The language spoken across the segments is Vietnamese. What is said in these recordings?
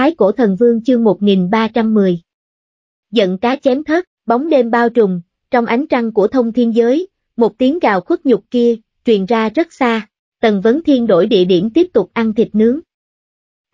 Thái Cổ Thần Vương chương 1310. Giận cá chém thớt, bóng đêm bao trùm, trong ánh trăng của thông thiên giới, một tiếng gào khuất nhục kia, truyền ra rất xa. Tần Vấn Thiên đổi địa điểm tiếp tục ăn thịt nướng.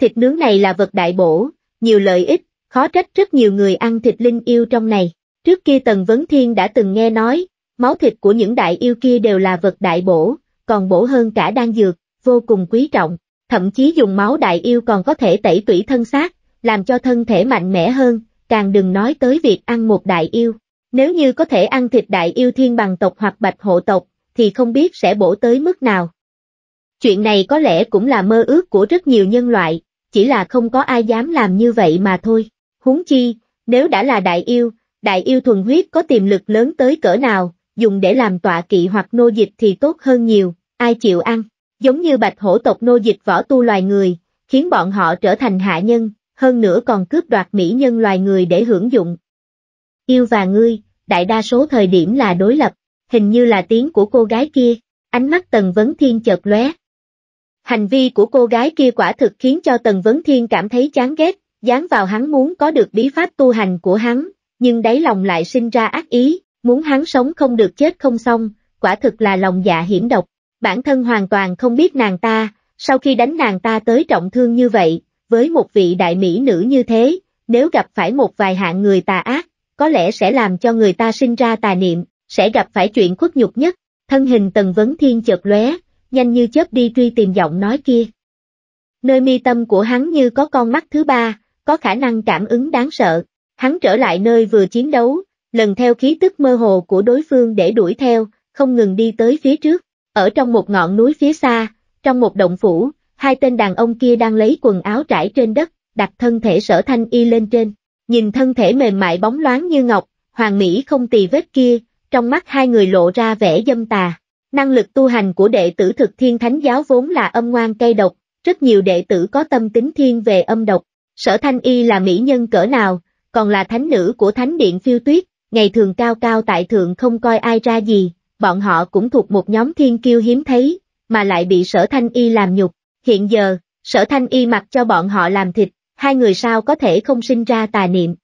Thịt nướng này là vật đại bổ, nhiều lợi ích, khó trách rất nhiều người ăn thịt linh yêu trong này. Trước kia Tần Vấn Thiên đã từng nghe nói, máu thịt của những đại yêu kia đều là vật đại bổ, còn bổ hơn cả đan dược, vô cùng quý trọng. Thậm chí dùng máu đại yêu còn có thể tẩy tủy thân xác, làm cho thân thể mạnh mẽ hơn, càng đừng nói tới việc ăn một đại yêu. Nếu như có thể ăn thịt đại yêu Thiên Bằng tộc hoặc Bạch Hổ tộc, thì không biết sẽ bổ tới mức nào. Chuyện này có lẽ cũng là mơ ước của rất nhiều nhân loại, chỉ là không có ai dám làm như vậy mà thôi. Huống chi, nếu đã là đại yêu thuần huyết có tiềm lực lớn tới cỡ nào, dùng để làm tọa kỵ hoặc nô dịch thì tốt hơn nhiều, ai chịu ăn. Giống như Bạch Hổ tộc nô dịch võ tu loài người, khiến bọn họ trở thành hạ nhân, hơn nữa còn cướp đoạt mỹ nhân loài người để hưởng dụng. Yêu và ngươi, đại đa số thời điểm là đối lập, hình như là tiếng của cô gái kia, ánh mắt Tần Vấn Thiên chợt lóe. Hành vi của cô gái kia quả thực khiến cho Tần Vấn Thiên cảm thấy chán ghét, dán vào hắn muốn có được bí pháp tu hành của hắn, nhưng đáy lòng lại sinh ra ác ý, muốn hắn sống không được chết không xong, quả thực là lòng dạ hiểm độc. Bản thân hoàn toàn không biết nàng ta, sau khi đánh nàng ta tới trọng thương như vậy, với một vị đại mỹ nữ như thế, nếu gặp phải một vài hạng người tà ác, có lẽ sẽ làm cho người ta sinh ra tà niệm, sẽ gặp phải chuyện khuất nhục nhất. Thân hình Tần Vấn Thiên chợt lóe, nhanh như chớp đi truy tìm giọng nói kia. Nơi mi tâm của hắn như có con mắt thứ ba, có khả năng cảm ứng đáng sợ. Hắn trở lại nơi vừa chiến đấu, lần theo khí tức mơ hồ của đối phương để đuổi theo, không ngừng đi tới phía trước. Ở trong một ngọn núi phía xa, trong một động phủ, hai tên đàn ông kia đang lấy quần áo trải trên đất, đặt thân thể Sở Thanh Y lên trên. Nhìn thân thể mềm mại bóng loáng như ngọc, hoàn mỹ không tì vết kia, trong mắt hai người lộ ra vẻ dâm tà. Năng lực tu hành của đệ tử thực thiên thánh giáo vốn là âm ngoan cay độc, rất nhiều đệ tử có tâm tính thiên về âm độc. Sở Thanh Y là mỹ nhân cỡ nào, còn là thánh nữ của Thánh Điện Phiêu Tuyết, ngày thường cao cao tại thượng không coi ai ra gì. Bọn họ cũng thuộc một nhóm thiên kiêu hiếm thấy, mà lại bị Sở Thanh Y làm nhục. Hiện giờ, Sở Thanh Y mặc cho bọn họ làm thịt, hai người sao có thể không sinh ra tà niệm.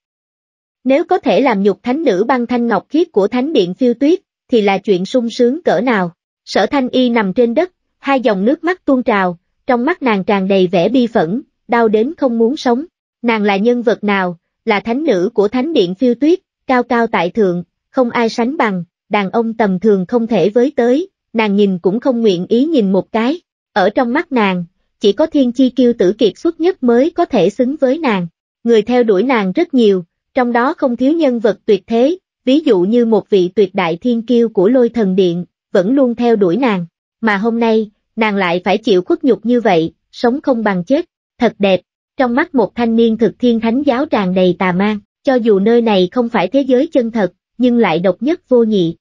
Nếu có thể làm nhục thánh nữ băng thanh ngọc khiết của Thánh Điện Phiêu Tuyết, thì là chuyện sung sướng cỡ nào. Sở Thanh Y nằm trên đất, hai dòng nước mắt tuôn trào, trong mắt nàng tràn đầy vẻ bi phẫn, đau đến không muốn sống. Nàng là nhân vật nào, là thánh nữ của Thánh Điện Phiêu Tuyết, cao cao tại thượng, không ai sánh bằng. Đàn ông tầm thường không thể với tới, nàng nhìn cũng không nguyện ý nhìn một cái. Ở trong mắt nàng, chỉ có thiên chi kiêu tử kiệt xuất nhất mới có thể xứng với nàng. Người theo đuổi nàng rất nhiều, trong đó không thiếu nhân vật tuyệt thế, ví dụ như một vị tuyệt đại thiên kiêu của Lôi Thần Điện, vẫn luôn theo đuổi nàng. Mà hôm nay, nàng lại phải chịu khuất nhục như vậy, sống không bằng chết, thật đẹp. Trong mắt một thanh niên thực thiên thánh giáo tràn đầy tà mang, cho dù nơi này không phải thế giới chân thật, nhưng lại độc nhất vô nhị.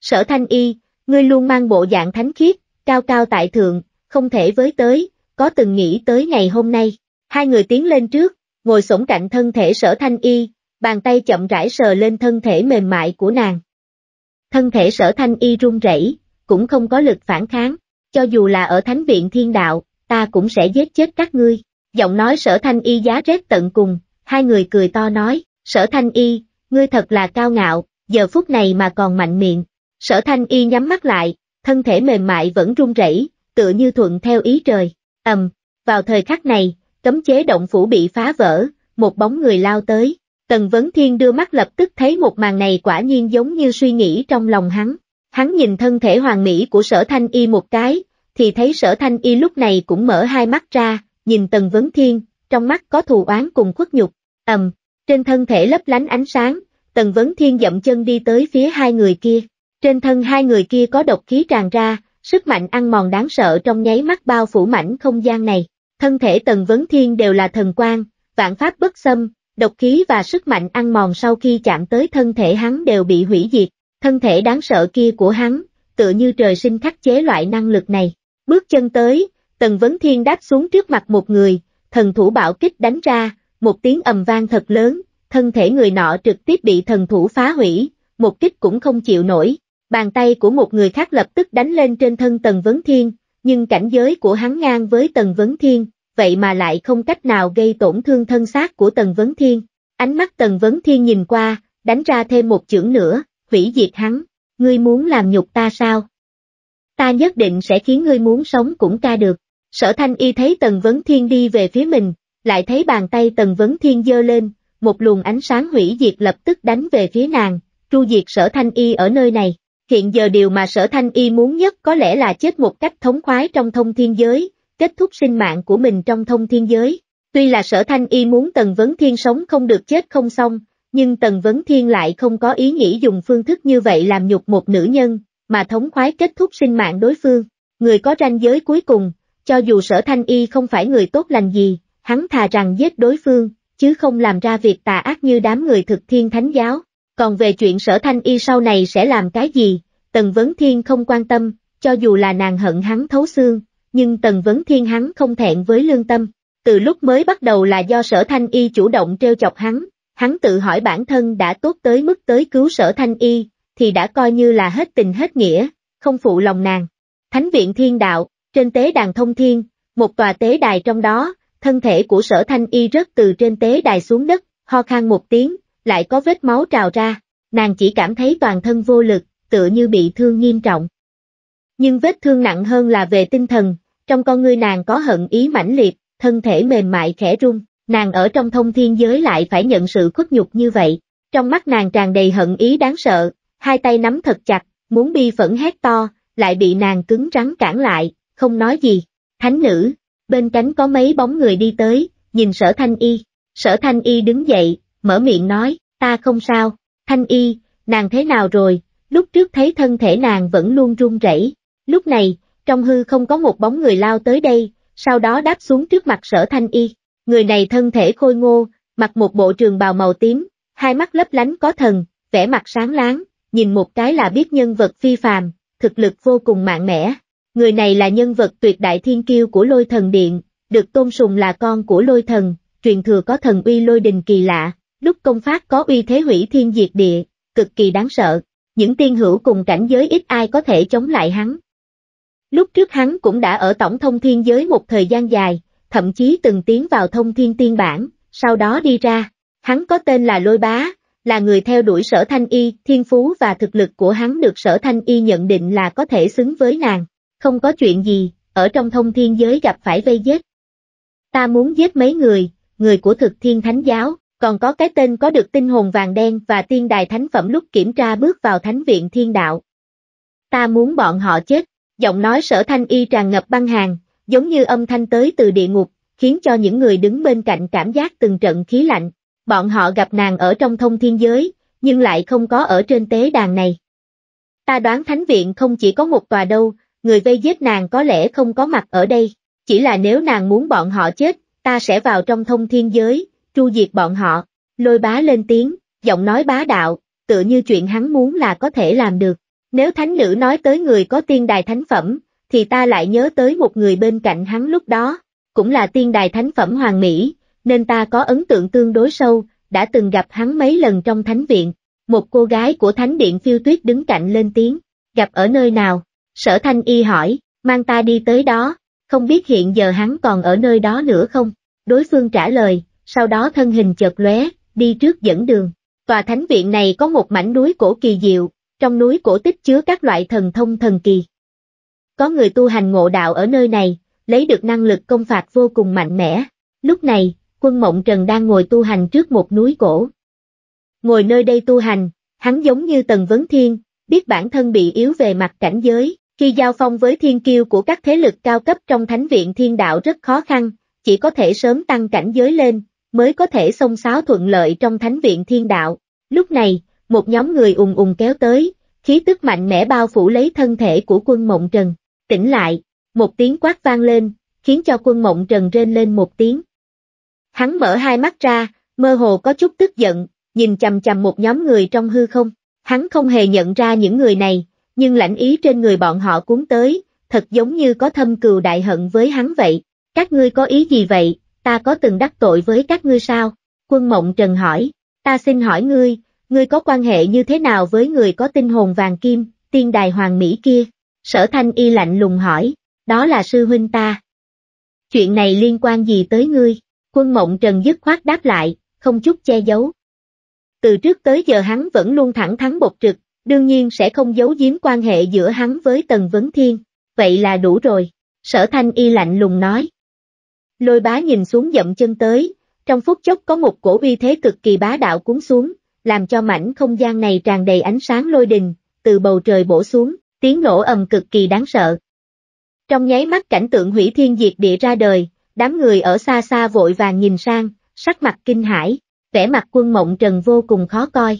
Sở Thanh Y, ngươi luôn mang bộ dạng thánh khiết, cao cao tại thượng, không thể với tới, có từng nghĩ tới ngày hôm nay. Hai người tiến lên trước, ngồi xổm cạnh thân thể Sở Thanh Y, bàn tay chậm rãi sờ lên thân thể mềm mại của nàng. Thân thể Sở Thanh Y run rẩy, cũng không có lực phản kháng, cho dù là ở Thánh Viện Thiên Đạo, ta cũng sẽ giết chết các ngươi. Giọng nói Sở Thanh Y giá rét tận cùng, hai người cười to nói, Sở Thanh Y, ngươi thật là cao ngạo, giờ phút này mà còn mạnh miệng. Sở Thanh Y nhắm mắt lại, thân thể mềm mại vẫn run rẩy, tựa như thuận theo ý trời. Vào thời khắc này, cấm chế động phủ bị phá vỡ, một bóng người lao tới. Tần Vấn Thiên đưa mắt lập tức thấy một màn này quả nhiên giống như suy nghĩ trong lòng hắn. Hắn nhìn thân thể hoàn mỹ của Sở Thanh Y một cái, thì thấy Sở Thanh Y lúc này cũng mở hai mắt ra, nhìn Tần Vấn Thiên, trong mắt có thù oán cùng khuất nhục. Trên thân thể lấp lánh ánh sáng, Tần Vấn Thiên dậm chân đi tới phía hai người kia. Trên thân hai người kia có độc khí tràn ra, sức mạnh ăn mòn đáng sợ trong nháy mắt bao phủ mảnh không gian này. Thân thể Tần Vấn Thiên đều là thần quang, vạn pháp bất xâm, độc khí và sức mạnh ăn mòn sau khi chạm tới thân thể hắn đều bị hủy diệt. Thân thể đáng sợ kia của hắn, tựa như trời sinh khắc chế loại năng lực này. Bước chân tới, Tần Vấn Thiên đáp xuống trước mặt một người, thần thủ bạo kích đánh ra, một tiếng ầm vang thật lớn, thân thể người nọ trực tiếp bị thần thủ phá hủy, một kích cũng không chịu nổi. Bàn tay của một người khác lập tức đánh lên trên thân Tần Vấn Thiên, nhưng cảnh giới của hắn ngang với Tần Vấn Thiên, vậy mà lại không cách nào gây tổn thương thân xác của Tần Vấn Thiên. Ánh mắt Tần Vấn Thiên nhìn qua, đánh ra thêm một chưởng nữa, hủy diệt hắn. Ngươi muốn làm nhục ta sao? Ta nhất định sẽ khiến ngươi muốn sống cũng ca được. Sở Thanh Y thấy Tần Vấn Thiên đi về phía mình, lại thấy bàn tay Tần Vấn Thiên giơ lên, một luồng ánh sáng hủy diệt lập tức đánh về phía nàng, tru diệt Sở Thanh Y ở nơi này. Hiện giờ điều mà Sở Thanh Y muốn nhất có lẽ là chết một cách thống khoái trong thông thiên giới, kết thúc sinh mạng của mình trong thông thiên giới. Tuy là Sở Thanh Y muốn Tần Vấn Thiên sống không được chết không xong, nhưng Tần Vấn Thiên lại không có ý nghĩ dùng phương thức như vậy làm nhục một nữ nhân, mà thống khoái kết thúc sinh mạng đối phương. Người có ranh giới cuối cùng, cho dù Sở Thanh Y không phải người tốt lành gì, hắn thà rằng giết đối phương, chứ không làm ra việc tà ác như đám người thực Thiên Thánh Giáo. Còn về chuyện Sở Thanh Y sau này sẽ làm cái gì, Tần Vấn Thiên không quan tâm, cho dù là nàng hận hắn thấu xương, nhưng Tần Vấn Thiên hắn không thẹn với lương tâm. Từ lúc mới bắt đầu là do Sở Thanh Y chủ động trêu chọc hắn, hắn tự hỏi bản thân đã tốt tới mức tới cứu Sở Thanh Y, thì đã coi như là hết tình hết nghĩa, không phụ lòng nàng. Thánh Viện Thiên Đạo, trên tế đàn thông thiên, một tòa tế đài trong đó, thân thể của Sở Thanh Y rớt từ trên tế đài xuống đất, ho khan một tiếng, lại có vết máu trào ra, nàng chỉ cảm thấy toàn thân vô lực, tựa như bị thương nghiêm trọng. Nhưng vết thương nặng hơn là về tinh thần, trong con ngươi nàng có hận ý mãnh liệt, thân thể mềm mại khẽ run, nàng ở trong thông thiên giới lại phải nhận sự khuất nhục như vậy. Trong mắt nàng tràn đầy hận ý đáng sợ, hai tay nắm thật chặt, muốn bi phẫn hét to, lại bị nàng cứng rắn cản lại, không nói gì. Thánh nữ, bên cánh có mấy bóng người đi tới, nhìn Sở Thanh Y. Sở Thanh Y đứng dậy, mở miệng nói, ta không sao. Thanh Y, nàng thế nào rồi? Lúc trước thấy thân thể nàng vẫn luôn run rẩy. Lúc này, trong hư không có một bóng người lao tới đây, sau đó đáp xuống trước mặt Sở Thanh Y. Người này thân thể khôi ngô, mặc một bộ trường bào màu tím, hai mắt lấp lánh có thần, vẻ mặt sáng láng, nhìn một cái là biết nhân vật phi phàm, thực lực vô cùng mạnh mẽ. Người này là nhân vật tuyệt đại thiên kiêu của Lôi Thần Điện, được tôn sùng là con của Lôi Thần, truyền thừa có thần uy lôi đình kỳ lạ, lúc công phát có uy thế hủy thiên diệt địa, cực kỳ đáng sợ. Những tiên hữu cùng cảnh giới ít ai có thể chống lại hắn. Lúc trước hắn cũng đã ở tổng thông thiên giới một thời gian dài, thậm chí từng tiến vào thông thiên tiên bản, sau đó đi ra. Hắn có tên là Lôi Bá, là người theo đuổi Sở Thanh Y, thiên phú và thực lực của hắn được Sở Thanh Y nhận định là có thể xứng với nàng. Không có chuyện gì, ở trong thông thiên giới gặp phải vây giết. Ta muốn giết mấy người của thực Thiên Thánh Giáo, còn có cái tên có được tinh hồn vàng đen và tiên đài thánh phẩm lúc kiểm tra bước vào Thánh Viện Thiên Đạo. Ta muốn bọn họ chết. Giọng nói Sở Thanh Y tràn ngập băng hàn, giống như âm thanh tới từ địa ngục, khiến cho những người đứng bên cạnh cảm giác từng trận khí lạnh. Bọn họ gặp nàng ở trong thông thiên giới, nhưng lại không có ở trên tế đàn này. Ta đoán Thánh Viện không chỉ có một tòa đâu, người vây giết nàng có lẽ không có mặt ở đây. Chỉ là nếu nàng muốn bọn họ chết, ta sẽ vào trong thông thiên giới, tru diệt bọn họ. Lôi Bá lên tiếng, giọng nói bá đạo, tựa như chuyện hắn muốn là có thể làm được. Nếu thánh nữ nói tới người có tiên đài thánh phẩm, thì ta lại nhớ tới một người bên cạnh hắn lúc đó, cũng là tiên đài thánh phẩm hoàng mỹ, nên ta có ấn tượng tương đối sâu, đã từng gặp hắn mấy lần trong Thánh Viện. Một cô gái của Thánh Điện Phiêu Tuyết đứng cạnh lên tiếng, gặp ở nơi nào? Sở Thanh Y hỏi, mang ta đi tới đó, không biết hiện giờ hắn còn ở nơi đó nữa không? Đối phương trả lời, sau đó thân hình chợt lóe, đi trước dẫn đường. Tòa Thánh Viện này có một mảnh núi cổ kỳ diệu, trong núi cổ tích chứa các loại thần thông thần kỳ. Có người tu hành ngộ đạo ở nơi này, lấy được năng lực công phạt vô cùng mạnh mẽ. Lúc này, Quân Mộng Trần đang ngồi tu hành trước một núi cổ. Ngồi nơi đây tu hành, hắn giống như Tần Vấn Thiên, biết bản thân bị yếu về mặt cảnh giới. Khi giao phong với thiên kiêu của các thế lực cao cấp trong Thánh Viện Thiên Đạo rất khó khăn, chỉ có thể sớm tăng cảnh giới lên, mới có thể xông xáo thuận lợi trong Thánh Viện Thiên Đạo. Lúc này, một nhóm người ùng ùng kéo tới, khí tức mạnh mẽ bao phủ lấy thân thể của Quân Mộng Trần. Tỉnh lại, một tiếng quát vang lên, khiến cho Quân Mộng Trần rên lên một tiếng. Hắn mở hai mắt ra, mơ hồ có chút tức giận, nhìn chằm chằm một nhóm người trong hư không. Hắn không hề nhận ra những người này, nhưng lãnh ý trên người bọn họ cuốn tới, thật giống như có thâm cừu đại hận với hắn vậy. Các ngươi có ý gì vậy, ta có từng đắc tội với các ngươi sao? Quân Mộng Trần hỏi, ta xin hỏi ngươi, ngươi có quan hệ như thế nào với người có tinh hồn vàng kim, tiên đài hoàng mỹ kia? Sở Thanh Y lạnh lùng hỏi, đó là sư huynh ta. Chuyện này liên quan gì tới ngươi? Quân Mộng Trần dứt khoát đáp lại, không chút che giấu. Từ trước tới giờ hắn vẫn luôn thẳng thắn bộc trực, đương nhiên sẽ không giấu giếm quan hệ giữa hắn với Tần Vấn Thiên. Vậy là đủ rồi, Sở Thanh Y lạnh lùng nói. Lôi Bá nhìn xuống dậm chân tới, trong phút chốc có một cổ uy thế cực kỳ bá đạo cuốn xuống, làm cho mảnh không gian này tràn đầy ánh sáng lôi đình, từ bầu trời bổ xuống, tiếng nổ ầm cực kỳ đáng sợ. Trong nháy mắt cảnh tượng hủy thiên diệt địa ra đời, đám người ở xa xa vội vàng nhìn sang, sắc mặt kinh hãi, vẻ mặt Quân Mộng Trần vô cùng khó coi.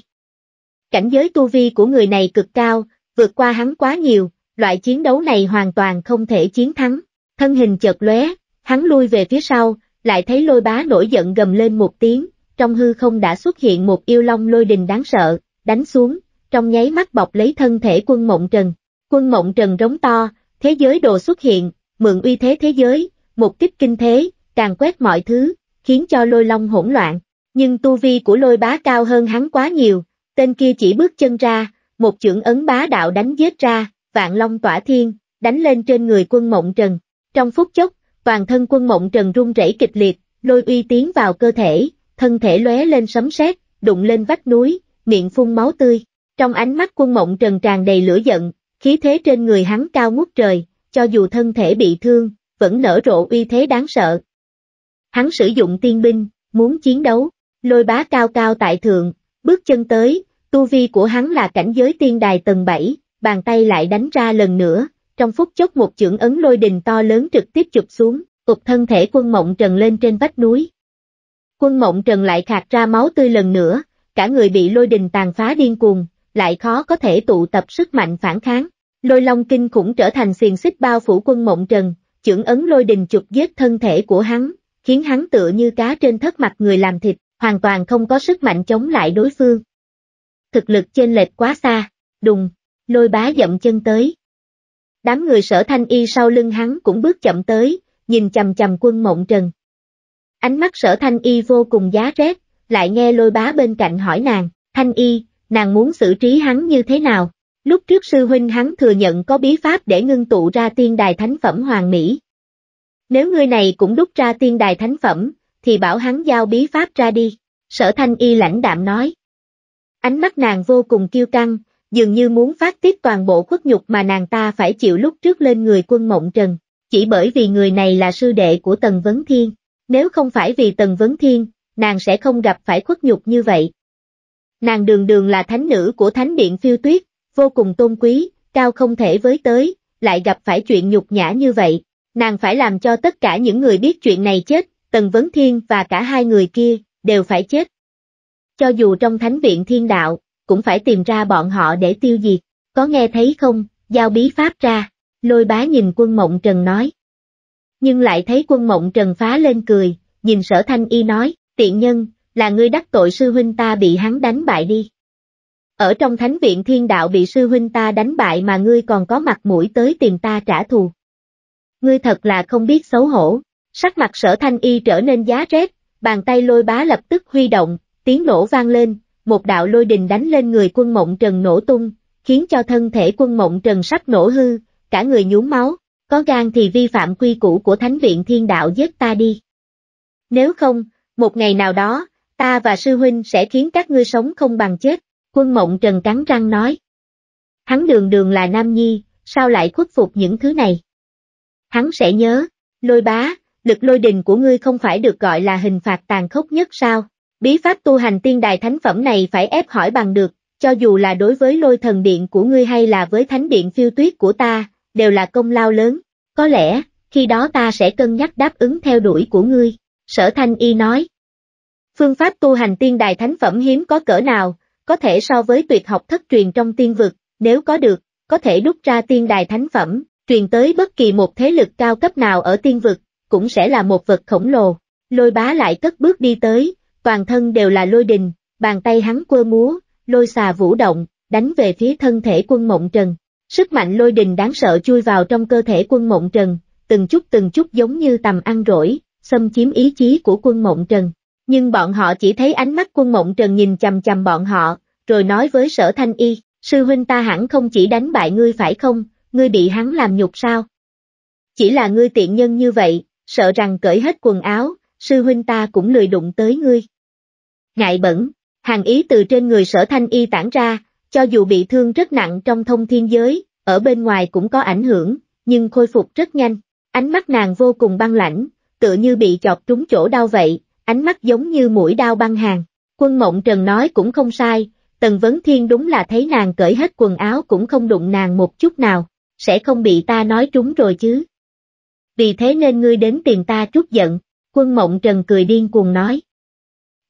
Cảnh giới tu vi của người này cực cao, vượt qua hắn quá nhiều, loại chiến đấu này hoàn toàn không thể chiến thắng. Thân hình chợt lóe, hắn lui về phía sau, lại thấy Lôi Bá nổi giận gầm lên một tiếng, trong hư không đã xuất hiện một yêu long lôi đình đáng sợ, đánh xuống, trong nháy mắt bọc lấy thân thể Quân Mộng Trần. Quân Mộng Trần rống to, thế giới đồ xuất hiện, mượn uy thế thế giới, một kích kinh thế, càn quét mọi thứ, khiến cho lôi long hỗn loạn. Nhưng tu vi của Lôi Bá cao hơn hắn quá nhiều, tên kia chỉ bước chân ra, một chưởng ấn bá đạo đánh giết ra, vạn long tỏa thiên, đánh lên trên người Quân Mộng Trần. Trong phút chốc, toàn thân Quân Mộng Trần rung rẩy kịch liệt, lôi uy tiến vào cơ thể, thân thể lóe lên sấm sét, đụng lên vách núi, miệng phun máu tươi. Trong ánh mắt Quân Mộng Trần tràn đầy lửa giận, khí thế trên người hắn cao ngút trời, cho dù thân thể bị thương, vẫn nở rộ uy thế đáng sợ. Hắn sử dụng tiên binh, muốn chiến đấu. Lôi Bá cao cao tại thượng, bước chân tới, tu vi của hắn là cảnh giới tiên đài tầng 7, bàn tay lại đánh ra lần nữa, trong phút chốc một chưởng ấn lôi đình to lớn trực tiếp chụp xuống, ụp thân thể Quân Mộng Trần lên trên vách núi. Quân Mộng Trần lại khạc ra máu tươi lần nữa, cả người bị lôi đình tàn phá điên cuồng, lại khó có thể tụ tập sức mạnh phản kháng. Lôi long kinh khủng trở thành xiềng xích bao phủ Quân Mộng Trần, chưởng ấn lôi đình chụp giết thân thể của hắn, khiến hắn tựa như cá trên thất mặt người làm thịt, hoàn toàn không có sức mạnh chống lại đối phương. Thực lực chênh lệch quá xa. Đùng, Lôi Bá dậm chân tới. Đám người Sở Thanh Y sau lưng hắn cũng bước chậm tới, nhìn chằm chằm Quân Mộng Trần. Ánh mắt Sở Thanh Y vô cùng giá rét, lại nghe Lôi Bá bên cạnh hỏi nàng, Thanh Y, nàng muốn xử trí hắn như thế nào? Lúc trước sư huynh hắn thừa nhận có bí pháp để ngưng tụ ra tiên đài thánh phẩm hoàn mỹ. Nếu người này cũng đúc ra tiên đài thánh phẩm, thì bảo hắn giao bí pháp ra đi, Sở Thanh Y lãnh đạm nói. Ánh mắt nàng vô cùng kiêu căng, dường như muốn phát tiết toàn bộ khuất nhục mà nàng ta phải chịu lúc trước lên người Quân Mộng Trần, chỉ bởi vì người này là sư đệ của Tần Vấn Thiên, nếu không phải vì Tần Vấn Thiên, nàng sẽ không gặp phải khuất nhục như vậy. Nàng đường đường là thánh nữ của Thánh Điện Phiêu Tuyết, vô cùng tôn quý, cao không thể với tới, lại gặp phải chuyện nhục nhã như vậy, nàng phải làm cho tất cả những người biết chuyện này chết. Tần Vấn Thiên và cả hai người kia, đều phải chết. Cho dù trong Thánh Viện Thiên Đạo, cũng phải tìm ra bọn họ để tiêu diệt, có nghe thấy không, giao bí pháp ra, Lôi Bá nhìn Quân Mộng Trần nói. Nhưng lại thấy Quân Mộng Trần phá lên cười, nhìn Sở Thanh Y nói, tiện nhân, là ngươi đắc tội sư huynh ta bị hắn đánh bại đi. Ở trong Thánh Viện Thiên Đạo bị sư huynh ta đánh bại mà ngươi còn có mặt mũi tới tìm ta trả thù. Ngươi thật là không biết xấu hổ. Sắc mặt Sở Thanh Y trở nên giá rét, bàn tay Lôi Bá lập tức huy động, tiếng nổ vang lên, một đạo lôi đình đánh lên người Quân Mộng Trần nổ tung, khiến cho thân thể Quân Mộng Trần sắp nổ hư, cả người nhuốm máu, có gan thì vi phạm quy củ của Thánh Viện Thiên Đạo giết ta đi. Nếu không, một ngày nào đó, ta và sư huynh sẽ khiến các ngươi sống không bằng chết, Quân Mộng Trần cắn răng nói. Hắn đường đường là nam nhi, sao lại khuất phục những thứ này? Hắn sẽ nhớ, Lôi Bá. Lực lôi đình của ngươi không phải được gọi là hình phạt tàn khốc nhất sao? Bí pháp tu hành tiên đài thánh phẩm này phải ép hỏi bằng được, cho dù là đối với Lôi Thần Điện của ngươi hay là với Thánh Điện Phiêu Tuyết của ta, đều là công lao lớn. Có lẽ, khi đó ta sẽ cân nhắc đáp ứng theo đuổi của ngươi, Sở Thanh Y nói. Phương pháp tu hành tiên đài thánh phẩm hiếm có cỡ nào, có thể so với tuyệt học thất truyền trong tiên vực, nếu có được, có thể đúc ra tiên đài thánh phẩm, truyền tới bất kỳ một thế lực cao cấp nào ở tiên vực. Cũng sẽ là một vật khổng lồ. Lôi Bá lại cất bước đi tới, toàn thân đều là lôi đình, bàn tay hắn quơ múa, lôi xà vũ động, đánh về phía thân thể Quân Mộng Trần. Sức mạnh lôi đình đáng sợ chui vào trong cơ thể Quân Mộng Trần, từng chút giống như tầm ăn rỗi, xâm chiếm ý chí của Quân Mộng Trần. Nhưng bọn họ chỉ thấy ánh mắt Quân Mộng Trần nhìn chằm chằm bọn họ, rồi nói với Sở Thanh Y, sư huynh ta hẳn không chỉ đánh bại ngươi phải không, ngươi bị hắn làm nhục sao? Chỉ là ngươi tiện nhân như vậy. sợ rằng cởi hết quần áo, sư huynh ta cũng lười đụng tới ngươi. Ngại bẩn, hàn ý từ trên người Sở Thanh Y tản ra, cho dù bị thương rất nặng trong thông thiên giới, ở bên ngoài cũng có ảnh hưởng, nhưng khôi phục rất nhanh. Ánh mắt nàng vô cùng băng lãnh, tựa như bị chọt trúng chỗ đau vậy, ánh mắt giống như mũi đao băng hàn. Quân Mộng Trần nói cũng không sai, Tần Vấn Thiên đúng là thấy nàng cởi hết quần áo cũng không đụng nàng một chút nào, sẽ không bị ta nói trúng rồi chứ. Vì thế nên ngươi đến tìm ta trút giận, Quân Mộng Trần cười điên cuồng nói.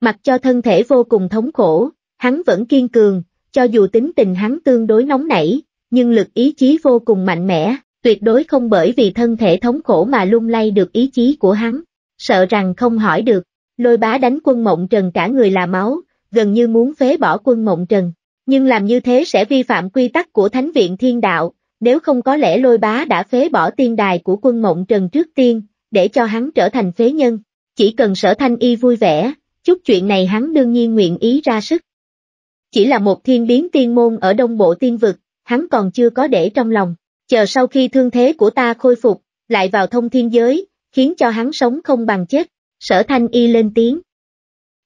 Mặc cho thân thể vô cùng thống khổ, hắn vẫn kiên cường, cho dù tính tình hắn tương đối nóng nảy, nhưng lực ý chí vô cùng mạnh mẽ, tuyệt đối không bởi vì thân thể thống khổ mà lung lay được ý chí của hắn, sợ rằng không hỏi được. Lôi Bá đánh Quân Mộng Trần cả người là máu, gần như muốn phế bỏ Quân Mộng Trần, nhưng làm như thế sẽ vi phạm quy tắc của Thánh Viện Thiên Đạo, nếu không có lẽ Lôi Bá đã phế bỏ tiên đài của Quân Mộng Trần trước tiên, để cho hắn trở thành phế nhân. Chỉ cần Sở Thanh Y vui vẻ, chút chuyện này hắn đương nhiên nguyện ý ra sức. Chỉ là một thiên biến tiên môn ở Đông Bộ Tiên Vực, hắn còn chưa có để trong lòng, chờ sau khi thương thế của ta khôi phục, lại vào thông thiên giới, khiến cho hắn sống không bằng chết. Sở Thanh Y lên tiếng.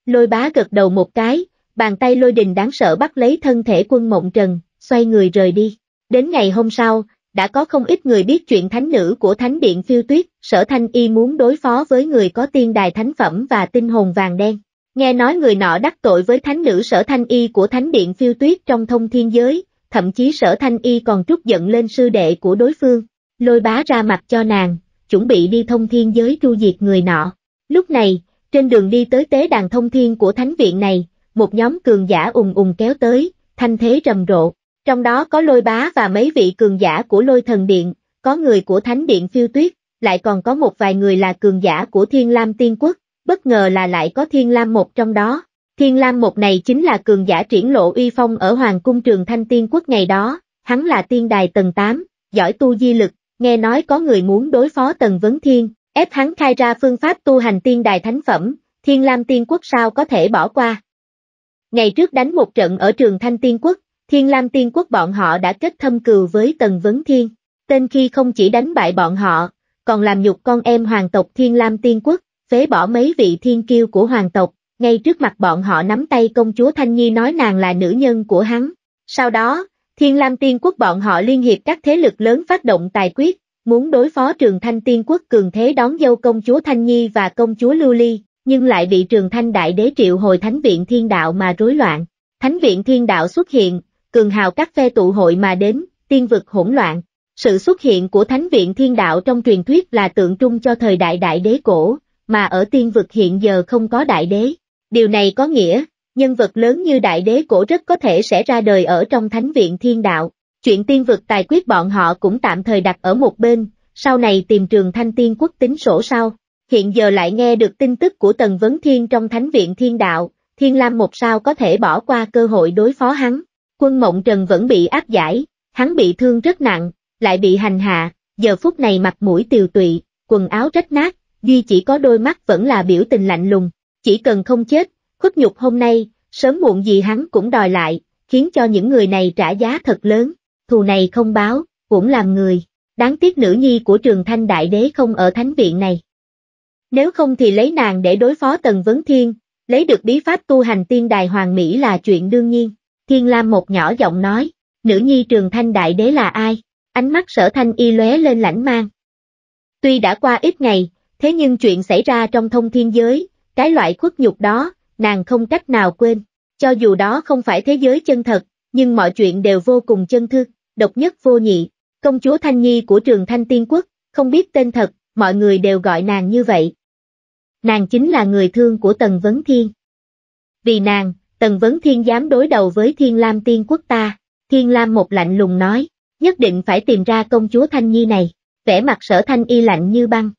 Lôi Bá gật đầu một cái, bàn tay lôi đình đáng sợ bắt lấy thân thể Quân Mộng Trần, xoay người rời đi. Đến ngày hôm sau, đã có không ít người biết chuyện thánh nữ của Thánh Điện Phiêu Tuyết, Sở Thanh Y muốn đối phó với người có tiên đài thánh phẩm và tinh hồn vàng đen. Nghe nói người nọ đắc tội với thánh nữ Sở Thanh Y của Thánh Điện Phiêu Tuyết trong thông thiên giới, thậm chí Sở Thanh Y còn trút giận lên sư đệ của đối phương. Lôi Bá ra mặt cho nàng, chuẩn bị đi thông thiên giới tru diệt người nọ. Lúc này, trên đường đi tới tế đàn thông thiên của thánh viện này, một nhóm cường giả ùng ùng kéo tới, thanh thế rầm rộ. Trong đó có Lôi Bá và mấy vị cường giả của Lôi Thần Điện, có người của Thánh Điện Phiêu Tuyết, lại còn có một vài người là cường giả của Thiên Lam Tiên Quốc, bất ngờ là lại có Thiên Lam Một trong đó. Thiên Lam Một này chính là cường giả triển lộ uy phong ở Hoàng Cung Trường Thanh Tiên Quốc ngày đó, hắn là tiên đài tầng 8, giỏi tu di lực, nghe nói có người muốn đối phó Tần Vấn Thiên, ép hắn khai ra phương pháp tu hành tiên đài thánh phẩm, Thiên Lam Tiên Quốc sao có thể bỏ qua. Ngày trước đánh một trận ở Trường Thanh Tiên Quốc, Thiên Lam Tiên Quốc bọn họ đã kết thâm cừu với Tần Vấn Thiên, tên khi không chỉ đánh bại bọn họ, còn làm nhục con em hoàng tộc Thiên Lam Tiên Quốc, phế bỏ mấy vị thiên kiêu của hoàng tộc, ngay trước mặt bọn họ nắm tay công chúa Thanh Nhi nói nàng là nữ nhân của hắn. Sau đó, Thiên Lam Tiên Quốc bọn họ liên hiệp các thế lực lớn phát động tài quyết, muốn đối phó Trường Thanh Tiên Quốc cường thế đón dâu công chúa Thanh Nhi và công chúa Lưu Ly, nhưng lại bị Trường Thanh Đại Đế triệu hồi Thánh Viện Thiên Đạo mà rối loạn. Thánh Viện Thiên Đạo xuất hiện, cường hào các phe tụ hội mà đến, tiên vực hỗn loạn. Sự xuất hiện của Thánh Viện Thiên Đạo trong truyền thuyết là tượng trưng cho thời đại đại đế cổ, mà ở tiên vực hiện giờ không có đại đế. Điều này có nghĩa, nhân vật lớn như đại đế cổ rất có thể sẽ ra đời ở trong Thánh Viện Thiên Đạo. Chuyện tiên vực tài quyết bọn họ cũng tạm thời đặt ở một bên, sau này tìm Trường Thanh Tiên Quốc tính sổ sau. Hiện giờ lại nghe được tin tức của Tần Vấn Thiên trong Thánh Viện Thiên Đạo, Thiên Lam Một sao có thể bỏ qua cơ hội đối phó hắn. Quân Mộng Trần vẫn bị áp giải, hắn bị thương rất nặng, lại bị hành hạ, giờ phút này mặt mũi tiều tụy, quần áo rách nát, duy chỉ có đôi mắt vẫn là biểu tình lạnh lùng, chỉ cần không chết, khuất nhục hôm nay, sớm muộn gì hắn cũng đòi lại, khiến cho những người này trả giá thật lớn. Thù này không báo, cũng làm người, đáng tiếc nữ nhi của Trường Thanh Đại Đế không ở thánh viện này. Nếu không thì lấy nàng để đối phó Tần Vấn Thiên, lấy được bí pháp tu hành tiên đài hoàng mỹ là chuyện đương nhiên. Thiên Lam Một nhỏ giọng nói, nữ nhi Trường Thanh Đại Đế là ai? Ánh mắt Sở Thanh Y lóe lên lãnh mang. Tuy đã qua ít ngày, thế nhưng chuyện xảy ra trong thông thiên giới, cái loại khuất nhục đó, nàng không cách nào quên. Cho dù đó không phải thế giới chân thật, nhưng mọi chuyện đều vô cùng chân thực, độc nhất vô nhị. Công chúa Thanh Nhi của Trường Thanh Tiên Quốc, không biết tên thật, mọi người đều gọi nàng như vậy. Nàng chính là người thương của Tần Vấn Thiên. Vì nàng, Tần Vấn Thiên dám đối đầu với Thiên Lam Tiên Quốc ta. Thiên Lam Một lạnh lùng nói, nhất định phải tìm ra công chúa Thanh Nhi này. Vẻ mặt Sở Thanh Y lạnh như băng.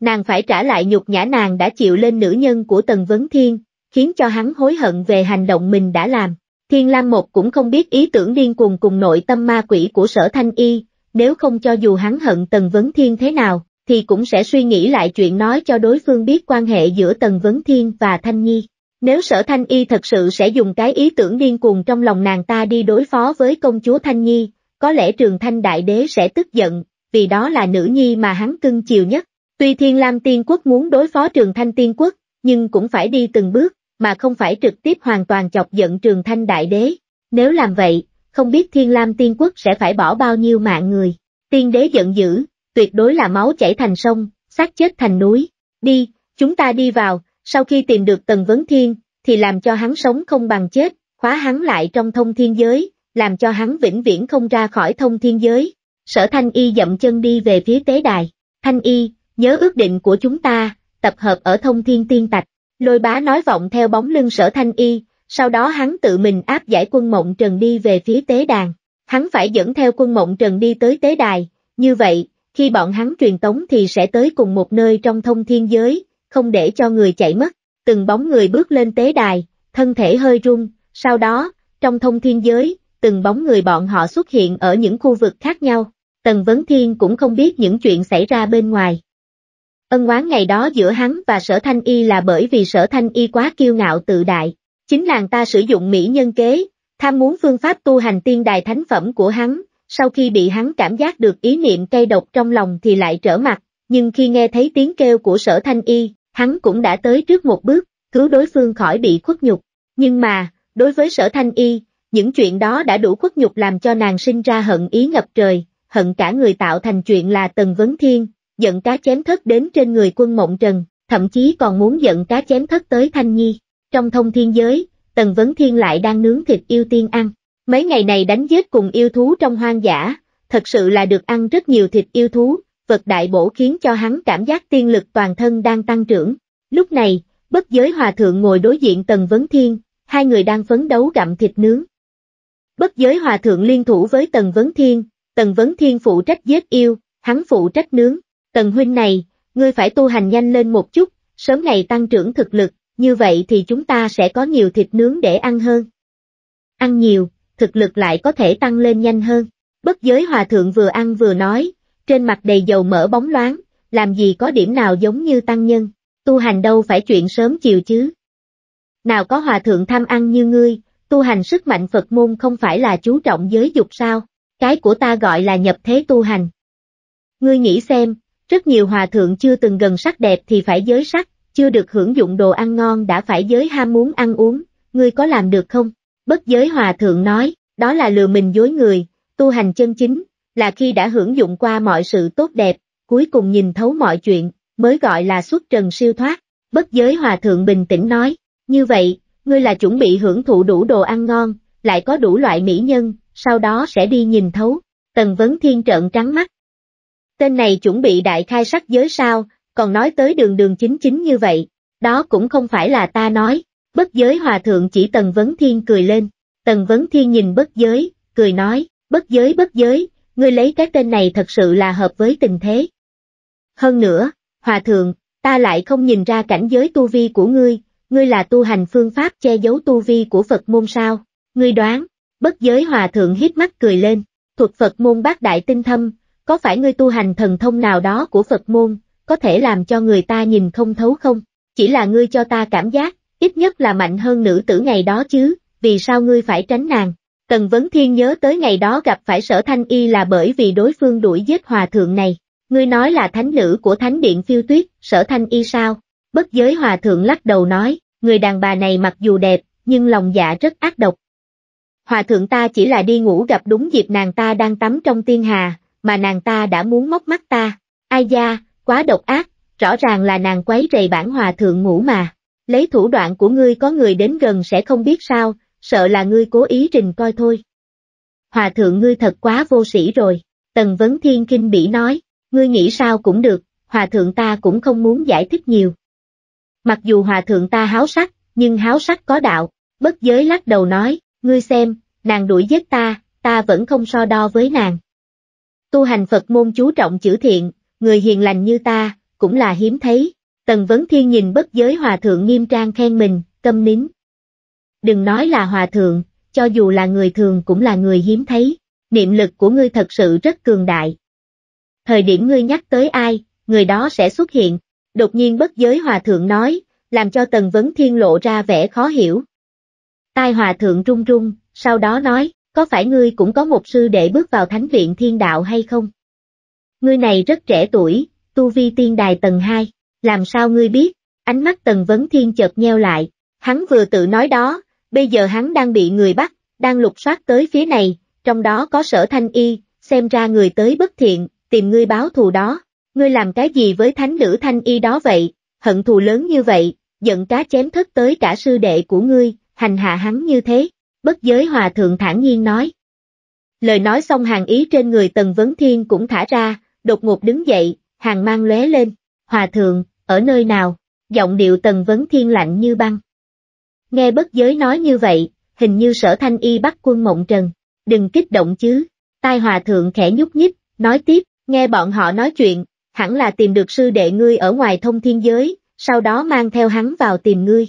Nàng phải trả lại nhục nhã nàng đã chịu lên nữ nhân của Tần Vấn Thiên, khiến cho hắn hối hận về hành động mình đã làm. Thiên Lam Một cũng không biết ý tưởng điên cuồng cùng nội tâm ma quỷ của Sở Thanh Y, nếu không cho dù hắn hận Tần Vấn Thiên thế nào, thì cũng sẽ suy nghĩ lại chuyện nói cho đối phương biết quan hệ giữa Tần Vấn Thiên và Thanh Nhi. Nếu Sở Thanh Y thật sự sẽ dùng cái ý tưởng điên cuồng trong lòng nàng ta đi đối phó với công chúa Thanh Nhi, có lẽ Trường Thanh Đại Đế sẽ tức giận, vì đó là nữ nhi mà hắn cưng chiều nhất. Tuy Thiên Lam Tiên Quốc muốn đối phó Trường Thanh Tiên Quốc, nhưng cũng phải đi từng bước, mà không phải trực tiếp hoàn toàn chọc giận Trường Thanh Đại Đế. Nếu làm vậy, không biết Thiên Lam Tiên Quốc sẽ phải bỏ bao nhiêu mạng người. Tiên Đế giận dữ, tuyệt đối là máu chảy thành sông, xác chết thành núi. Đi, chúng ta đi vào, sau khi tìm được Tần Vấn Thiên, thì làm cho hắn sống không bằng chết, khóa hắn lại trong thông thiên giới, làm cho hắn vĩnh viễn không ra khỏi thông thiên giới. Sở Thanh Y dậm chân đi về phía tế đài. Thanh Y, nhớ ước định của chúng ta, tập hợp ở thông thiên tiên tạch. Lôi Bá nói vọng theo bóng lưng Sở Thanh Y, sau đó hắn tự mình áp giải Quân Mộng Trần đi về phía tế đàn. Hắn phải dẫn theo Quân Mộng Trần đi tới tế đài, như vậy, khi bọn hắn truyền tống thì sẽ tới cùng một nơi trong thông thiên giới, không để cho người chạy mất. Từng bóng người bước lên tế đài, thân thể hơi rung, sau đó, trong thông thiên giới, từng bóng người bọn họ xuất hiện ở những khu vực khác nhau. Tần Vấn Thiên cũng không biết những chuyện xảy ra bên ngoài. Ân oán ngày đó giữa hắn và Sở Thanh Y là bởi vì Sở Thanh Y quá kiêu ngạo tự đại. Chính làng ta sử dụng mỹ nhân kế, tham muốn phương pháp tu hành tiên đài thánh phẩm của hắn, sau khi bị hắn cảm giác được ý niệm cay độc trong lòng thì lại trở mặt, nhưng khi nghe thấy tiếng kêu của Sở Thanh Y, hắn cũng đã tới trước một bước, cứu đối phương khỏi bị khuất nhục. Nhưng mà, đối với Sở Thanh Y, những chuyện đó đã đủ khuất nhục làm cho nàng sinh ra hận ý ngập trời, hận cả người tạo thành chuyện là Tần Vấn Thiên, giận cá chém thất đến trên người Quân Mộng Trần, thậm chí còn muốn giận cá chém thất tới Thanh Nhi. Trong thông thiên giới, Tần Vấn Thiên lại đang nướng thịt yêu tiên ăn. Mấy ngày này đánh giết cùng yêu thú trong hoang dã, thật sự là được ăn rất nhiều thịt yêu thú, vật đại bổ khiến cho hắn cảm giác tiên lực toàn thân đang tăng trưởng. Lúc này, Bất Giới Hòa Thượng ngồi đối diện Tần Vấn Thiên, hai người đang phấn đấu gặm thịt nướng. Bất Giới Hòa Thượng liên thủ với Tần Vấn Thiên phụ trách giết yêu, hắn phụ trách nướng. Tần huynh này, ngươi phải tu hành nhanh lên một chút, sớm ngày tăng trưởng thực lực. Như vậy thì chúng ta sẽ có nhiều thịt nướng để ăn hơn. Ăn nhiều, thực lực lại có thể tăng lên nhanh hơn. Bất Giới Hòa Thượng vừa ăn vừa nói, trên mặt đầy dầu mỡ bóng loáng, làm gì có điểm nào giống như tăng nhân, tu hành đâu phải chuyện sớm chiều chứ. Nào có Hòa Thượng tham ăn như ngươi, tu hành sức mạnh Phật môn không phải là chú trọng giới dục sao, cái của ta gọi là nhập thế tu hành. Ngươi nghĩ xem, rất nhiều Hòa Thượng chưa từng gần sắc đẹp thì phải giới sắc. Chưa được hưởng dụng đồ ăn ngon đã phải giới ham muốn ăn uống, ngươi có làm được không? Bất Giới Hòa Thượng nói, đó là lừa mình dối người, tu hành chân chính, là khi đã hưởng dụng qua mọi sự tốt đẹp, cuối cùng nhìn thấu mọi chuyện, mới gọi là xuất trần siêu thoát. Bất Giới Hòa Thượng bình tĩnh nói, như vậy, ngươi là chuẩn bị hưởng thụ đủ đồ ăn ngon, lại có đủ loại mỹ nhân, sau đó sẽ đi nhìn thấu. Tần Vấn Thiên trợn trắng mắt. Tên này chuẩn bị đại khai sắc giới sao? Còn nói tới đường đường chính chính như vậy, đó cũng không phải là ta nói. Bất Giới Hòa Thượng chỉ Tần Vấn Thiên cười lên. Tần Vấn Thiên nhìn Bất Giới, cười nói, Bất Giới, ngươi lấy cái tên này thật sự là hợp với tình thế. Hơn nữa, Hòa Thượng, ta lại không nhìn ra cảnh giới tu vi của ngươi, ngươi là tu hành phương pháp che giấu tu vi của Phật môn sao, ngươi đoán. Bất Giới Hòa Thượng hít mắt cười lên, thuật Phật môn bác đại tinh thâm, có phải ngươi tu hành thần thông nào đó của Phật môn? Có thể làm cho người ta nhìn không thấu không? Chỉ là ngươi cho ta cảm giác, ít nhất là mạnh hơn nữ tử ngày đó chứ, vì sao ngươi phải tránh nàng? Tần Vấn Thiên nhớ tới ngày đó gặp phải Sở Thanh Y là bởi vì đối phương đuổi giết Hòa Thượng này. Ngươi nói là thánh nữ của Thánh Điện Phiêu Tuyết, Sở Thanh Y sao? Bất Giới Hòa Thượng lắc đầu nói, người đàn bà này mặc dù đẹp, nhưng lòng dạ rất ác độc. Hòa Thượng ta chỉ là đi ngủ gặp đúng dịp nàng ta đang tắm trong tiên hà, mà nàng ta đã muốn móc mắt ta. Ai da! Quá độc ác, rõ ràng là nàng quấy rầy bản Hòa Thượng ngủ mà. Lấy thủ đoạn của ngươi có người đến gần sẽ không biết sao, sợ là ngươi cố ý rình coi thôi. Hòa Thượng ngươi thật quá vô sĩ rồi, Tần Vấn Thiên khinh bỉ nói, ngươi nghĩ sao cũng được, Hòa Thượng ta cũng không muốn giải thích nhiều. Mặc dù Hòa Thượng ta háo sắc, nhưng háo sắc có đạo. Bất Giới lắc đầu nói, ngươi xem, nàng đuổi giết ta vẫn không so đo với nàng. Tu hành Phật môn chú trọng chữ thiện. Người hiền lành như ta, cũng là hiếm thấy. Tần Vấn Thiên nhìn Bất Giới Hòa Thượng nghiêm trang khen mình, câm nín. Đừng nói là Hòa Thượng, cho dù là người thường cũng là người hiếm thấy. Niệm lực của ngươi thật sự rất cường đại. Thời điểm ngươi nhắc tới ai, người đó sẽ xuất hiện. Đột nhiên Bất Giới Hòa Thượng nói, làm cho Tần Vấn Thiên lộ ra vẻ khó hiểu. Tai Hòa Thượng run run, sau đó nói, có phải ngươi cũng có một sư đệ bước vào Thánh Viện Thiên Đạo hay không? Ngươi này rất trẻ tuổi, tu vi tiên đài tầng 2, làm sao ngươi biết? Ánh mắt Tần Vấn Thiên chợt nheo lại, hắn vừa tự nói đó, bây giờ hắn đang bị người bắt, đang lục soát tới phía này, trong đó có Sở Thanh Y, xem ra người tới bất thiện, tìm ngươi báo thù đó. Ngươi làm cái gì với thánh nữ Thanh Y đó vậy, hận thù lớn như vậy, giận cá chém thất tới cả sư đệ của ngươi, hành hạ hắn như thế? Bất Giới Hòa Thượng thản nhiên nói. Lời nói xong, hàng ý trên người Tần Vấn Thiên cũng thả ra, đột ngột đứng dậy, hàng mang lóe lên. Hòa Thượng, ở nơi nào? Giọng điệu Tần Vấn Thiên lạnh như băng. Nghe Bất Giới nói như vậy, hình như Sở Thanh Y bắt Quân Mộng Trần. Đừng kích động chứ, tai Hòa Thượng khẽ nhúc nhích, nói tiếp, nghe bọn họ nói chuyện, hẳn là tìm được sư đệ ngươi ở ngoài thông thiên giới, sau đó mang theo hắn vào tìm ngươi.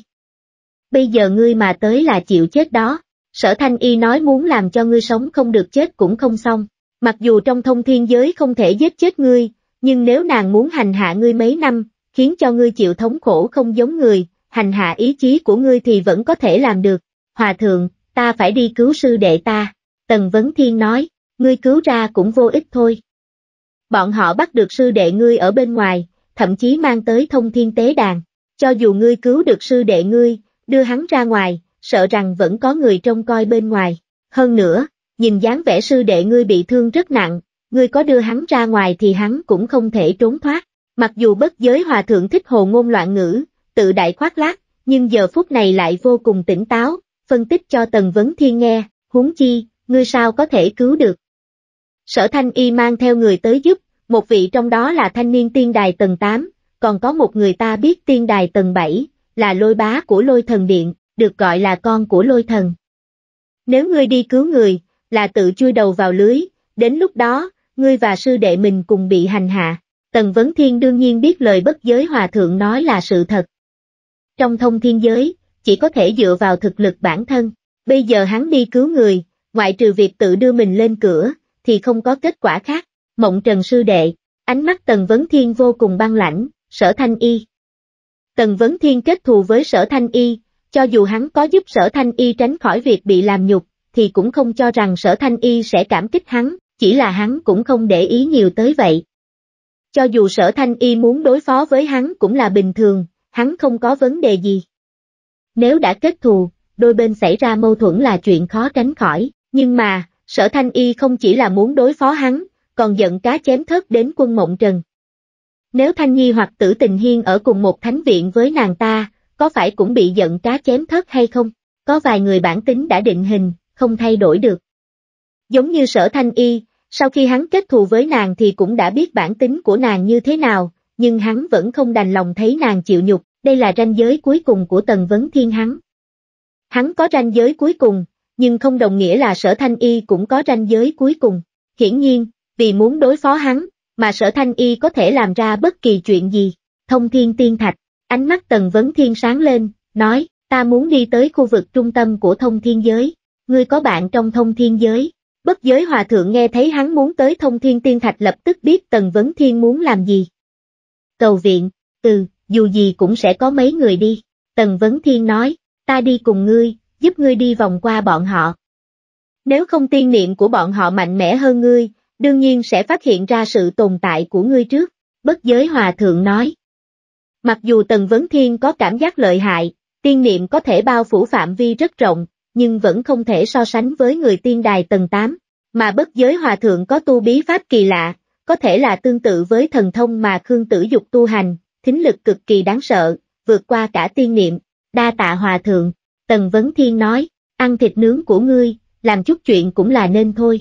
Bây giờ ngươi mà tới là chịu chết đó. Sở Thanh Y nói muốn làm cho ngươi sống không được chết cũng không xong, mặc dù trong thông thiên giới không thể giết chết ngươi, nhưng nếu nàng muốn hành hạ ngươi mấy năm, khiến cho ngươi chịu thống khổ không giống người, hành hạ ý chí của ngươi thì vẫn có thể làm được. Hòa Thượng, ta phải đi cứu sư đệ ta. Tần Vấn Thiên nói, ngươi cứu ra cũng vô ích thôi. Bọn họ bắt được sư đệ ngươi ở bên ngoài, thậm chí mang tới thông thiên tế đàn. Cho dù ngươi cứu được sư đệ ngươi, đưa hắn ra ngoài, sợ rằng vẫn có người trông coi bên ngoài. Hơn nữa, nhìn dáng vẻ sư đệ ngươi bị thương rất nặng, ngươi có đưa hắn ra ngoài thì hắn cũng không thể trốn thoát. Mặc dù Bất Giới Hòa Thượng thích hồ ngôn loạn ngữ, tự đại khoác lác, nhưng giờ phút này lại vô cùng tỉnh táo, phân tích cho Tần Vấn Thiên nghe, huống chi, ngươi sao có thể cứu được. Sở Thanh Y mang theo người tới giúp, một vị trong đó là thanh niên tiên đài tầng 8, còn có một người ta biết tiên đài tầng 7, là Lôi Bá của Lôi Thần Điện, được gọi là con của Lôi Thần. Nếu ngươi đi cứu người, là tự chui đầu vào lưới, đến lúc đó, ngươi và sư đệ mình cùng bị hành hạ. Tần Vấn Thiên đương nhiên biết lời Bất Giới Hòa Thượng nói là sự thật. Trong thông thiên giới, chỉ có thể dựa vào thực lực bản thân, bây giờ hắn đi cứu người, ngoại trừ việc tự đưa mình lên cửa, thì không có kết quả khác. Mộng Trần sư đệ, ánh mắt Tần Vấn Thiên vô cùng băng lãnh, Sở Thanh Y. Tần Vấn Thiên kết thù với Sở Thanh Y, cho dù hắn có giúp Sở Thanh Y tránh khỏi việc bị làm nhục, thì cũng không cho rằng Sở Thanh Y sẽ cảm kích hắn, chỉ là hắn cũng không để ý nhiều tới vậy. Cho dù Sở Thanh Y muốn đối phó với hắn cũng là bình thường, hắn không có vấn đề gì. Nếu đã kết thù, đôi bên xảy ra mâu thuẫn là chuyện khó tránh khỏi, nhưng mà, Sở Thanh Y không chỉ là muốn đối phó hắn, còn giận cá chém thớt đến Quân Mộng Trần. Nếu Thanh Nhi hoặc Tử Tình Hiên ở cùng một thánh viện với nàng ta, có phải cũng bị giận cá chém thớt hay không? Có vài người bản tính đã định hình, không thay đổi được. Giống như Sở Thanh Y, sau khi hắn kết thù với nàng thì cũng đã biết bản tính của nàng như thế nào, nhưng hắn vẫn không đành lòng thấy nàng chịu nhục, đây là ranh giới cuối cùng của Tần Vấn Thiên hắn. Hắn có ranh giới cuối cùng, nhưng không đồng nghĩa là Sở Thanh Y cũng có ranh giới cuối cùng. Hiển nhiên, vì muốn đối phó hắn, mà Sở Thanh Y có thể làm ra bất kỳ chuyện gì. Thông Thiên Tiên Thạch, ánh mắt Tần Vấn Thiên sáng lên, nói, ta muốn đi tới khu vực trung tâm của thông thiên giới, ngươi có bạn trong thông thiên giới. Bất Giới Hòa Thượng nghe thấy hắn muốn tới Thông Thiên Tiên Thạch lập tức biết Tần Vấn Thiên muốn làm gì. Cầu viện, dù gì cũng sẽ có mấy người đi. Tần Vấn Thiên nói, ta đi cùng ngươi, giúp ngươi đi vòng qua bọn họ. Nếu không tiên niệm của bọn họ mạnh mẽ hơn ngươi, đương nhiên sẽ phát hiện ra sự tồn tại của ngươi trước. Bất Giới Hòa Thượng nói. Mặc dù Tần Vấn Thiên có cảm giác lợi hại, tiên niệm có thể bao phủ phạm vi rất rộng, nhưng vẫn không thể so sánh với người tiên đài tầng 8, mà Bất Giới Hòa Thượng có tu bí pháp kỳ lạ, có thể là tương tự với thần thông mà Khương Tử Dục tu hành, thính lực cực kỳ đáng sợ, vượt qua cả tiên niệm. Đa tạ Hòa Thượng, Tần Vấn Thiên nói, ăn thịt nướng của ngươi, làm chút chuyện cũng là nên thôi.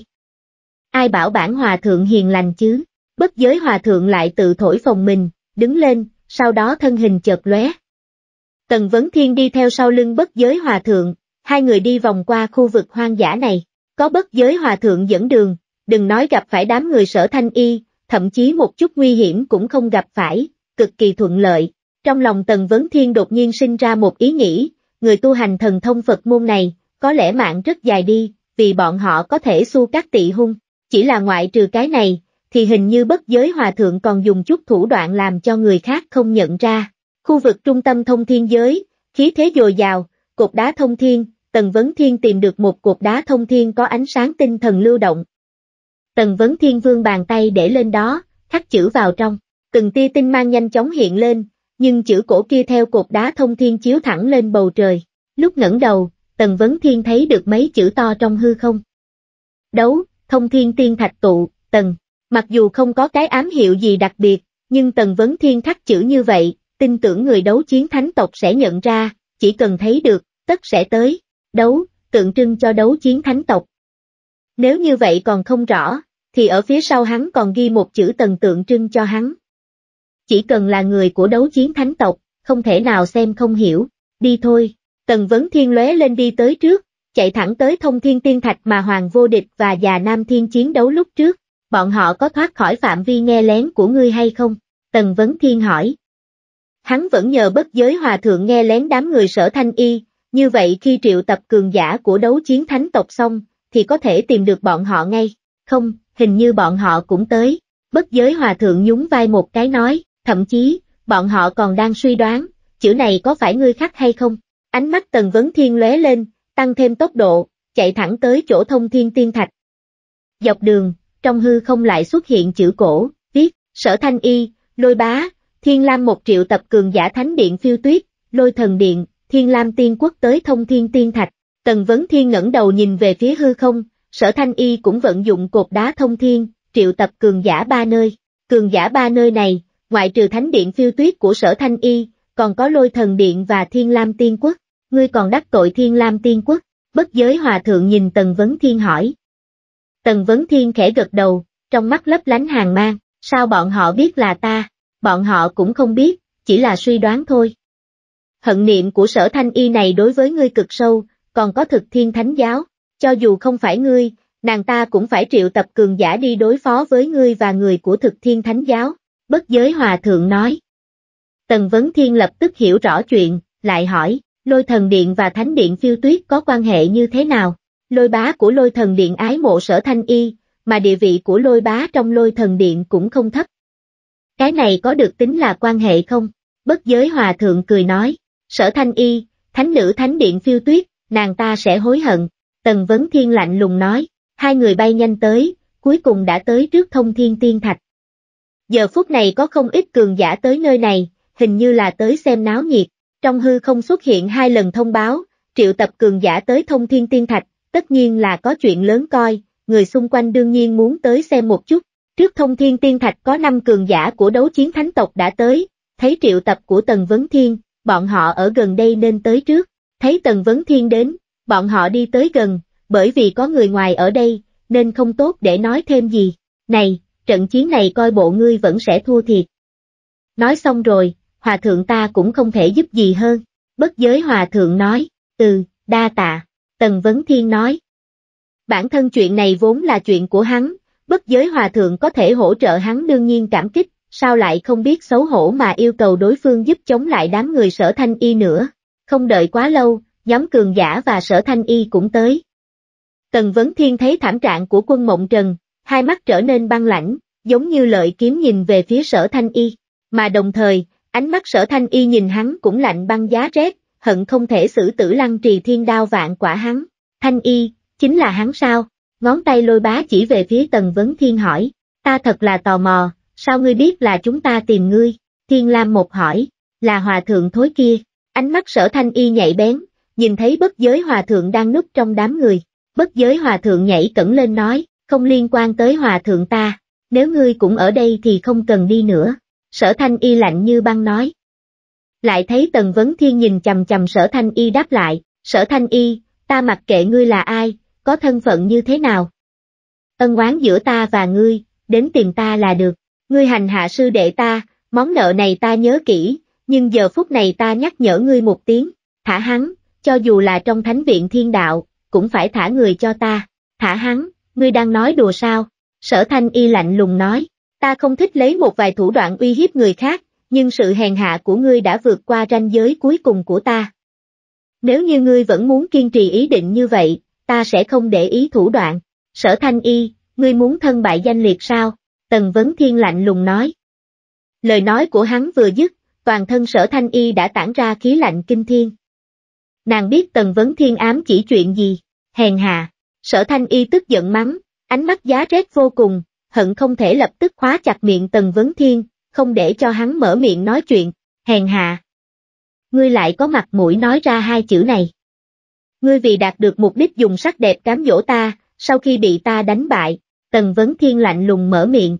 Ai bảo bản Hòa Thượng hiền lành chứ? Bất Giới Hòa Thượng lại tự thổi phồng mình, đứng lên, sau đó thân hình chợt lóe. Tần Vấn Thiên đi theo sau lưng Bất Giới Hòa Thượng. Hai người đi vòng qua khu vực hoang dã này, có Bất Giới Hòa Thượng dẫn đường, đừng nói gặp phải đám người Sở Thanh Y, thậm chí một chút nguy hiểm cũng không gặp phải, cực kỳ thuận lợi. Trong lòng Tần Vấn Thiên đột nhiên sinh ra một ý nghĩ, người tu hành thần thông Phật môn này, có lẽ mạng rất dài đi, vì bọn họ có thể xua các tị hung, chỉ là ngoại trừ cái này, thì hình như Bất Giới Hòa Thượng còn dùng chút thủ đoạn làm cho người khác không nhận ra. Khu vực trung tâm thông thiên giới, khí thế dồi dào, cột đá thông thiên. Tần Vấn Thiên tìm được một cột đá thông thiên có ánh sáng tinh thần lưu động. Tần Vấn Thiên vươn bàn tay để lên đó, khắc chữ vào trong. Từng tia tinh mang nhanh chóng hiện lên, nhưng chữ cổ kia theo cột đá thông thiên chiếu thẳng lên bầu trời. Lúc ngẩng đầu, Tần Vấn Thiên thấy được mấy chữ to trong hư không. Đấu, thông thiên tiên thạch tụ, Tần. Mặc dù không có cái ám hiệu gì đặc biệt, nhưng Tần Vấn Thiên khắc chữ như vậy, tin tưởng người đấu chiến thánh tộc sẽ nhận ra, chỉ cần thấy được, tất sẽ tới. Đấu, tượng trưng cho đấu chiến thánh tộc. Nếu như vậy còn không rõ, thì ở phía sau hắn còn ghi một chữ Tần tượng trưng cho hắn. Chỉ cần là người của đấu chiến thánh tộc, không thể nào xem không hiểu. Đi thôi. Tần Vấn Thiên lóe lên đi tới trước, chạy thẳng tới thông thiên tiên thạch mà Hoàng Vô Địch và Già Nam Thiên chiến đấu lúc trước. Bọn họ có thoát khỏi phạm vi nghe lén của ngươi hay không? Tần Vấn Thiên hỏi. Hắn vẫn nhờ Bất Giới Hòa Thượng nghe lén đám người Sở Thanh Y, như vậy khi triệu tập cường giả của đấu chiến thánh tộc xong, thì có thể tìm được bọn họ ngay. Không, hình như bọn họ cũng tới. Bất Giới Hòa Thượng nhún vai một cái nói, thậm chí, bọn họ còn đang suy đoán, chữ này có phải ngươi khắc hay không? Ánh mắt Tần Vấn Thiên lóe lên, tăng thêm tốc độ, chạy thẳng tới chỗ thông thiên tiên thạch. Dọc đường, trong hư không lại xuất hiện chữ cổ, viết, Sở Thanh Y, Lôi Bá, Thiên Lam Một triệu tập cường giả Thánh Điện Phiêu Tuyết, Lôi Thần Điện, Thiên Lam Tiên Quốc tới thông thiên tiên thạch. Tần Vấn Thiên ngẩng đầu nhìn về phía hư không, Sở Thanh Y cũng vận dụng cột đá thông thiên, triệu tập cường giả ba nơi. Cường giả ba nơi này, ngoại trừ Thánh Điện Phiêu Tuyết của Sở Thanh Y, còn có Lôi Thần Điện và Thiên Lam Tiên Quốc. Ngươi còn đắc tội Thiên Lam Tiên Quốc? Bất Giới Hòa Thượng nhìn Tần Vấn Thiên hỏi. Tần Vấn Thiên khẽ gật đầu, trong mắt lấp lánh hàn mang, sao bọn họ biết là ta? Bọn họ cũng không biết, chỉ là suy đoán thôi. Hận niệm của Sở Thanh Y này đối với ngươi cực sâu, còn có thực thiên thánh giáo, cho dù không phải ngươi, nàng ta cũng phải triệu tập cường giả đi đối phó với ngươi và người của thực thiên thánh giáo, Bất Giới Hòa Thượng nói. Tần Vấn Thiên lập tức hiểu rõ chuyện, lại hỏi, Lôi Thần Điện và Thánh Điện Phiêu Tuyết có quan hệ như thế nào? Lôi Bá của Lôi Thần Điện ái mộ Sở Thanh Y, mà địa vị của Lôi Bá trong Lôi Thần Điện cũng không thấp. Cái này có được tính là quan hệ không? Bất Giới Hòa Thượng cười nói, Sở Thanh Y, Thánh Nữ Thánh Điện Phiêu Tuyết, nàng ta sẽ hối hận. Tần Vấn Thiên lạnh lùng nói, hai người bay nhanh tới, cuối cùng đã tới trước thông thiên tiên thạch. Giờ phút này có không ít cường giả tới nơi này, hình như là tới xem náo nhiệt. Trong hư không xuất hiện hai lần thông báo, triệu tập cường giả tới thông thiên tiên thạch. Tất nhiên là có chuyện lớn coi, người xung quanh đương nhiên muốn tới xem một chút. Trước thông thiên tiên thạch có 5 cường giả của đấu chiến thánh tộc đã tới, thấy triệu tập của Tần Vấn Thiên, bọn họ ở gần đây nên tới trước. Thấy Tần Vấn Thiên đến, bọn họ đi tới gần, bởi vì có người ngoài ở đây, nên không tốt để nói thêm gì. Này, trận chiến này coi bộ ngươi vẫn sẽ thua thiệt. Nói xong rồi, Hòa Thượng ta cũng không thể giúp gì hơn. Bất Giới Hòa Thượng nói, đa tạ. Tần Vấn Thiên nói, bản thân chuyện này vốn là chuyện của hắn, Bất Giới Hòa Thượng có thể hỗ trợ hắn đương nhiên cảm kích, sao lại không biết xấu hổ mà yêu cầu đối phương giúp chống lại đám người Sở Thanh Y nữa. Không đợi quá lâu, nhóm cường giả và Sở Thanh Y cũng tới. Tần Vấn Thiên thấy thảm trạng của Quân Mộng Trần, hai mắt trở nên băng lãnh, giống như lợi kiếm nhìn về phía Sở Thanh Y, mà đồng thời, ánh mắt Sở Thanh Y nhìn hắn cũng lạnh băng giá rét. Hận không thể xử tử lăng trì thiên đao vạn quả hắn. Thanh Y, chính là hắn sao? Ngón tay Lôi Bá chỉ về phía Tần Vấn Thiên hỏi, ta thật là tò mò, sao ngươi biết là chúng ta tìm ngươi? Thiên Lam Một hỏi, là Hòa Thượng thối kia. Ánh mắt Sở Thanh Y nhạy bén, nhìn thấy Bất Giới Hòa Thượng đang núp trong đám người. Bất Giới Hòa Thượng nhảy cẩn lên nói, không liên quan tới Hòa Thượng ta, nếu ngươi cũng ở đây thì không cần đi nữa. Sở Thanh Y lạnh như băng nói. Lại thấy Tần Vấn Thiên nhìn chằm chằm Sở Thanh Y đáp lại, Sở Thanh Y, ta mặc kệ ngươi là ai, có thân phận như thế nào. Ân oán giữa ta và ngươi, đến tìm ta là được, ngươi hành hạ sư đệ ta, món nợ này ta nhớ kỹ, nhưng giờ phút này ta nhắc nhở ngươi một tiếng, thả hắn, cho dù là trong Thánh Viện Thiên Đạo, cũng phải thả người cho ta. Thả hắn, ngươi đang nói đùa sao? Sở Thanh Y lạnh lùng nói, ta không thích lấy một vài thủ đoạn uy hiếp người khác. Nhưng sự hèn hạ của ngươi đã vượt qua ranh giới cuối cùng của ta. Nếu như ngươi vẫn muốn kiên trì ý định như vậy, ta sẽ không để ý thủ đoạn. Sở Thanh Y, ngươi muốn thân bại danh liệt sao? Tần Vấn Thiên lạnh lùng nói. Lời nói của hắn vừa dứt, toàn thân Sở Thanh Y đã tản ra khí lạnh kinh thiên. Nàng biết Tần Vấn Thiên ám chỉ chuyện gì, hèn hạ. Sở Thanh Y tức giận mắng, ánh mắt giá rét vô cùng, hận không thể lập tức khóa chặt miệng Tần Vấn Thiên. không để cho hắn mở miệng nói chuyện, hèn hạ. Ngươi lại có mặt mũi nói ra hai chữ này. Ngươi vì đạt được mục đích dùng sắc đẹp cám dỗ ta, sau khi bị ta đánh bại, Tần Vấn Thiên lạnh lùng mở miệng.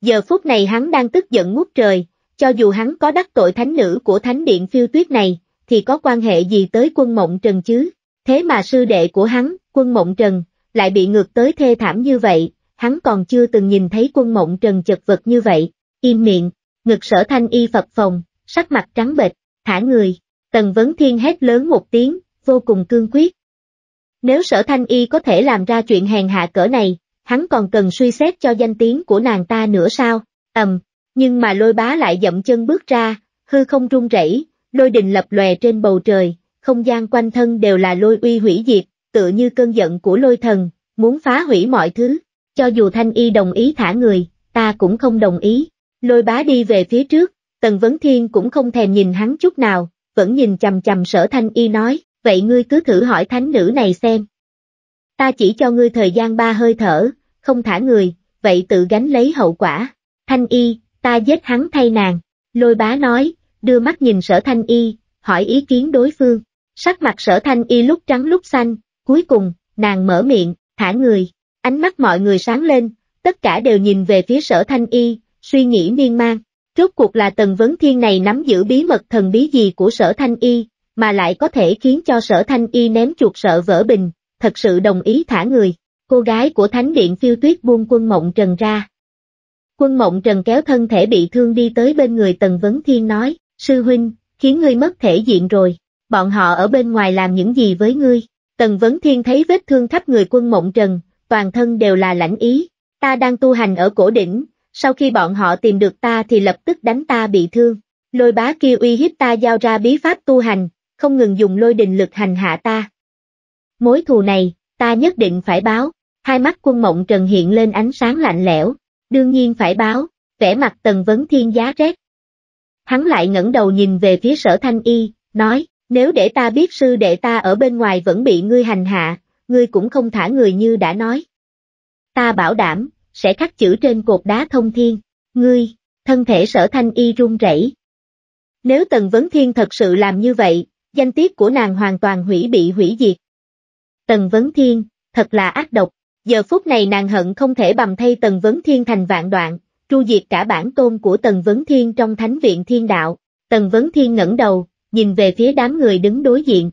Giờ phút này hắn đang tức giận ngút trời, cho dù hắn có đắc tội thánh nữ của Thánh Điện Phiêu Tuyết này, thì có quan hệ gì tới Quân Mộng Trần chứ? Thế mà sư đệ của hắn, Quân Mộng Trần, lại bị ngược tới thê thảm như vậy, hắn còn chưa từng nhìn thấy Quân Mộng Trần chật vật như vậy. Im miệng, ngực Sở Thanh Y phập phồng, sắc mặt trắng bệch, thả người. Tần Vấn Thiên hét lớn một tiếng, vô cùng cương quyết. Nếu Sở Thanh Y có thể làm ra chuyện hèn hạ cỡ này, hắn còn cần suy xét cho danh tiếng của nàng ta nữa sao? Nhưng mà Lôi Bá lại dậm chân bước ra, hư không rung rẩy, lôi đình lập lòe trên bầu trời, không gian quanh thân đều là lôi uy hủy diệt, tựa như cơn giận của lôi thần, muốn phá hủy mọi thứ. Cho dù Thanh Y đồng ý thả người, ta cũng không đồng ý. Lôi Bá đi về phía trước, Tần Vấn Thiên cũng không thèm nhìn hắn chút nào, vẫn nhìn chằm chằm Sở Thanh Y nói, vậy ngươi cứ thử hỏi thánh nữ này xem. Ta chỉ cho ngươi thời gian 3 hơi thở, không thả người, vậy tự gánh lấy hậu quả. Thanh Y, ta giết hắn thay nàng. Lôi Bá nói, đưa mắt nhìn Sở Thanh Y, hỏi ý kiến đối phương. Sắc mặt Sở Thanh Y lúc trắng lúc xanh, cuối cùng, nàng mở miệng, thả người. Ánh mắt mọi người sáng lên, tất cả đều nhìn về phía Sở Thanh Y, suy nghĩ miên man. Rốt cuộc là Tần Vấn Thiên này nắm giữ bí mật thần bí gì của Sở Thanh Y, mà lại có thể khiến cho Sở Thanh Y ném chuột sợ vỡ bình, thật sự đồng ý thả người. Cô gái của Thánh Điện Phiêu Tuyết buông Quân Mộng Trần ra. Quân Mộng Trần kéo thân thể bị thương đi tới bên người Tần Vấn Thiên nói, sư huynh, khiến ngươi mất thể diện rồi, bọn họ ở bên ngoài làm những gì với ngươi? Tần Vấn Thiên thấy vết thương khắp người Quân Mộng Trần, toàn thân đều là lãnh ý, ta đang tu hành ở cổ đỉnh, sau khi bọn họ tìm được ta thì lập tức đánh ta bị thương, Lôi Bá kia uy hiếp ta giao ra bí pháp tu hành, không ngừng dùng lôi đình lực hành hạ ta. Mối thù này, ta nhất định phải báo. Hai mắt Quân Mộng Trần hiện lên ánh sáng lạnh lẽo, đương nhiên phải báo. Vẻ mặt Tần Vấn Thiên giá rét. Hắn lại ngẩng đầu nhìn về phía Sở Thanh Y, nói, nếu để ta biết sư đệ ta ở bên ngoài vẫn bị ngươi hành hạ, ngươi cũng không thả người như đã nói. Ta bảo đảm, sẽ khắc chữ trên cột đá thông thiên. Ngươi, thân thể Sở Thanh Y run rẩy. Nếu Tần Vấn Thiên thật sự làm như vậy, danh tiết của nàng hoàn toàn bị hủy diệt. Tần Vấn Thiên, thật là ác độc. Giờ phút này nàng hận không thể bầm thay Tần Vấn Thiên thành vạn đoạn, tru diệt cả bản tôn của Tần Vấn Thiên trong Thánh Viện Thiên Đạo. Tần Vấn Thiên ngẩng đầu, nhìn về phía đám người đứng đối diện.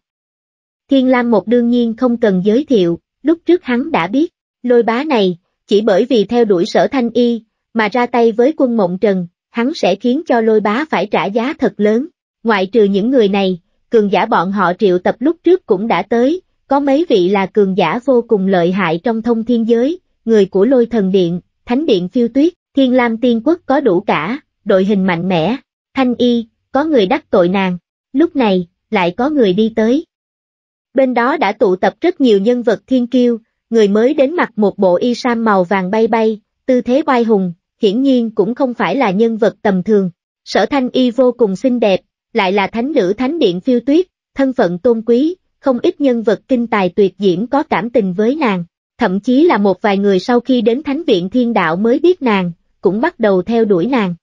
Thiên Lam Một đương nhiên không cần giới thiệu, lúc trước hắn đã biết, Lôi Bá này, chỉ bởi vì theo đuổi Sở Thanh Y, mà ra tay với Quân Mộng Trần, hắn sẽ khiến cho Lôi Bá phải trả giá thật lớn. Ngoại trừ những người này, cường giả bọn họ triệu tập lúc trước cũng đã tới, có mấy vị là cường giả vô cùng lợi hại trong thông thiên giới, người của Lôi Thần Điện, Thánh Điện Phiêu Tuyết, Thiên Lam Tiên Quốc có đủ cả, đội hình mạnh mẽ. Thanh Y, có người đắc tội nàng. Lúc này, lại có người đi tới. Bên đó đã tụ tập rất nhiều nhân vật thiên kiêu, người mới đến mặc một bộ y sam màu vàng bay bay, tư thế oai hùng, hiển nhiên cũng không phải là nhân vật tầm thường. Sở Thanh Y vô cùng xinh đẹp, lại là thánh nữ Thánh Điện Phiêu Tuyết, thân phận tôn quý, không ít nhân vật kinh tài tuyệt diễm có cảm tình với nàng, thậm chí là một vài người sau khi đến Thánh Viện Thiên Đạo mới biết nàng, cũng bắt đầu theo đuổi nàng.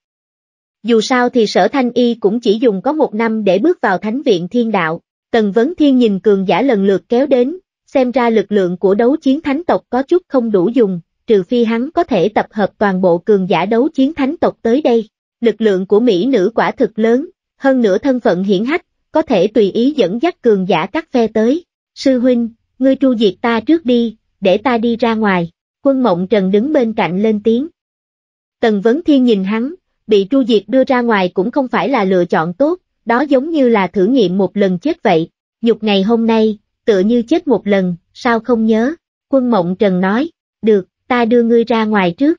Dù sao thì Sở Thanh Y cũng chỉ dùng có 1 năm để bước vào Thánh Viện Thiên Đạo. Tần Vấn Thiên nhìn cường giả lần lượt kéo đến, xem ra lực lượng của Đấu Chiến Thánh Tộc có chút không đủ dùng, trừ phi hắn có thể tập hợp toàn bộ cường giả Đấu Chiến Thánh Tộc tới đây. Lực lượng của mỹ nữ quả thực lớn, hơn nữa thân phận hiển hách, có thể tùy ý dẫn dắt cường giả các phe tới. Sư huynh, ngươi tru diệt ta trước đi, để ta đi ra ngoài. Quân Mộng Trần đứng bên cạnh lên tiếng. Tần Vấn Thiên nhìn hắn, bị tru diệt đưa ra ngoài cũng không phải là lựa chọn tốt, đó giống như là thử nghiệm một lần chết vậy. Nhục ngày hôm nay, tựa như chết một lần, sao không nhớ? Quân Mộng Trần nói, được, ta đưa ngươi ra ngoài trước.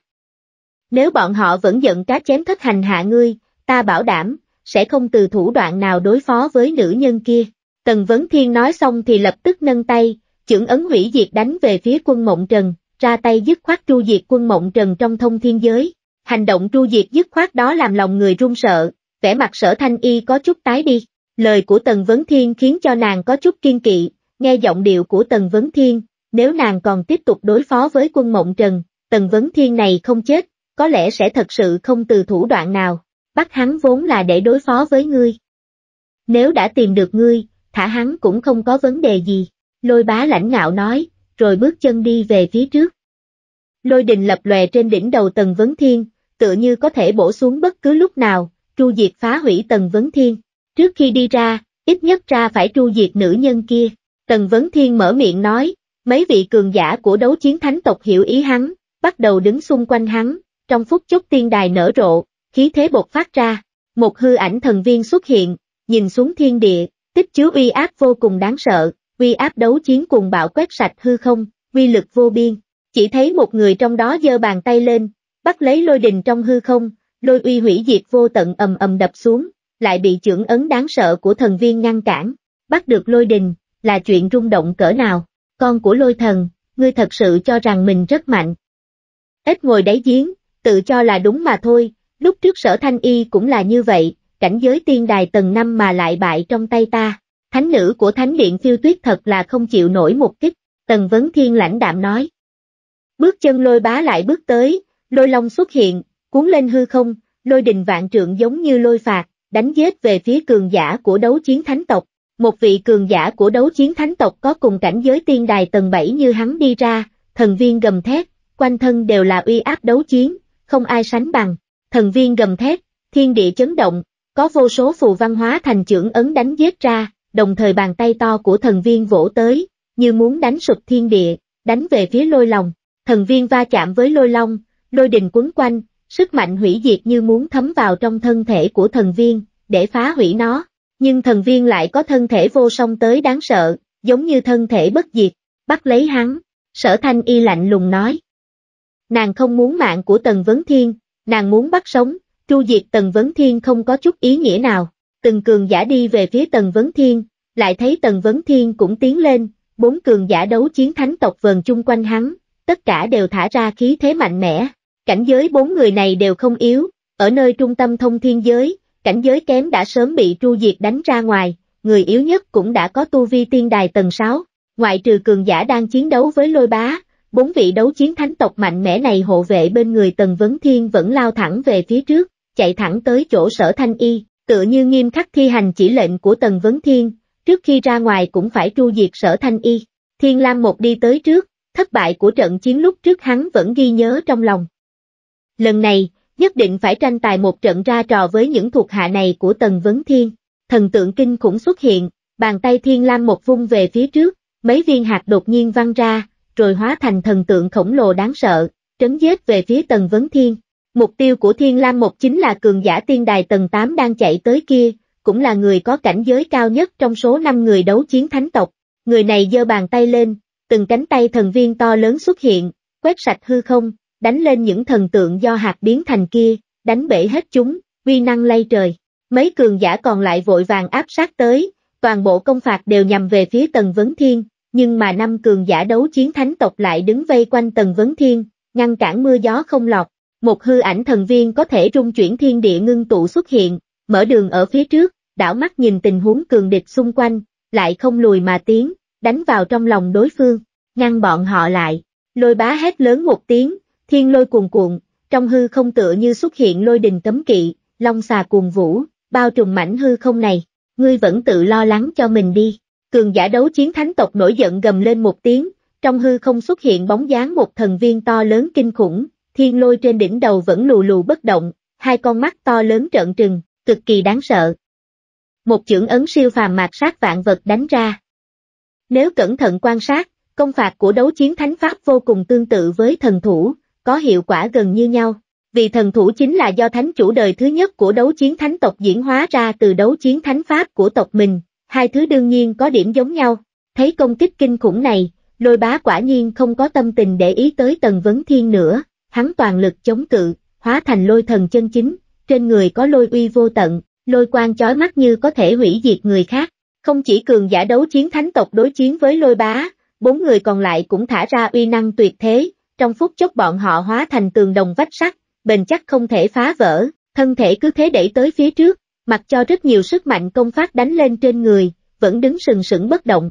Nếu bọn họ vẫn giận cá chém thất hành hạ ngươi, ta bảo đảm, sẽ không từ thủ đoạn nào đối phó với nữ nhân kia. Tần Vấn Thiên nói xong thì lập tức nâng tay, chưởng ấn hủy diệt đánh về phía Quân Mộng Trần, ra tay dứt khoát tru diệt Quân Mộng Trần trong thông thiên giới. Hành động tru diệt dứt khoát đó làm lòng người run sợ, vẻ mặt Sở Thanh Y có chút tái đi. Lời của Tần Vấn Thiên khiến cho nàng có chút kiên kỵ, nghe giọng điệu của Tần Vấn Thiên, nếu nàng còn tiếp tục đối phó với Quân Mộng Trần, Tần Vấn Thiên này không chết, có lẽ sẽ thật sự không từ thủ đoạn nào, bắt hắn vốn là để đối phó với ngươi. Nếu đã tìm được ngươi, thả hắn cũng không có vấn đề gì, Lôi Bá lãnh ngạo nói, rồi bước chân đi về phía trước. Lôi đình lập lòe trên đỉnh đầu Tần Vấn Thiên, tựa như có thể bổ xuống bất cứ lúc nào, tru diệt phá hủy Tần Vấn Thiên. Trước khi đi ra, ít nhất ra phải tru diệt nữ nhân kia. Tần Vấn Thiên mở miệng nói, mấy vị cường giả của đấu chiến thánh tộc hiểu ý hắn, bắt đầu đứng xung quanh hắn, trong phút chốc tiên đài nở rộ, khí thế bộc phát ra, một hư ảnh thần viên xuất hiện, nhìn xuống thiên địa, tích chứa uy áp vô cùng đáng sợ, uy áp đấu chiến cùng bạo quét sạch hư không, uy lực vô biên. Chỉ thấy một người trong đó giơ bàn tay lên, bắt lấy lôi đình trong hư không, lôi uy hủy diệt vô tận ầm ầm đập xuống, lại bị chưởng ấn đáng sợ của thần viên ngăn cản. Bắt được lôi đình, là chuyện rung động cỡ nào. Con của lôi thần, ngươi thật sự cho rằng mình rất mạnh. Ếch ngồi đáy giếng, tự cho là đúng mà thôi, lúc trước Sở Thanh Y cũng là như vậy, cảnh giới tiên đài tầng 5 mà lại bại trong tay ta. Thánh nữ của Thánh Điện Phiêu Tuyết thật là không chịu nổi một kích, Tần Vấn Thiên lãnh đạm nói. Bước chân Lôi Bá lại bước tới, lôi long xuất hiện, cuốn lên hư không, lôi đình vạn trượng giống như lôi phạt, đánh giết về phía cường giả của đấu chiến thánh tộc. Một vị cường giả của đấu chiến thánh tộc có cùng cảnh giới tiên đài tầng 7 như hắn đi ra, thần viên gầm thét, quanh thân đều là uy áp đấu chiến, không ai sánh bằng. Thần viên gầm thét, thiên địa chấn động, có vô số phù văn hóa thành chưởng ấn đánh giết ra, đồng thời bàn tay to của thần viên vỗ tới, như muốn đánh sụp thiên địa, đánh về phía lôi lòng. Thần viên va chạm với lôi long, lôi đình quấn quanh, sức mạnh hủy diệt như muốn thấm vào trong thân thể của thần viên, để phá hủy nó. Nhưng thần viên lại có thân thể vô song tới đáng sợ, giống như thân thể bất diệt, bắt lấy hắn, Sở Thanh Y lạnh lùng nói. Nàng không muốn mạng của Tần Vấn Thiên, nàng muốn bắt sống, tru diệt Tần Vấn Thiên không có chút ý nghĩa nào. Từng cường giả đi về phía Tần Vấn Thiên, lại thấy Tần Vấn Thiên cũng tiến lên, bốn cường giả đấu chiến thánh tộc vờn chung quanh hắn, tất cả đều thả ra khí thế mạnh mẽ. Cảnh giới bốn người này đều không yếu, ở nơi trung tâm thông thiên giới, cảnh giới kém đã sớm bị tru diệt đánh ra ngoài, người yếu nhất cũng đã có tu vi tiên đài tầng 6, ngoại trừ cường giả đang chiến đấu với Lôi Bá, bốn vị đấu chiến thánh tộc mạnh mẽ này hộ vệ bên người Tần Vấn Thiên vẫn lao thẳng về phía trước, chạy thẳng tới chỗ Sở Thanh Y, tựa như nghiêm khắc thi hành chỉ lệnh của Tần Vấn Thiên, trước khi ra ngoài cũng phải tru diệt Sở Thanh Y. Thiên Lam Một đi tới trước, thất bại của trận chiến lúc trước hắn vẫn ghi nhớ trong lòng. Lần này, nhất định phải tranh tài một trận ra trò với những thuộc hạ này của Tần Vấn Thiên. Thần tượng kinh khủng xuất hiện, bàn tay Thiên Lam Một vung về phía trước, mấy viên hạt đột nhiên văng ra, rồi hóa thành thần tượng khổng lồ đáng sợ, trấn giết về phía Tần Vấn Thiên. Mục tiêu của Thiên Lam Một chính là cường giả tiên đài tầng 8 đang chạy tới kia, cũng là người có cảnh giới cao nhất trong số 5 người đấu chiến thánh tộc. Người này giơ bàn tay lên, từng cánh tay thần viên to lớn xuất hiện, quét sạch hư không, đánh lên những thần tượng do hạt biến thành kia, đánh bể hết chúng, uy năng lay trời. Mấy cường giả còn lại vội vàng áp sát tới, toàn bộ công phạt đều nhằm về phía Tần Vấn Thiên, nhưng mà 5 cường giả đấu chiến thánh tộc lại đứng vây quanh Tần Vấn Thiên, ngăn cản mưa gió không lọt. Một hư ảnh thần viên có thể rung chuyển thiên địa ngưng tụ xuất hiện, mở đường ở phía trước, đảo mắt nhìn tình huống cường địch xung quanh, lại không lùi mà tiến, đánh vào trong lòng đối phương, ngăn bọn họ lại. Lôi Bá hét lớn một tiếng, thiên lôi cuồn cuộn, trong hư không tựa như xuất hiện lôi đình cấm kỵ, long xà cuồng vũ, bao trùm mảnh hư không này. Ngươi vẫn tự lo lắng cho mình đi. Cường giả đấu chiến thánh tộc nổi giận gầm lên một tiếng, trong hư không xuất hiện bóng dáng một thần viên to lớn kinh khủng, thiên lôi trên đỉnh đầu vẫn lù lù bất động, hai con mắt to lớn trợn trừng, cực kỳ đáng sợ. Một chưởng ấn siêu phàm mạt sát vạn vật đánh ra. Nếu cẩn thận quan sát, công phạt của đấu chiến thánh pháp vô cùng tương tự với thần thủ, có hiệu quả gần như nhau, vì thần thủ chính là do thánh chủ đời thứ nhất của đấu chiến thánh tộc diễn hóa ra từ đấu chiến thánh pháp của tộc mình, hai thứ đương nhiên có điểm giống nhau. Thấy công kích kinh khủng này, Lôi Bá quả nhiên không có tâm tình để ý tới Tần Vấn Thiên nữa, hắn toàn lực chống cự, hóa thành lôi thần chân chính, trên người có lôi uy vô tận, lôi quang chói mắt như có thể hủy diệt người khác. Không chỉ cường giả đấu chiến thánh tộc đối chiến với Lôi Bá, bốn người còn lại cũng thả ra uy năng tuyệt thế. Trong phút chốc bọn họ hóa thành tường đồng vách sắt, bền chắc không thể phá vỡ, thân thể cứ thế đẩy tới phía trước, mặc cho rất nhiều sức mạnh công phát đánh lên trên người, vẫn đứng sừng sững bất động.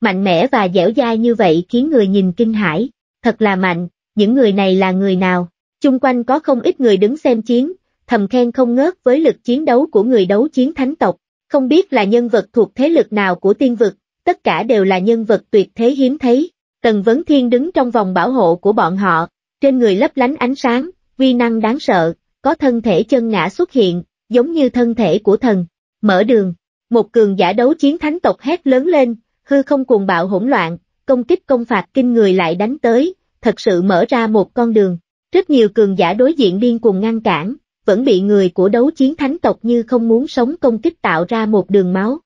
Mạnh mẽ và dẻo dai như vậy khiến người nhìn kinh hãi, thật là mạnh, những người này là người nào? Chung quanh có không ít người đứng xem chiến, thầm khen không ngớt với lực chiến đấu của người đấu chiến thánh tộc, không biết là nhân vật thuộc thế lực nào của tiên vực, tất cả đều là nhân vật tuyệt thế hiếm thấy. Tần Vấn Thiên đứng trong vòng bảo hộ của bọn họ, trên người lấp lánh ánh sáng, uy năng đáng sợ, có thân thể chân ngã xuất hiện, giống như thân thể của thần. Mở đường, một cường giả đấu chiến thánh tộc hét lớn lên, hư không cuồng bạo hỗn loạn, công kích công phạt kinh người lại đánh tới, thật sự mở ra một con đường. Rất nhiều cường giả đối diện điên cuồng ngăn cản, vẫn bị người của đấu chiến thánh tộc như không muốn sống công kích tạo ra một đường máu.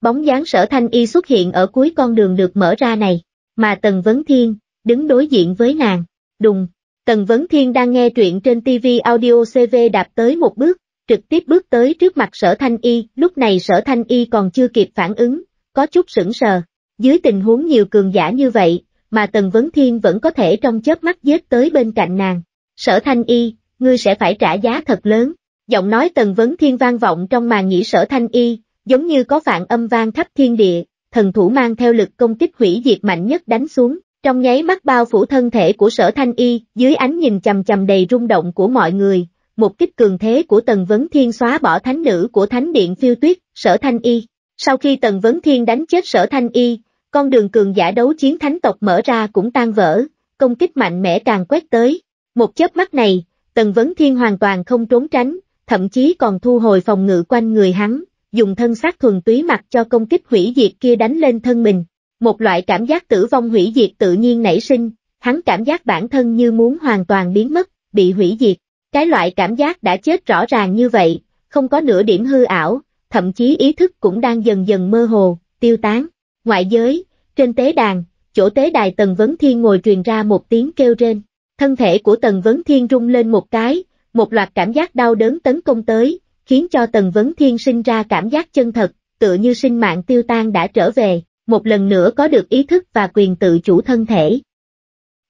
Bóng dáng Sở Thanh Y xuất hiện ở cuối con đường được mở ra này, mà Tần Vấn Thiên đứng đối diện với nàng. Đùng, Tần Vấn Thiên đang nghe truyện trên TV audio CV đạp tới một bước, trực tiếp bước tới trước mặt Sở Thanh Y, lúc này Sở Thanh Y còn chưa kịp phản ứng, có chút sững sờ. Dưới tình huống nhiều cường giả như vậy, mà Tần Vấn Thiên vẫn có thể trong chớp mắt giết tới bên cạnh nàng. Sở Thanh Y, ngươi sẽ phải trả giá thật lớn. Giọng nói Tần Vấn Thiên vang vọng trong màn nhĩ Sở Thanh Y, giống như có vạn âm vang khắp thiên địa, thần thủ mang theo lực công kích hủy diệt mạnh nhất đánh xuống, trong nháy mắt bao phủ thân thể của Sở Thanh Y, dưới ánh nhìn chằm chằm đầy rung động của mọi người. Một kích cường thế của Tần Vấn Thiên xóa bỏ thánh nữ của Thánh Điện Phiêu Tuyết, Sở Thanh Y. Sau khi Tần Vấn Thiên đánh chết Sở Thanh Y, con đường cường giả đấu chiến thánh tộc mở ra cũng tan vỡ, công kích mạnh mẽ càng quét tới. Một chớp mắt này, Tần Vấn Thiên hoàn toàn không trốn tránh, thậm chí còn thu hồi phòng ngự quanh người hắn, dùng thân xác thuần túy mặc cho công kích hủy diệt kia đánh lên thân mình. Một loại cảm giác tử vong hủy diệt tự nhiên nảy sinh, hắn cảm giác bản thân như muốn hoàn toàn biến mất, bị hủy diệt. Cái loại cảm giác đã chết rõ ràng như vậy, không có nửa điểm hư ảo, thậm chí ý thức cũng đang dần dần mơ hồ, tiêu tán. Ngoại giới, trên tế đàn, chỗ tế đài Tần Vấn Thiên ngồi truyền ra một tiếng kêu rên. Thân thể của Tần Vấn Thiên rung lên một cái, một loạt cảm giác đau đớn tấn công tới, khiến cho Tần Vấn Thiên sinh ra cảm giác chân thật, tựa như sinh mạng tiêu tan đã trở về, một lần nữa có được ý thức và quyền tự chủ thân thể.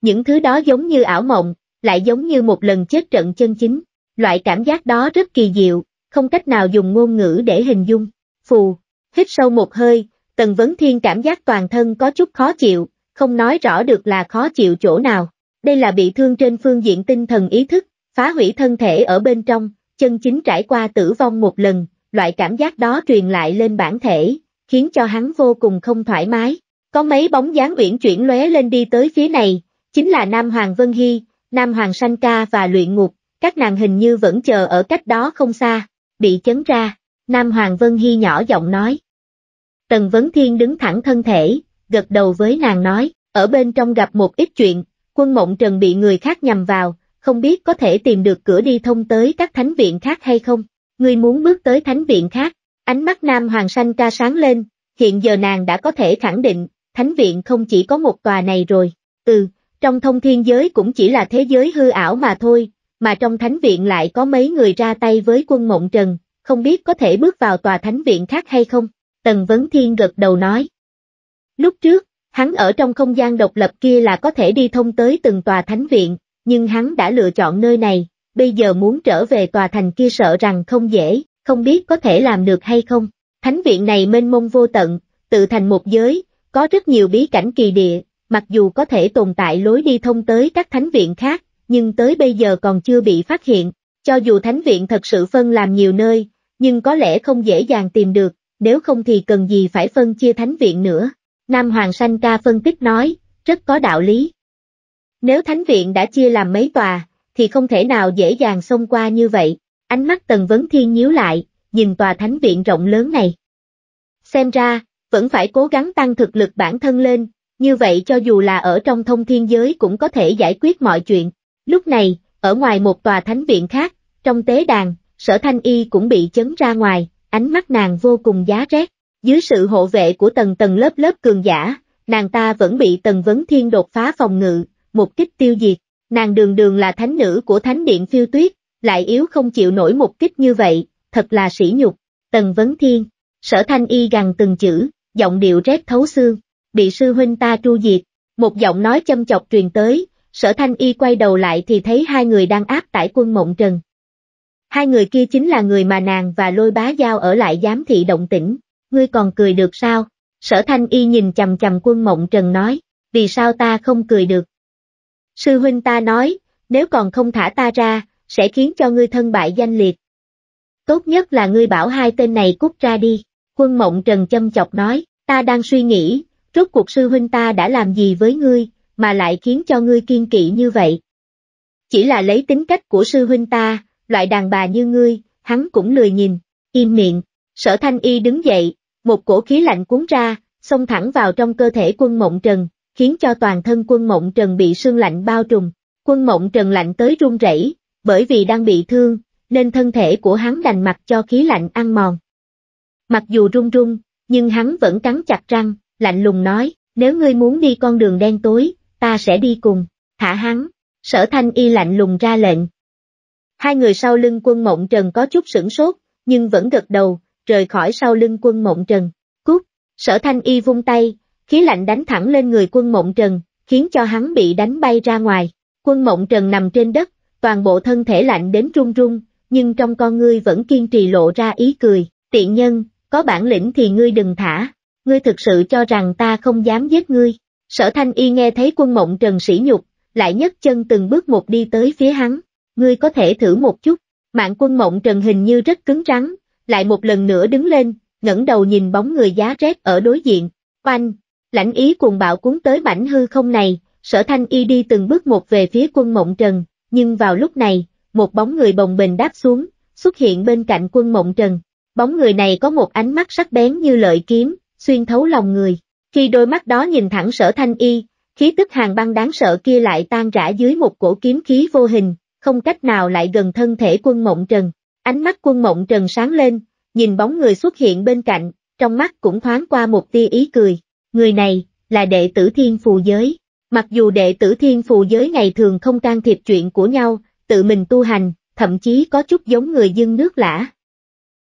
Những thứ đó giống như ảo mộng, lại giống như một lần chết trận chân chính, loại cảm giác đó rất kỳ diệu, không cách nào dùng ngôn ngữ để hình dung. Phù, hít sâu một hơi, Tần Vấn Thiên cảm giác toàn thân có chút khó chịu, không nói rõ được là khó chịu chỗ nào. Đây là bị thương trên phương diện tinh thần ý thức, phá hủy thân thể ở bên trong, chân chính trải qua tử vong một lần, loại cảm giác đó truyền lại lên bản thể, khiến cho hắn vô cùng không thoải mái. Có mấy bóng dáng uyển chuyển lóe lên đi tới phía này, chính là Nam Hoàng Vân Hy, Nam Hoàng Thánh Ca và Luyện Ngục, các nàng hình như vẫn chờ ở cách đó không xa. Bị chấn ra, Nam Hoàng Vân Hy nhỏ giọng nói. Tần Vấn Thiên đứng thẳng thân thể, gật đầu với nàng nói, ở bên trong gặp một ít chuyện, Quân Mộng Trần bị người khác nhằm vào, không biết có thể tìm được cửa đi thông tới các thánh viện khác hay không. Ngươi muốn bước tới thánh viện khác? Ánh mắt Nam Hoàng Thánh Ca sáng lên, hiện giờ nàng đã có thể khẳng định, thánh viện không chỉ có một tòa này rồi. Ừ, trong thông thiên giới cũng chỉ là thế giới hư ảo mà thôi, mà trong thánh viện lại có mấy người ra tay với Quân Mộng Trần, không biết có thể bước vào tòa thánh viện khác hay không? Tần Vấn Thiên gật đầu nói. Lúc trước, hắn ở trong không gian độc lập kia là có thể đi thông tới từng tòa thánh viện, nhưng hắn đã lựa chọn nơi này, bây giờ muốn trở về tòa thành kia sợ rằng không dễ, không biết có thể làm được hay không. Thánh viện này mênh mông vô tận, tự thành một giới, có rất nhiều bí cảnh kỳ địa, mặc dù có thể tồn tại lối đi thông tới các thánh viện khác, nhưng tới bây giờ còn chưa bị phát hiện, cho dù thánh viện thật sự phân làm nhiều nơi, nhưng có lẽ không dễ dàng tìm được, nếu không thì cần gì phải phân chia thánh viện nữa. Nam Hoàng Thánh Ca phân tích nói, rất có đạo lý. Nếu thánh viện đã chia làm mấy tòa, thì không thể nào dễ dàng xông qua như vậy. Ánh mắt Tần Vấn Thiên nhíu lại, nhìn tòa thánh viện rộng lớn này. Xem ra, vẫn phải cố gắng tăng thực lực bản thân lên, như vậy cho dù là ở trong thông thiên giới cũng có thể giải quyết mọi chuyện. Lúc này, ở ngoài một tòa thánh viện khác, trong tế đàn, Sở Thanh Y cũng bị chấn ra ngoài, ánh mắt nàng vô cùng giá rét. Dưới sự hộ vệ của tầng lớp lớp cường giả, nàng ta vẫn bị Tần Vấn Thiên đột phá phòng ngự, một kích tiêu diệt. Nàng đường đường là thánh nữ của Thánh Điện Phiêu Tuyết, lại yếu không chịu nổi một kích như vậy, thật là sỉ nhục. Tần Vấn Thiên, Sở Thanh Y gằn từng chữ, giọng điệu rét thấu xương, bị sư huynh ta tru diệt. Một giọng nói châm chọc truyền tới. Sở Thanh Y quay đầu lại thì thấy hai người đang áp tải Quân Mộng Trần. Hai người kia chính là người mà nàng và Lôi Bá Giao ở lại giám thị động tĩnh. Ngươi còn cười được sao? Sở Thanh Y nhìn chằm chằm Quân Mộng Trần nói, vì sao ta không cười được? Sư huynh ta nói, nếu còn không thả ta ra, sẽ khiến cho ngươi thân bại danh liệt. Tốt nhất là ngươi bảo hai tên này cút ra đi, Quân Mộng Trần châm chọc nói, ta đang suy nghĩ, rốt cuộc sư huynh ta đã làm gì với ngươi, mà lại khiến cho ngươi kiên kỵ như vậy. Chỉ là lấy tính cách của sư huynh ta, loại đàn bà như ngươi, hắn cũng lười nhìn. Im miệng, Sở Thanh Y đứng dậy, một cổ khí lạnh cuốn ra, xông thẳng vào trong cơ thể Quân Mộng Trần, khiến cho toàn thân Quân Mộng Trần bị sương lạnh bao trùm. Quân Mộng Trần lạnh tới run rẩy, bởi vì đang bị thương, nên thân thể của hắn đành mặc cho khí lạnh ăn mòn. Mặc dù run run, nhưng hắn vẫn cắn chặt răng, lạnh lùng nói, nếu ngươi muốn đi con đường đen tối, ta sẽ đi cùng, thả hắn, Sở Thanh Y lạnh lùng ra lệnh. Hai người sau lưng Quân Mộng Trần có chút sửng sốt, nhưng vẫn gật đầu, rời khỏi sau lưng Quân Mộng Trần. Cút, Sở Thanh Y vung tay, khí lạnh đánh thẳng lên người Quân Mộng Trần, khiến cho hắn bị đánh bay ra ngoài. Quân Mộng Trần nằm trên đất, toàn bộ thân thể lạnh đến run run, nhưng trong con ngươi vẫn kiên trì lộ ra ý cười, tiện nhân, có bản lĩnh thì ngươi đừng thả, ngươi thực sự cho rằng ta không dám giết ngươi. Sở Thanh Y nghe thấy Quân Mộng Trần sỉ nhục, lại nhấc chân từng bước một đi tới phía hắn, ngươi có thể thử một chút. Mạng Quân Mộng Trần hình như rất cứng rắn, lại một lần nữa đứng lên, ngẩng đầu nhìn bóng người giá rét ở đối diện. Oanh, lãnh ý cuồng bạo cuốn tới mảnh hư không này, Sở Thanh Y đi từng bước một về phía Quân Mộng Trần, nhưng vào lúc này, một bóng người bồng bềnh đáp xuống, xuất hiện bên cạnh Quân Mộng Trần. Bóng người này có một ánh mắt sắc bén như lợi kiếm, xuyên thấu lòng người. Khi đôi mắt đó nhìn thẳng Sở Thanh Y, khí tức hàn băng đáng sợ kia lại tan rã dưới một cổ kiếm khí vô hình, không cách nào lại gần thân thể Quân Mộng Trần. Ánh mắt Quân Mộng Trần sáng lên, nhìn bóng người xuất hiện bên cạnh, trong mắt cũng thoáng qua một tia ý cười. Người này là đệ tử Thiên Phù Giới. Mặc dù đệ tử Thiên Phù Giới ngày thường không can thiệp chuyện của nhau, tự mình tu hành, thậm chí có chút giống người dưng nước lã.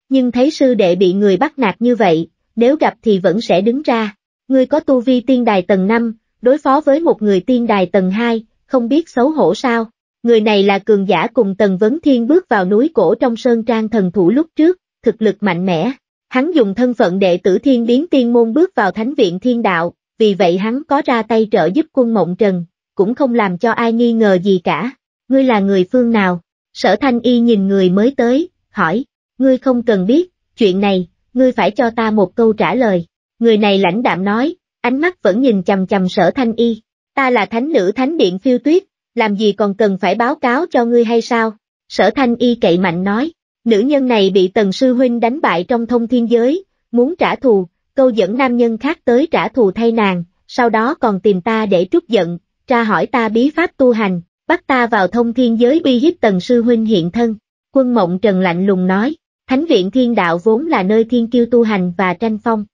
Nhưng thấy sư đệ bị người bắt nạt như vậy, nếu gặp thì vẫn sẽ đứng ra. Ngươi có tu vi tiên đài tầng 5, đối phó với một người tiên đài tầng 2, không biết xấu hổ sao. Người này là cường giả cùng Tần Vấn Thiên bước vào núi cổ trong Sơn Trang Thần Thủ lúc trước, thực lực mạnh mẽ. Hắn dùng thân phận đệ tử Thiên Biến Tiên Môn bước vào Thánh Viện Thiên Đạo, vì vậy hắn có ra tay trợ giúp Quân Mộng Trần, cũng không làm cho ai nghi ngờ gì cả. Ngươi là người phương nào? Sở Thanh Y nhìn người mới tới, hỏi. Ngươi không cần biết, chuyện này, ngươi phải cho ta một câu trả lời. Người này lãnh đạm nói, ánh mắt vẫn nhìn chằm chằm Sở Thanh Y. Ta là thánh nữ Thánh Điện Phiêu Tuyết, làm gì còn cần phải báo cáo cho ngươi hay sao? Sở Thanh Y cậy mạnh nói, nữ nhân này bị Tần sư huynh đánh bại trong Thông Thiên Giới, muốn trả thù, câu dẫn nam nhân khác tới trả thù thay nàng, sau đó còn tìm ta để trút giận, tra hỏi ta bí pháp tu hành, bắt ta vào Thông Thiên Giới uy hiếp Tần sư huynh hiện thân. Quân Mộng Trần lạnh lùng nói, Thánh Viện Thiên Đạo vốn là nơi thiên kiêu tu hành và tranh phong.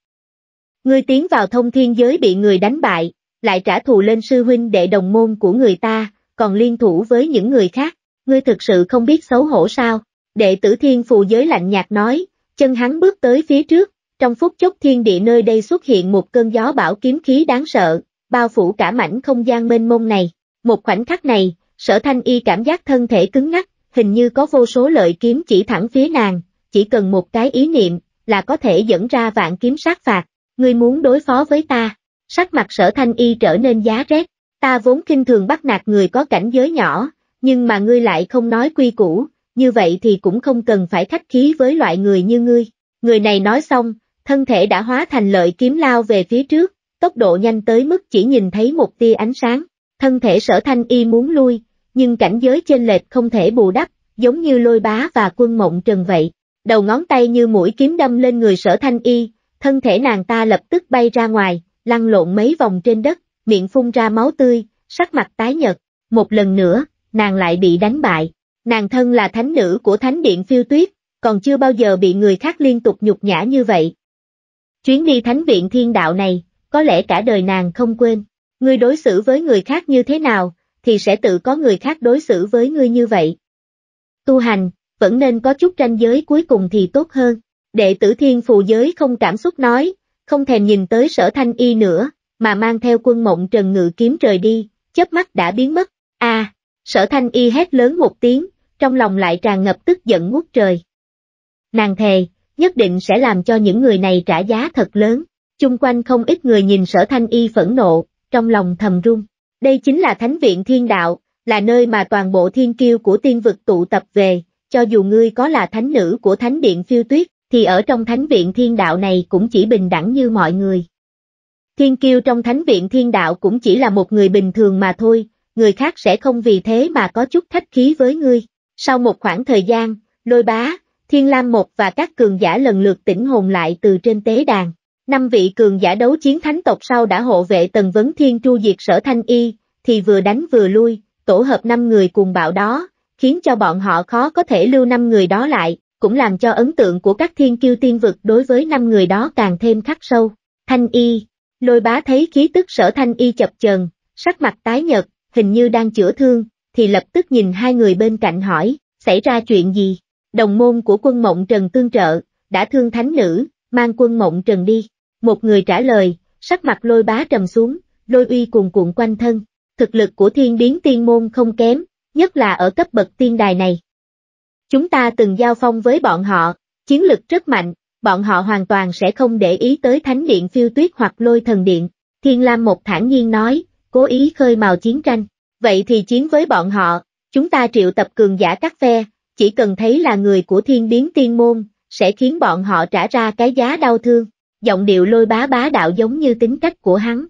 Ngươi tiến vào Thông Thiên Giới bị người đánh bại, lại trả thù lên sư huynh đệ đồng môn của người ta, còn liên thủ với những người khác, ngươi thực sự không biết xấu hổ sao? Đệ tử Thiên Phù Giới lạnh nhạt nói, chân hắn bước tới phía trước, trong phút chốc thiên địa nơi đây xuất hiện một cơn gió bão kiếm khí đáng sợ, bao phủ cả mảnh không gian mênh mông này. Một khoảnh khắc này, Sở Thanh Y cảm giác thân thể cứng ngắc, hình như có vô số lợi kiếm chỉ thẳng phía nàng, chỉ cần một cái ý niệm, là có thể dẫn ra vạn kiếm sát phạt. Ngươi muốn đối phó với ta? Sắc mặt Sở Thanh Y trở nên giá rét. Ta vốn khinh thường bắt nạt người có cảnh giới nhỏ, nhưng mà ngươi lại không nói quy củ, như vậy thì cũng không cần phải khách khí với loại người như ngươi. Người này nói xong, thân thể đã hóa thành lợi kiếm lao về phía trước, tốc độ nhanh tới mức chỉ nhìn thấy một tia ánh sáng. Thân thể Sở Thanh Y muốn lui, nhưng cảnh giới chênh lệch không thể bù đắp, giống như Lôi Bá và Quân Mộng Trần vậy. Đầu ngón tay như mũi kiếm đâm lên người Sở Thanh Y, thân thể nàng ta lập tức bay ra ngoài, lăn lộn mấy vòng trên đất, miệng phun ra máu tươi, sắc mặt tái nhợt. Một lần nữa, nàng lại bị đánh bại. Nàng thân là thánh nữ của Thánh Điện Phiêu Tuyết, còn chưa bao giờ bị người khác liên tục nhục nhã như vậy. Chuyến đi Thánh Viện Thiên Đạo này, có lẽ cả đời nàng không quên. Ngươi đối xử với người khác như thế nào, thì sẽ tự có người khác đối xử với ngươi như vậy. Tu hành, vẫn nên có chút ranh giới cuối cùng thì tốt hơn. Đệ tử Thiên Phù Giới không cảm xúc nói, không thèm nhìn tới Sở Thanh Y nữa, mà mang theo Quân Mộng Trần ngự kiếm trời đi, chớp mắt đã biến mất. À, Sở Thanh Y hét lớn một tiếng, trong lòng lại tràn ngập tức giận ngút trời. Nàng thề, nhất định sẽ làm cho những người này trả giá thật lớn. Chung quanh không ít người nhìn Sở Thanh Y phẫn nộ, trong lòng thầm rung. Đây chính là Thánh Viện Thiên Đạo, là nơi mà toàn bộ thiên kiêu của tiên vực tụ tập về, cho dù ngươi có là thánh nữ của Thánh Điện Phiêu Tuyết, thì ở trong Thánh Viện Thiên Đạo này cũng chỉ bình đẳng như mọi người. Thiên kiêu trong Thánh Viện Thiên Đạo cũng chỉ là một người bình thường mà thôi, người khác sẽ không vì thế mà có chút khách khí với ngươi. Sau một khoảng thời gian, Lôi Bá, Thiên Lam Một và các cường giả lần lượt tỉnh hồn lại từ trên tế đàn. 5 vị cường giả đấu chiến thánh tộc sau đã hộ vệ Tần Vấn Thiên tru diệt Sở Thanh Y, thì vừa đánh vừa lui, tổ hợp 5 người cùng bạo đó, khiến cho bọn họ khó có thể lưu 5 người đó lại, cũng làm cho ấn tượng của các thiên kiêu tiên vực đối với 5 người đó càng thêm khắc sâu. Thanh Y, Lôi Bá thấy khí tức Sở Thanh Y chập chờn, sắc mặt tái nhợt, hình như đang chữa thương, thì lập tức nhìn hai người bên cạnh hỏi, xảy ra chuyện gì? Đồng môn của Quân Mộng Trần tương trợ, đã thương thánh nữ, mang Quân Mộng Trần đi. Một người trả lời, sắc mặt Lôi Bá trầm xuống, lôi uy cuồn cuộn quanh thân. Thực lực của Thiên Biến Tiên Môn không kém, nhất là ở cấp bậc tiên đài này. Chúng ta từng giao phong với bọn họ, chiến lực rất mạnh, bọn họ hoàn toàn sẽ không để ý tới Thánh Điện Phiêu Tuyết hoặc Lôi Thần Điện. Thiên Lam Một thản nhiên nói, cố ý khơi mào chiến tranh. Vậy thì chiến với bọn họ, chúng ta triệu tập cường giả các phe, chỉ cần thấy là người của Thiên Biến Tiên Môn, sẽ khiến bọn họ trả ra cái giá đau thương. Giọng điệu Lôi Bá bá đạo giống như tính cách của hắn.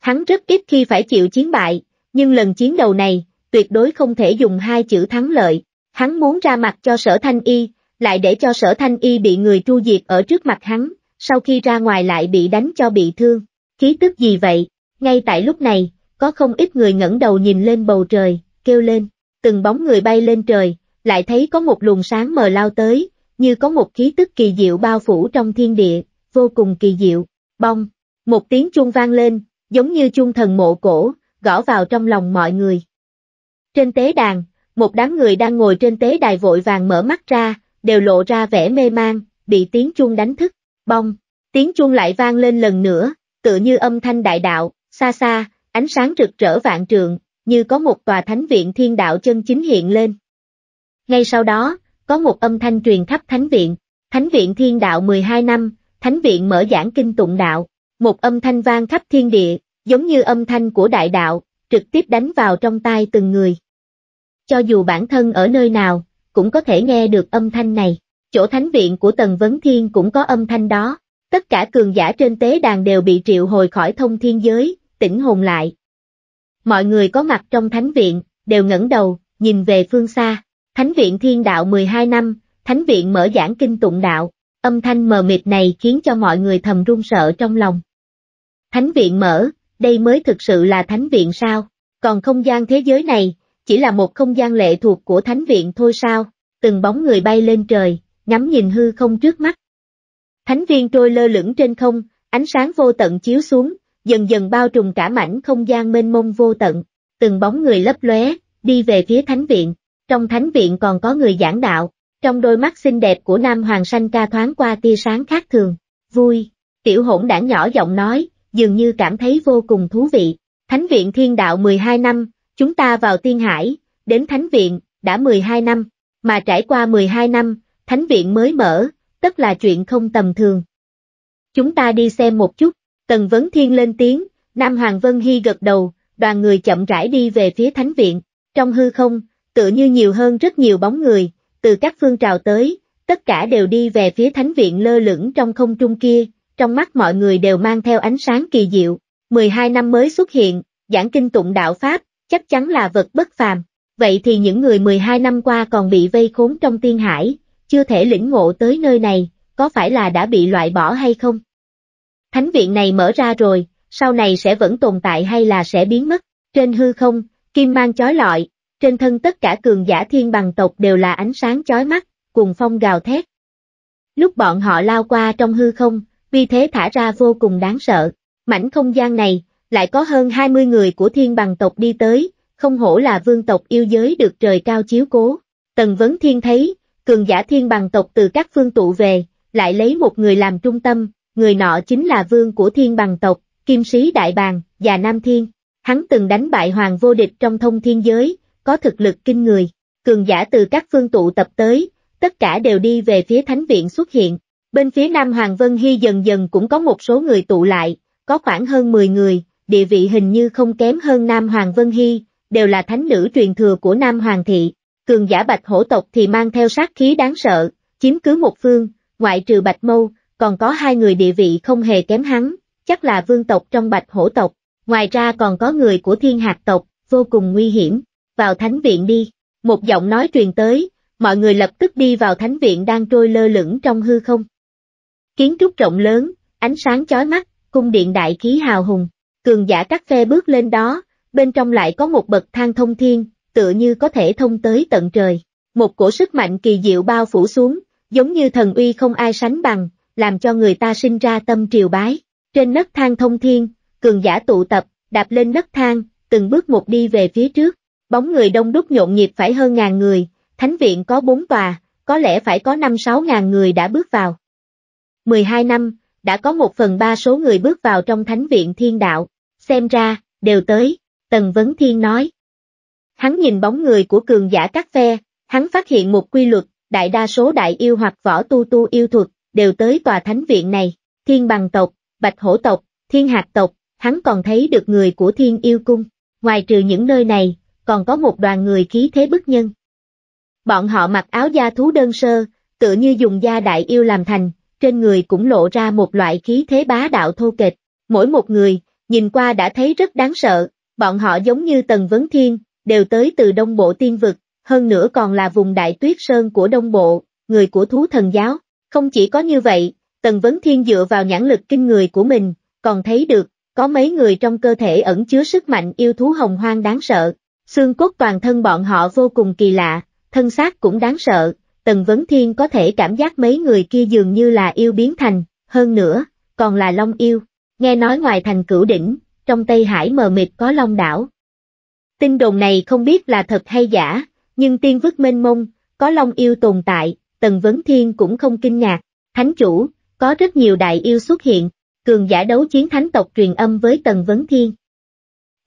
Hắn rất ít khi phải chịu chiến bại, nhưng lần chiến đầu này, tuyệt đối không thể dùng hai chữ thắng lợi. Hắn muốn ra mặt cho Sở Thanh Y, lại để cho Sở Thanh Y bị người tru diệt ở trước mặt hắn, sau khi ra ngoài lại bị đánh cho bị thương. Khí tức gì vậy? Ngay tại lúc này, có không ít người ngẩng đầu nhìn lên bầu trời, kêu lên, từng bóng người bay lên trời, lại thấy có một luồng sáng mờ lao tới, như có một khí tức kỳ diệu bao phủ trong thiên địa, vô cùng kỳ diệu. Bong, một tiếng chuông vang lên, giống như chuông thần mộ cổ, gõ vào trong lòng mọi người. Trên tế đàn, một đám người đang ngồi trên tế đài vội vàng mở mắt ra, đều lộ ra vẻ mê mang, bị tiếng chuông đánh thức. Bong, tiếng chuông lại vang lên lần nữa, tựa như âm thanh đại đạo, xa xa, ánh sáng rực rỡ vạn trượng, như có một tòa Thánh Viện Thiên Đạo chân chính hiện lên. Ngay sau đó, có một âm thanh truyền khắp Thánh Viện Thiên Đạo 12 năm, Thánh Viện mở giảng kinh tụng đạo, một âm thanh vang khắp thiên địa, giống như âm thanh của đại đạo, trực tiếp đánh vào trong tai từng người. Cho dù bản thân ở nơi nào, cũng có thể nghe được âm thanh này, chỗ Thánh Viện của Tần Vấn Thiên cũng có âm thanh đó, tất cả cường giả trên tế đàn đều bị triệu hồi khỏi thông thiên giới, tỉnh hồn lại. Mọi người có mặt trong Thánh Viện, đều ngẩng đầu, nhìn về phương xa. Thánh Viện Thiên Đạo 12 năm, Thánh Viện mở giảng kinh tụng đạo, âm thanh mờ mịt này khiến cho mọi người thầm run sợ trong lòng. Thánh Viện mở, đây mới thực sự là Thánh Viện sao? Còn không gian thế giới này, chỉ là một không gian lệ thuộc của Thánh Viện thôi sao? Từng bóng người bay lên trời, ngắm nhìn hư không trước mắt. Thánh Viên trôi lơ lửng trên không, ánh sáng vô tận chiếu xuống, dần dần bao trùm cả mảnh không gian mênh mông vô tận, từng bóng người lấp lóe, đi về phía Thánh Viện. Trong Thánh Viện còn có người giảng đạo, trong đôi mắt xinh đẹp của Nam Hoàng Thánh Ca thoáng qua tia sáng khác thường. Vui, Tiểu Hỗn Đảng nhỏ giọng nói, dường như cảm thấy vô cùng thú vị. Thánh Viện Thiên Đạo 12 năm, chúng ta vào Tiên Hải, đến Thánh Viện, đã 12 năm, mà trải qua 12 năm, Thánh Viện mới mở, tất là chuyện không tầm thường. Chúng ta đi xem một chút, Tần Vấn Thiên lên tiếng, Nam Hoàng Vân Hy gật đầu, đoàn người chậm rãi đi về phía Thánh Viện, trong hư không. Tựa như nhiều hơn rất nhiều bóng người, từ các phương trào tới, tất cả đều đi về phía Thánh Viện lơ lửng trong không trung kia, trong mắt mọi người đều mang theo ánh sáng kỳ diệu. 12 năm mới xuất hiện, giảng kinh tụng đạo Pháp, chắc chắn là vật bất phàm. Vậy thì những người 12 năm qua còn bị vây khốn trong Tiên Hải, chưa thể lĩnh ngộ tới nơi này, có phải là đã bị loại bỏ hay không? Thánh Viện này mở ra rồi, sau này sẽ vẫn tồn tại hay là sẽ biến mất? Trên hư không, kim mang chói lọi. Trên thân tất cả cường giả Thiên Bằng tộc đều là ánh sáng chói mắt, cùng phong gào thét. Lúc bọn họ lao qua trong hư không, vì thế thả ra vô cùng đáng sợ. Mảnh không gian này, lại có hơn 20 người của Thiên Bằng tộc đi tới, không hổ là vương tộc yêu giới được trời cao chiếu cố. Tần Vấn Thiên thấy, cường giả Thiên Bằng tộc từ các phương tụ về, lại lấy một người làm trung tâm, người nọ chính là vương của Thiên Bằng tộc, Kim Sĩ Đại Bàng, Và Nam Thiên. Hắn từng đánh bại Hoàng Vô Địch trong thông thiên giới, có thực lực kinh người, cường giả từ các phương tụ tập tới, tất cả đều đi về phía Thánh Viện xuất hiện. Bên phía Nam Hoàng Vân Hy dần dần cũng có một số người tụ lại, có khoảng hơn 10 người, địa vị hình như không kém hơn Nam Hoàng Vân Hy, đều là thánh nữ truyền thừa của Nam Hoàng thị, cường giả Bạch Hổ tộc thì mang theo sát khí đáng sợ, chiếm cứ một phương, ngoại trừ Bạch Mâu, còn có hai người địa vị không hề kém hắn, chắc là vương tộc trong Bạch Hổ tộc, ngoài ra còn có người của Thiên Hạc tộc, vô cùng nguy hiểm, vào thánh viện đi. Một giọng nói truyền tới, mọi người lập tức đi vào thánh viện đang trôi lơ lửng trong hư không. Kiến trúc rộng lớn, ánh sáng chói mắt, cung điện đại khí hào hùng, cường giả các phe bước lên đó, bên trong lại có một bậc thang thông thiên, tựa như có thể thông tới tận trời. Một cổ sức mạnh kỳ diệu bao phủ xuống, giống như thần uy không ai sánh bằng, làm cho người ta sinh ra tâm triều bái. Trên nấc thang thông thiên, cường giả tụ tập, đạp lên nấc thang, từng bước một đi về phía trước. Bóng người đông đúc nhộn nhịp phải hơn ngàn người, thánh viện có 4 tòa, có lẽ phải có 5-6 ngàn người đã bước vào. 12 năm, đã có 1/3 số người bước vào trong thánh viện thiên đạo, xem ra, đều tới, Tần Vấn Thiên nói. Hắn nhìn bóng người của cường giả các phe, hắn phát hiện một quy luật, đại đa số đại yêu hoặc võ tu yêu thuật, đều tới tòa thánh viện này, Thiên Bằng tộc, Bạch Hổ tộc, Thiên Hạc tộc, hắn còn thấy được người của Thiên Yêu Cung, ngoài trừ những nơi này, còn có một đoàn người khí thế bức nhân. Bọn họ mặc áo da thú đơn sơ, tựa như dùng da đại yêu làm thành, trên người cũng lộ ra một loại khí thế bá đạo thô kệch. Mỗi một người, nhìn qua đã thấy rất đáng sợ, bọn họ giống như Tần Vấn Thiên, đều tới từ Đông Bộ Tiên Vực, hơn nữa còn là vùng Đại Tuyết Sơn của Đông Bộ, người của Thú Thần Giáo. Không chỉ có như vậy, Tần Vấn Thiên dựa vào nhãn lực kinh người của mình, còn thấy được, có mấy người trong cơ thể ẩn chứa sức mạnh yêu thú hồng hoang đáng sợ. Xương cốt toàn thân bọn họ vô cùng kỳ lạ, thân xác cũng đáng sợ, Tần Vấn Thiên có thể cảm giác mấy người kia dường như là yêu biến thành, hơn nữa, còn là Long yêu. Nghe nói ngoài thành Cửu Đỉnh, trong Tây Hải mờ mịt có Long Đảo. Tin đồn này không biết là thật hay giả, nhưng tiên vực mênh mông, có Long yêu tồn tại, Tần Vấn Thiên cũng không kinh ngạc. Thánh chủ, có rất nhiều đại yêu xuất hiện, cường giả đấu chiến thánh tộc truyền âm với Tần Vấn Thiên.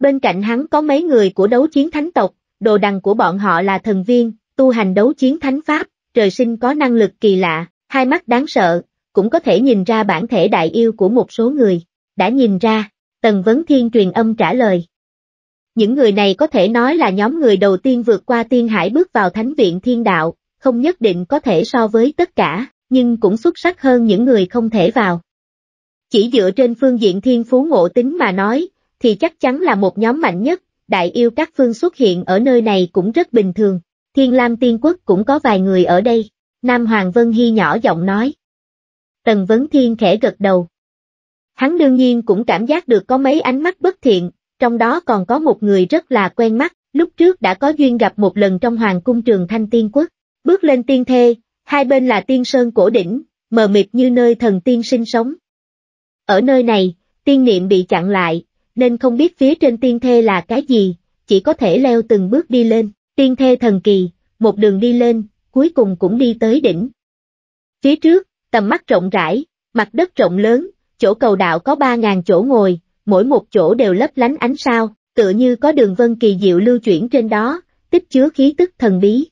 Bên cạnh hắn có mấy người của đấu chiến thánh tộc, đồ đằng của bọn họ là thần viên, tu hành đấu chiến thánh pháp, trời sinh có năng lực kỳ lạ, hai mắt đáng sợ, cũng có thể nhìn ra bản thể đại yêu của một số người. Đã nhìn ra, Tần Vấn Thiên truyền âm trả lời. Những người này có thể nói là nhóm người đầu tiên vượt qua tiên hải bước vào thánh viện thiên đạo, không nhất định có thể so với tất cả, nhưng cũng xuất sắc hơn những người không thể vào. Chỉ dựa trên phương diện thiên phú ngộ tính mà nói, thì chắc chắn là một nhóm mạnh nhất, đại yêu các phương xuất hiện ở nơi này cũng rất bình thường, Thiên Lam Tiên Quốc cũng có vài người ở đây, Nam Hoàng Vân Hy nhỏ giọng nói. Tần Vấn Thiên khẽ gật đầu. Hắn đương nhiên cũng cảm giác được có mấy ánh mắt bất thiện, trong đó còn có một người rất là quen mắt, lúc trước đã có duyên gặp một lần trong Hoàng Cung Trường Thanh Tiên Quốc, bước lên tiên thê, hai bên là tiên sơn cổ đỉnh, mờ mịt như nơi thần tiên sinh sống. Ở nơi này, tiên niệm bị chặn lại, nên không biết phía trên tiên thê là cái gì, chỉ có thể leo từng bước đi lên, tiên thê thần kỳ, một đường đi lên, cuối cùng cũng đi tới đỉnh. Phía trước, tầm mắt rộng rãi, mặt đất rộng lớn, chỗ cầu đạo có 3.000 chỗ ngồi, mỗi một chỗ đều lấp lánh ánh sao, tựa như có đường vân kỳ diệu lưu chuyển trên đó, tích chứa khí tức thần bí.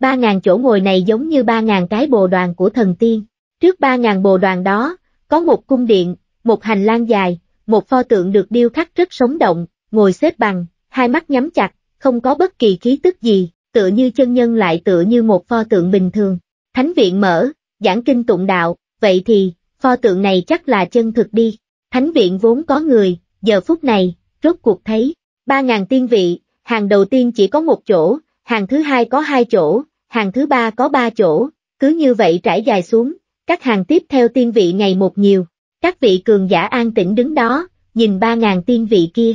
3.000 chỗ ngồi này giống như 3.000 cái bồ đoàn của thần tiên, trước 3.000 bồ đoàn đó, có một cung điện, một hành lang dài, một pho tượng được điêu khắc rất sống động, ngồi xếp bằng, hai mắt nhắm chặt, không có bất kỳ khí tức gì, tựa như chân nhân lại tựa như một pho tượng bình thường. Thánh viện mở, giảng kinh tụng đạo, vậy thì, pho tượng này chắc là chân thực đi. Thánh viện vốn có người, giờ phút này, rốt cuộc thấy, 3.000 tiên vị, hàng đầu tiên chỉ có một chỗ, hàng thứ hai có 2 chỗ, hàng thứ ba có 3 chỗ, cứ như vậy trải dài xuống, các hàng tiếp theo tiên vị ngày một nhiều. Các vị cường giả an tĩnh đứng đó, nhìn 3.000 tiên vị kia.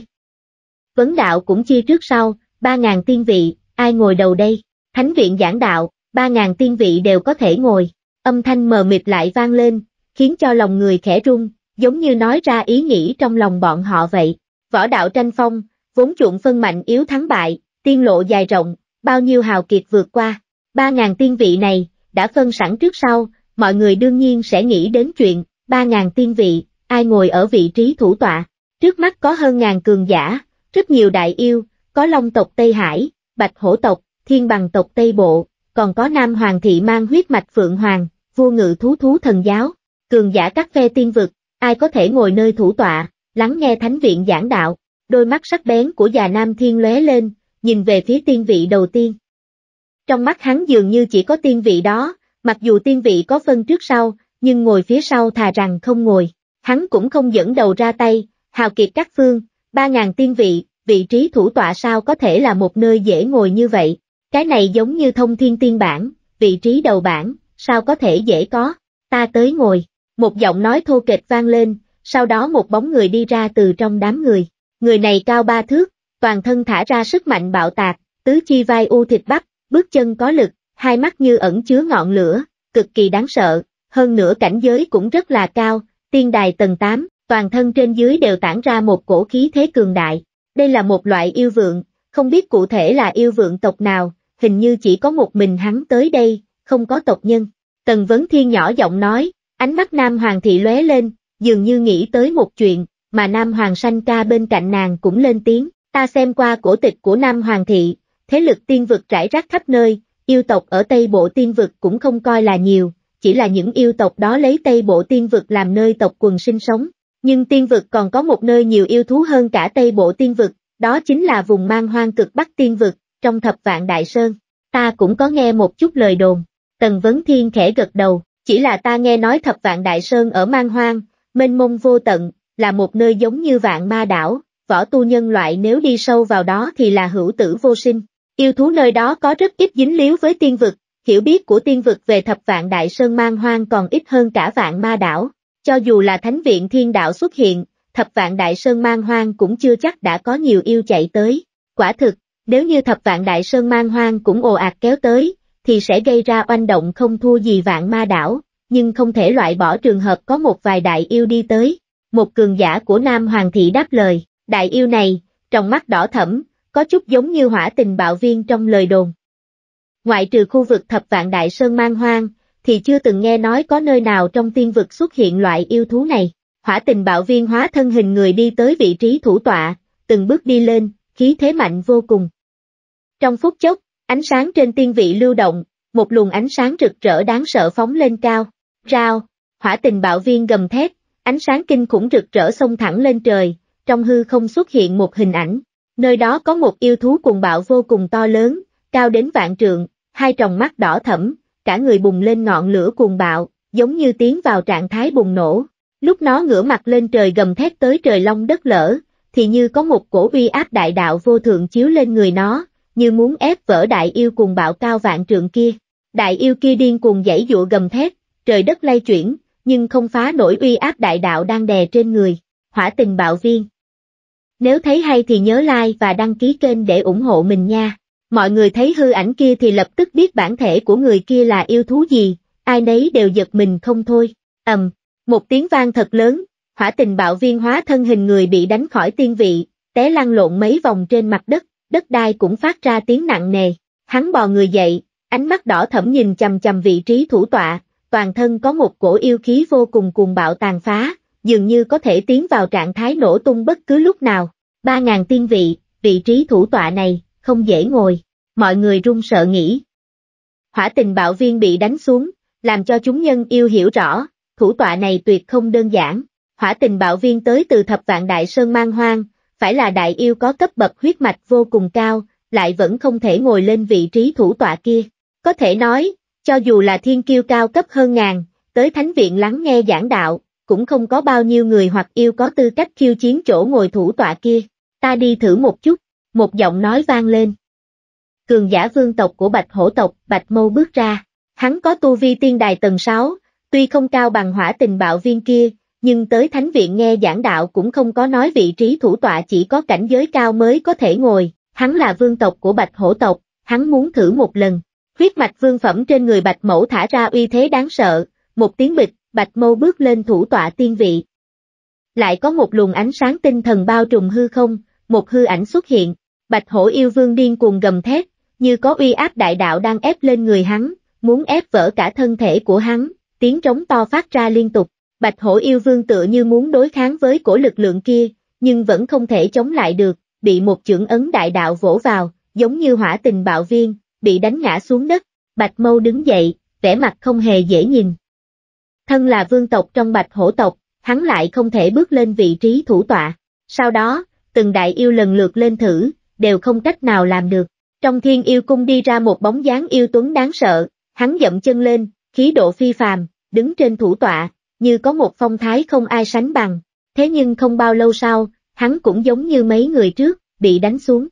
Vấn đạo cũng chia trước sau, 3.000 tiên vị, ai ngồi đầu đây? Thánh viện giảng đạo, 3.000 tiên vị đều có thể ngồi. Âm thanh mờ mịt lại vang lên, khiến cho lòng người khẽ rung, giống như nói ra ý nghĩ trong lòng bọn họ vậy. Võ đạo tranh phong, vốn chuộng phân mạnh yếu thắng bại, tiên lộ dài rộng, bao nhiêu hào kiệt vượt qua. 3.000 tiên vị này, đã phân sẵn trước sau, mọi người đương nhiên sẽ nghĩ đến chuyện. 3.000 tiên vị, ai ngồi ở vị trí thủ tọa, trước mắt có hơn ngàn cường giả, rất nhiều đại yêu, có Long tộc Tây Hải, Bạch Hổ tộc, Thiên Bằng tộc Tây Bộ, còn có Nam Hoàng thị mang huyết mạch Phượng Hoàng, vua ngự thú thần giáo, cường giả các phe tiên vực, ai có thể ngồi nơi thủ tọa, lắng nghe thánh viện giảng đạo, Đôi mắt sắc bén của Và Nam Thiên lóe lên, nhìn về phía tiên vị đầu tiên. Trong mắt hắn dường như chỉ có tiên vị đó, mặc dù tiên vị có phân trước sau, nhưng ngồi phía sau thà rằng không ngồi, hắn cũng không dẫn đầu ra tay. Hào kiệt các phương, 3.000 tiên vị, vị trí thủ tọa sao có thể là một nơi dễ ngồi như vậy, cái này giống như thông thiên tiên bản, vị trí đầu bản, sao có thể dễ có, ta tới ngồi, một giọng nói thô kệch vang lên, sau đó một bóng người đi ra từ trong đám người, người này cao 3 thước, toàn thân thả ra sức mạnh bạo tạc, tứ chi vai u thịt bắp, bước chân có lực, hai mắt như ẩn chứa ngọn lửa, cực kỳ đáng sợ, hơn nữa cảnh giới cũng rất là cao, tiên đài tầng 8. Toàn thân trên dưới đều tản ra một cổ khí thế cường đại, đây là một loại yêu vượng, không biết cụ thể là yêu vượng tộc nào, hình như chỉ có một mình hắn tới đây, không có tộc nhân. Tần Vấn Thiên nhỏ giọng nói, ánh mắt Nam Hoàng thị lóe lên, dường như nghĩ tới một chuyện, mà Nam Hoàng Sanh Ca bên cạnh nàng cũng lên tiếng, ta xem qua cổ tịch của Nam Hoàng thị, thế lực tiên vực rải rác khắp nơi, yêu tộc ở Tây Bộ tiên vực cũng không coi là nhiều, chỉ là những yêu tộc đó lấy Tây Bộ tiên vực làm nơi tộc quần sinh sống. Nhưng tiên vực còn có một nơi nhiều yêu thú hơn cả Tây Bộ tiên vực, đó chính là vùng Mang Hoang cực Bắc tiên vực, trong Thập Vạn Đại Sơn. Ta cũng có nghe một chút lời đồn, Tần Vấn Thiên khẽ gật đầu, chỉ là ta nghe nói Thập Vạn Đại Sơn ở Mang Hoang, mênh mông vô tận, là một nơi giống như Vạn Ma Đảo, võ tu nhân loại nếu đi sâu vào đó thì là hữu tử vô sinh. Yêu thú nơi đó có rất ít dính líu với tiên vực, hiểu biết của tiên vực về Thập Vạn Đại Sơn Mang Hoang còn ít hơn cả Vạn Ma Đảo. Cho dù là Thánh Viện Thiên Đạo xuất hiện, Thập Vạn Đại Sơn Mang Hoang cũng chưa chắc đã có nhiều yêu chạy tới. Quả thực, nếu như Thập Vạn Đại Sơn Mang Hoang cũng ồ ạt kéo tới, thì sẽ gây ra oanh động không thua gì Vạn Ma Đảo, nhưng không thể loại bỏ trường hợp có một vài đại yêu đi tới. Một cường giả của Nam Hoàng thị đáp lời, đại yêu này, trong mắt đỏ thẫm, có chút giống như Hỏa Tình Bạo Viên trong lời đồn. Ngoại trừ khu vực Thập Vạn Đại Sơn Mang Hoang, thì chưa từng nghe nói có nơi nào trong tiên vực xuất hiện loại yêu thú này. Hỏa Tình Bạo Viên hóa thân hình người đi tới vị trí thủ tọa, từng bước đi lên, khí thế mạnh vô cùng. Trong phút chốc, ánh sáng trên tiên vị lưu động, một luồng ánh sáng rực rỡ đáng sợ phóng lên cao. Rao, Hỏa Tình Bạo Viên gầm thét, ánh sáng kinh khủng rực rỡ xông thẳng lên trời, trong hư không xuất hiện một hình ảnh. Nơi đó có một yêu thú cuồng bạo vô cùng to lớn, cao đến vạn trượng, hai tròng mắt đỏ thẫm. Cả người bùng lên ngọn lửa cuồng bạo, giống như tiến vào trạng thái bùng nổ. Lúc nó ngửa mặt lên trời gầm thét tới trời long đất lở, thì như có một cổ uy áp đại đạo vô thượng chiếu lên người nó, như muốn ép vỡ đại yêu cuồng bạo cao vạn trượng kia. Đại yêu kia điên cuồng giãy giụa gầm thét, trời đất lay chuyển, nhưng không phá nổi uy áp đại đạo đang đè trên người. Hỏa Tình Bạo Viên. Nếu thấy hay thì nhớ like và đăng ký kênh để ủng hộ mình nha. Mọi người thấy hư ảnh kia thì lập tức biết bản thể của người kia là yêu thú gì, ai nấy đều giật mình không thôi. Ầm, một tiếng vang thật lớn, Hỏa Tình Bạo Viên hóa thân hình người bị đánh khỏi tiên vị, té lăn lộn mấy vòng trên mặt đất, đất đai cũng phát ra tiếng nặng nề. Hắn bò người dậy, ánh mắt đỏ thẫm nhìn chằm chằm vị trí thủ tọa, toàn thân có một cổ yêu khí vô cùng cuồng bạo tàn phá, dường như có thể tiến vào trạng thái nổ tung bất cứ lúc nào. 3.000 tiên vị, vị trí thủ tọa này, không dễ ngồi. Mọi người run sợ nghĩ. Hỏa Tình Bạo Viên bị đánh xuống, làm cho chúng nhân yêu hiểu rõ, thủ tọa này tuyệt không đơn giản. Hỏa Tình Bạo Viên tới từ Thập Vạn Đại Sơn Mang Hoang, phải là đại yêu có cấp bậc huyết mạch vô cùng cao, lại vẫn không thể ngồi lên vị trí thủ tọa kia. Có thể nói, cho dù là thiên kiêu cao cấp hơn ngàn, tới Thánh Viện lắng nghe giảng đạo, cũng không có bao nhiêu người hoặc yêu có tư cách khiêu chiến chỗ ngồi thủ tọa kia. Ta đi thử một chút, một giọng nói vang lên. Cường giả vương tộc của Bạch Hổ tộc, Bạch Mâu bước ra, hắn có tu vi tiên đài tầng 6, tuy không cao bằng Hỏa Tình Bạo Viên kia, nhưng tới Thánh Viện nghe giảng đạo cũng không có nói vị trí thủ tọa chỉ có cảnh giới cao mới có thể ngồi, hắn là vương tộc của Bạch Hổ tộc, hắn muốn thử một lần. Huyết mạch vương phẩm trên người Bạch Mẫu thả ra uy thế đáng sợ, một tiếng bịch, Bạch Mâu bước lên thủ tọa tiên vị. Lại có một luồng ánh sáng tinh thần bao trùm hư không, một hư ảnh xuất hiện, Bạch Hổ yêu vương điên cuồng gầm thét. Như có uy áp đại đạo đang ép lên người hắn, muốn ép vỡ cả thân thể của hắn, tiếng trống to phát ra liên tục. Bạch Hổ yêu vương tựa như muốn đối kháng với cổ lực lượng kia, nhưng vẫn không thể chống lại được, bị một chưởng ấn đại đạo vỗ vào, giống như Hỏa Tình Bạo Viên, bị đánh ngã xuống đất. Bạch Mâu đứng dậy, vẻ mặt không hề dễ nhìn. Thân là vương tộc trong Bạch Hổ tộc, hắn lại không thể bước lên vị trí thủ tọa. Sau đó, từng đại yêu lần lượt lên thử, đều không cách nào làm được. Trong Thiên Yêu Cung đi ra một bóng dáng yêu tuấn đáng sợ, hắn dậm chân lên, khí độ phi phàm, đứng trên thủ tọa, như có một phong thái không ai sánh bằng. Thế nhưng không bao lâu sau, hắn cũng giống như mấy người trước, bị đánh xuống.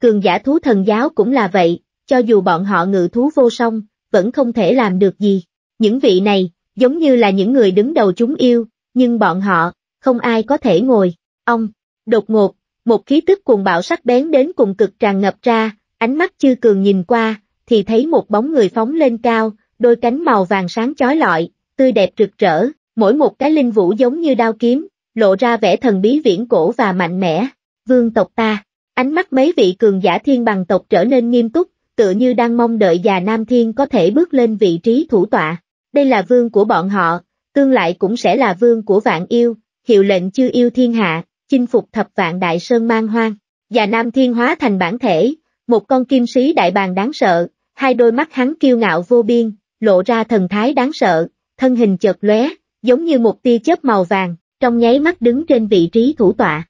Cường giả thú thần giáo cũng là vậy, cho dù bọn họ ngự thú vô song, vẫn không thể làm được gì. Những vị này, giống như là những người đứng đầu chúng yêu, nhưng bọn họ, không ai có thể ngồi. Ông, đột ngột, một khí tức cuồng bạo sắc bén đến cùng cực tràn ngập ra, ánh mắt chư cường nhìn qua, thì thấy một bóng người phóng lên cao, đôi cánh màu vàng sáng chói lọi, tươi đẹp rực rỡ, mỗi một cái linh vũ giống như đao kiếm, lộ ra vẻ thần bí viễn cổ và mạnh mẽ. Vương tộc ta, ánh mắt mấy vị cường giả thiên bằng tộc trở nên nghiêm túc, tựa như đang mong đợi Và Nam Thiên có thể bước lên vị trí thủ tọa. Đây là vương của bọn họ, tương lai cũng sẽ là vương của vạn yêu, hiệu lệnh chư yêu thiên hạ, chinh phục thập vạn đại sơn mang hoang. Và Nam Thiên hóa thành bản thể, một con kim sĩ đại bàng đáng sợ, hai đôi mắt hắn kiêu ngạo vô biên, lộ ra thần thái đáng sợ, thân hình chợt lóe, giống như một tia chớp màu vàng, trong nháy mắt đứng trên vị trí thủ tọa.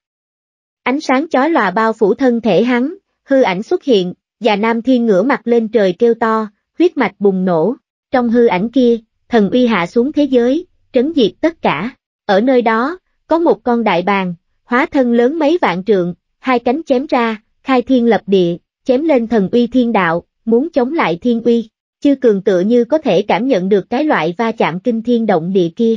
Ánh sáng chói lòa bao phủ thân thể hắn, hư ảnh xuất hiện, Và Nam Thiên ngửa mặt lên trời kêu to, huyết mạch bùng nổ, trong hư ảnh kia, thần uy hạ xuống thế giới, trấn diệt tất cả. Ở nơi đó, có một con đại bàng, hóa thân lớn mấy vạn trượng, hai cánh chém ra, khai thiên lập địa, chém lên thần uy thiên đạo, muốn chống lại thiên uy. Chư cường tựa như có thể cảm nhận được cái loại va chạm kinh thiên động địa kia.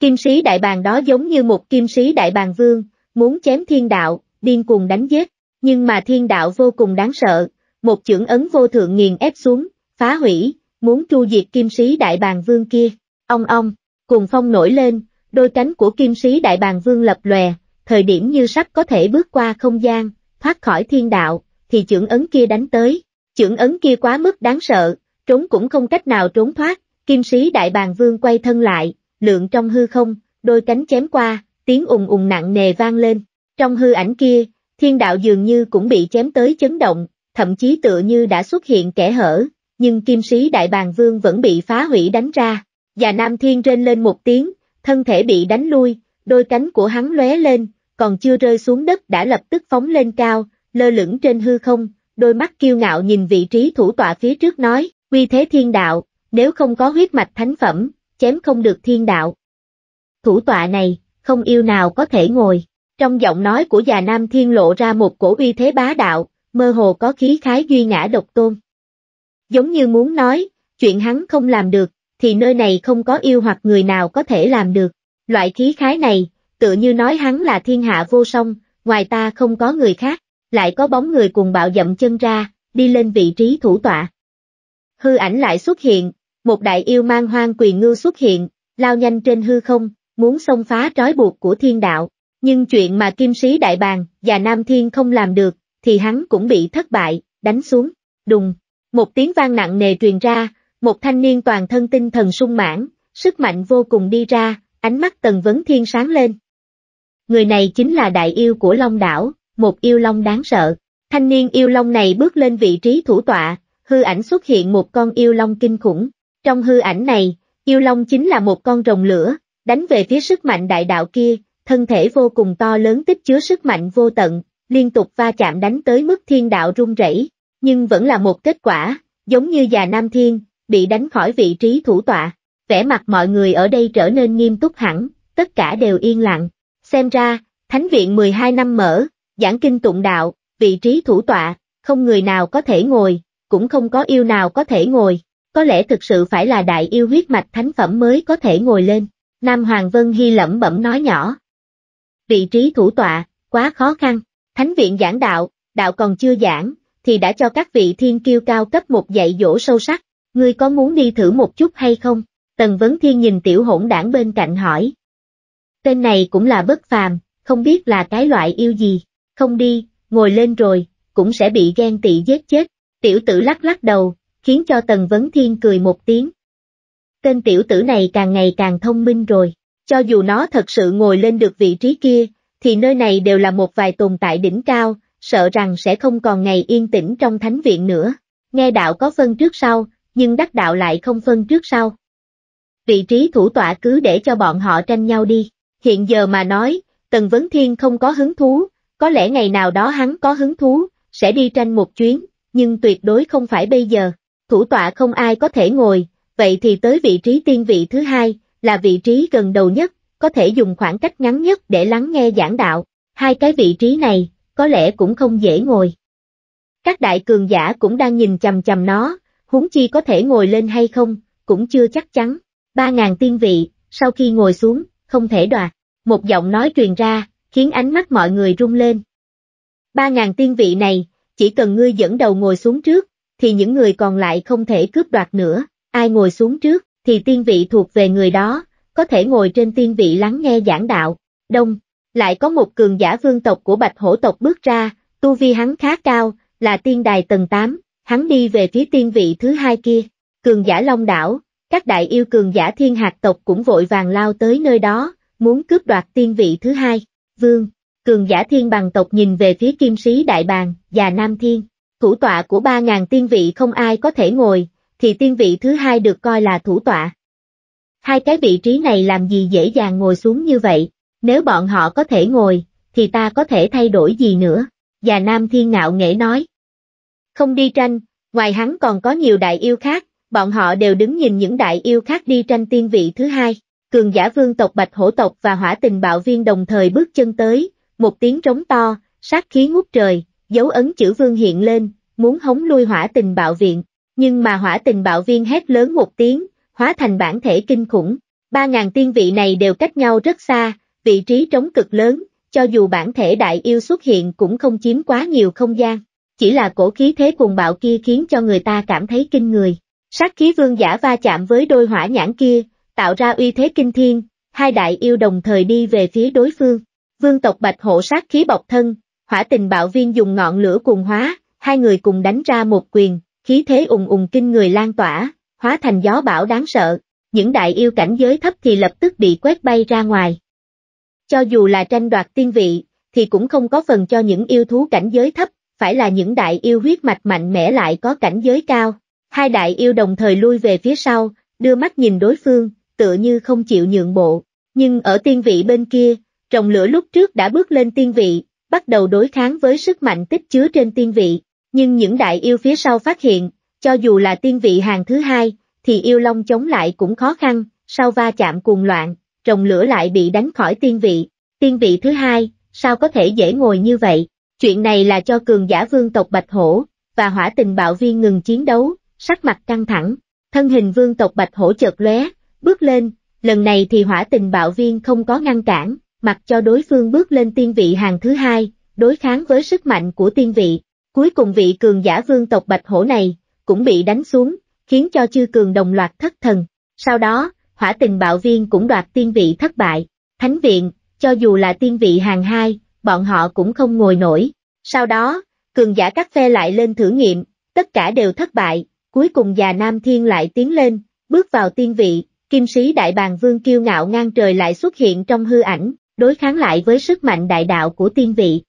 Kim sĩ đại bàng đó giống như một kim sĩ đại bàng vương, muốn chém thiên đạo, điên cuồng đánh giết, nhưng mà thiên đạo vô cùng đáng sợ, một chưởng ấn vô thượng nghiền ép xuống, phá hủy, muốn tru diệt kim sĩ đại bàng vương kia. Ong ong, cuồng phong nổi lên, đôi cánh của kim sĩ đại bàng vương lập lòe, thời điểm như sắp có thể bước qua không gian, thoát khỏi thiên đạo, thì chưởng ấn kia đánh tới. Chưởng ấn kia quá mức đáng sợ, trốn cũng không cách nào trốn thoát, kim sĩ đại bàng vương quay thân lại, lượn trong hư không, đôi cánh chém qua, tiếng ùng ùng nặng nề vang lên. Trong hư ảnh kia, thiên đạo dường như cũng bị chém tới chấn động, thậm chí tựa như đã xuất hiện kẽ hở, nhưng kim sĩ đại bàng vương vẫn bị phá hủy đánh ra. Và Nam Thiên rên lên một tiếng, thân thể bị đánh lui, đôi cánh của hắn lóe lên, còn chưa rơi xuống đất đã lập tức phóng lên cao, lơ lửng trên hư không. Đôi mắt kiêu ngạo nhìn vị trí thủ tọa phía trước nói, uy thế thiên đạo, nếu không có huyết mạch thánh phẩm, chém không được thiên đạo. Thủ tọa này, không yêu nào có thể ngồi. Trong giọng nói của Và Nam Thiên lộ ra một cổ uy thế bá đạo, mơ hồ có khí khái duy ngã độc tôn. Giống như muốn nói, chuyện hắn không làm được, thì nơi này không có yêu hoặc người nào có thể làm được. Loại khí khái này, tựa như nói hắn là thiên hạ vô song, ngoài ta không có người khác. Lại có bóng người cùng bạo dậm chân ra, đi lên vị trí thủ tọa. Hư ảnh lại xuất hiện, một đại yêu mang hoang quỳ ngư xuất hiện, lao nhanh trên hư không, muốn xông phá trói buộc của thiên đạo. Nhưng chuyện mà kim sĩ đại bàng và Nam Thiên không làm được, thì hắn cũng bị thất bại, đánh xuống. Đùng, một tiếng vang nặng nề truyền ra, một thanh niên toàn thân tinh thần sung mãn, sức mạnh vô cùng đi ra, ánh mắt Tần Vấn Thiên sáng lên. Người này chính là đại yêu của Long Đảo. Một yêu long đáng sợ, thanh niên yêu long này bước lên vị trí thủ tọa, hư ảnh xuất hiện một con yêu long kinh khủng. Trong hư ảnh này, yêu long chính là một con rồng lửa, đánh về phía sức mạnh đại đạo kia, thân thể vô cùng to lớn tích chứa sức mạnh vô tận, liên tục va chạm đánh tới mức thiên đạo rung rẩy, nhưng vẫn là một kết quả, giống như Và Nam Thiên, bị đánh khỏi vị trí thủ tọa. Vẻ mặt mọi người ở đây trở nên nghiêm túc hẳn, tất cả đều yên lặng. Xem ra, Thánh Viện 12 năm mở. Giảng kinh tụng đạo, vị trí thủ tọa, không người nào có thể ngồi, cũng không có yêu nào có thể ngồi, có lẽ thực sự phải là đại yêu huyết mạch thánh phẩm mới có thể ngồi lên, Nam Hoàng Vân Hy lẩm bẩm nói nhỏ. Vị trí thủ tọa, quá khó khăn, Thánh Viện giảng đạo, đạo còn chưa giảng, thì đã cho các vị thiên kiêu cao cấp một dạy dỗ sâu sắc, ngươi có muốn đi thử một chút hay không? Tần Vấn Thiên nhìn tiểu hỗn đảng bên cạnh hỏi. Tên này cũng là bất phàm, không biết là cái loại yêu gì. Không đi, ngồi lên rồi, cũng sẽ bị ghen tị giết chết. Tiểu tử lắc đầu, khiến cho Tần Vấn Thiên cười một tiếng. Tên tiểu tử này càng ngày càng thông minh rồi, cho dù nó thật sự ngồi lên được vị trí kia, thì nơi này đều là một vài tồn tại đỉnh cao, sợ rằng sẽ không còn ngày yên tĩnh trong Thánh Viện nữa. Nghe đạo có phân trước sau, nhưng đắc đạo lại không phân trước sau. Vị trí thủ tọa cứ để cho bọn họ tranh nhau đi, hiện giờ mà nói, Tần Vấn Thiên không có hứng thú, có lẽ ngày nào đó hắn có hứng thú, sẽ đi tranh một chuyến, nhưng tuyệt đối không phải bây giờ. Thủ tọa không ai có thể ngồi, vậy thì tới vị trí tiên vị thứ hai, là vị trí gần đầu nhất, có thể dùng khoảng cách ngắn nhất để lắng nghe giảng đạo. Hai cái vị trí này, có lẽ cũng không dễ ngồi. Các đại cường giả cũng đang nhìn chằm chằm nó, huống chi có thể ngồi lên hay không, cũng chưa chắc chắn. 3.000 tiên vị, sau khi ngồi xuống, không thể đoạt. Một giọng nói truyền ra, khiến ánh mắt mọi người rung lên. 3.000 tiên vị này, chỉ cần ngươi dẫn đầu ngồi xuống trước, thì những người còn lại không thể cướp đoạt nữa. Ai ngồi xuống trước, thì tiên vị thuộc về người đó, có thể ngồi trên tiên vị lắng nghe giảng đạo. Đông, lại có một cường giả vương tộc của Bạch Hổ tộc bước ra, tu vi hắn khá cao, là tiên đài tầng 8, hắn đi về phía tiên vị thứ hai kia. Cường giả Long Đảo, các đại yêu cường giả Thiên Hạc tộc cũng vội vàng lao tới nơi đó, muốn cướp đoạt tiên vị thứ hai. Vương, cường giả Thiên Bằng tộc nhìn về phía Kim Sĩ Đại Bàng, Và Nam Thiên. Thủ tọa của 3.000 tiên vị không ai có thể ngồi, thì tiên vị thứ hai được coi là thủ tọa. Hai cái vị trí này làm gì dễ dàng ngồi xuống như vậy, nếu bọn họ có thể ngồi, thì ta có thể thay đổi gì nữa, Và Nam Thiên ngạo nghễ nói. Không đi tranh, ngoài hắn còn có nhiều đại yêu khác, bọn họ đều đứng nhìn những đại yêu khác đi tranh tiên vị thứ hai. Cường giả vương tộc Bạch Hổ tộc và Hỏa Tình Bạo Viên đồng thời bước chân tới, một tiếng trống to, sát khí ngút trời, dấu ấn chữ vương hiện lên, muốn hống lui Hỏa Tình Bạo Viện. Nhưng mà Hỏa Tình Bạo Viên hét lớn một tiếng, hóa thành bản thể kinh khủng. 3.000 tiên vị này đều cách nhau rất xa, vị trí trống cực lớn, cho dù bản thể đại yêu xuất hiện cũng không chiếm quá nhiều không gian. Chỉ là cổ khí thế cuồng bạo kia khiến cho người ta cảm thấy kinh người. Sát khí vương giả va chạm với đôi hỏa nhãn kia, tạo ra uy thế kinh thiên, hai đại yêu đồng thời đi về phía đối phương. Vương tộc Bạch Hổ sát khí bọc thân, Hỏa Tình Bạo Viên dùng ngọn lửa cuồng hóa, hai người cùng đánh ra một quyền, khí thế ùng ùng kinh người lan tỏa, hóa thành gió bão đáng sợ, những đại yêu cảnh giới thấp thì lập tức bị quét bay ra ngoài. Cho dù là tranh đoạt tiên vị, thì cũng không có phần cho những yêu thú cảnh giới thấp, phải là những đại yêu huyết mạch mạnh mẽ lại có cảnh giới cao. Hai đại yêu đồng thời lui về phía sau, đưa mắt nhìn đối phương, tựa như không chịu nhượng bộ. Nhưng ở tiên vị bên kia, rồng lửa lúc trước đã bước lên tiên vị, bắt đầu đối kháng với sức mạnh tích chứa trên tiên vị. Nhưng những đại yêu phía sau phát hiện, cho dù là tiên vị hàng thứ hai, thì yêu long chống lại cũng khó khăn, sau va chạm cuồng loạn, rồng lửa lại bị đánh khỏi tiên vị. Tiên vị thứ hai, sao có thể dễ ngồi như vậy? Chuyện này là cho cường giả vương tộc Bạch Hổ và Hỏa Tình Bạo Viên ngừng chiến đấu, sắc mặt căng thẳng. Thân hình vương tộc Bạch Hổ chợt lóe, bước lên, lần này thì Hỏa Tình Bạo Viên không có ngăn cản, mặc cho đối phương bước lên tiên vị hàng thứ hai, đối kháng với sức mạnh của tiên vị. Cuối cùng vị cường giả vương tộc Bạch Hổ này cũng bị đánh xuống, khiến cho chư cường đồng loạt thất thần. Sau đó, Hỏa Tình Bạo Viên cũng đoạt tiên vị thất bại. Thánh viện, cho dù là tiên vị hàng hai, bọn họ cũng không ngồi nổi. Sau đó, cường giả các phe lại lên thử nghiệm, tất cả đều thất bại, cuối cùng Và Nam Thiên lại tiến lên, bước vào tiên vị. Kim Sĩ Đại Bàng Vương kiêu ngạo ngang trời lại xuất hiện trong hư ảnh, đối kháng lại với sức mạnh đại đạo của tiên vị.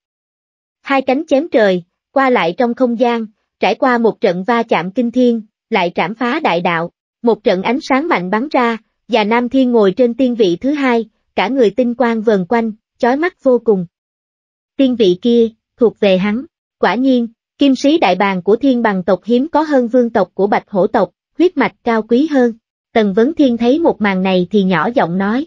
Hai cánh chém trời, qua lại trong không gian, trải qua một trận va chạm kinh thiên, lại trảm phá đại đạo. Một trận ánh sáng mạnh bắn ra, Và Nam Thiên ngồi trên tiên vị thứ hai, cả người tinh quang vờn quanh, chói mắt vô cùng. Tiên vị kia, thuộc về hắn. Quả nhiên, Kim Sĩ Đại Bàng của Thiên Bằng tộc hiếm có hơn vương tộc của Bạch Hổ tộc, huyết mạch cao quý hơn. Tần Vấn Thiên thấy một màn này thì nhỏ giọng nói.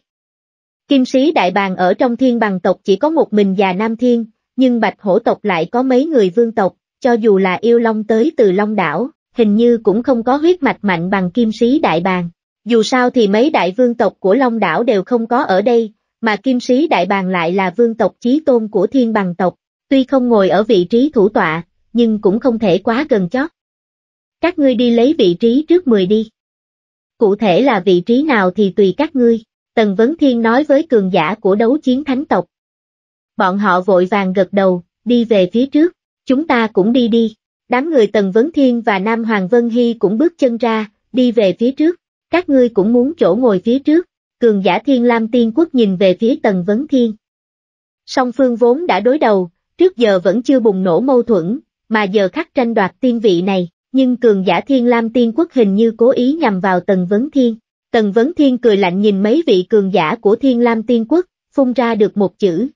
Kim Sĩ Đại Bàng ở trong Thiên Bằng tộc chỉ có một mình Và Nam Thiên, nhưng Bạch Hổ tộc lại có mấy người vương tộc, cho dù là yêu long tới từ Long Đảo, hình như cũng không có huyết mạch mạnh bằng Kim Sĩ Đại Bàng. Dù sao thì mấy đại vương tộc của Long Đảo đều không có ở đây, mà Kim Sĩ Đại Bàng lại là vương tộc chí tôn của Thiên Bằng tộc, tuy không ngồi ở vị trí thủ tọa, nhưng cũng không thể quá gần chót. Các ngươi đi lấy vị trí trước 10 đi. Cụ thể là vị trí nào thì tùy các ngươi, Tần Vấn Thiên nói với cường giả của Đấu Chiến Thánh tộc. Bọn họ vội vàng gật đầu, đi về phía trước, chúng ta cũng đi đi. Đám người Tần Vấn Thiên và Nam Hoàng Vân Hy cũng bước chân ra, đi về phía trước. Các ngươi cũng muốn chỗ ngồi phía trước, cường giả Thiên Lam Tiên Quốc nhìn về phía Tần Vấn Thiên. Song phương vốn đã đối đầu, trước giờ vẫn chưa bùng nổ mâu thuẫn, mà giờ khắc tranh đoạt tiên vị này. Nhưng cường giả Thiên Lam Tiên Quốc hình như cố ý nhằm vào Tần Vấn Thiên. Tần Vấn Thiên cười lạnh nhìn mấy vị cường giả của Thiên Lam Tiên Quốc, phun ra được một chữ,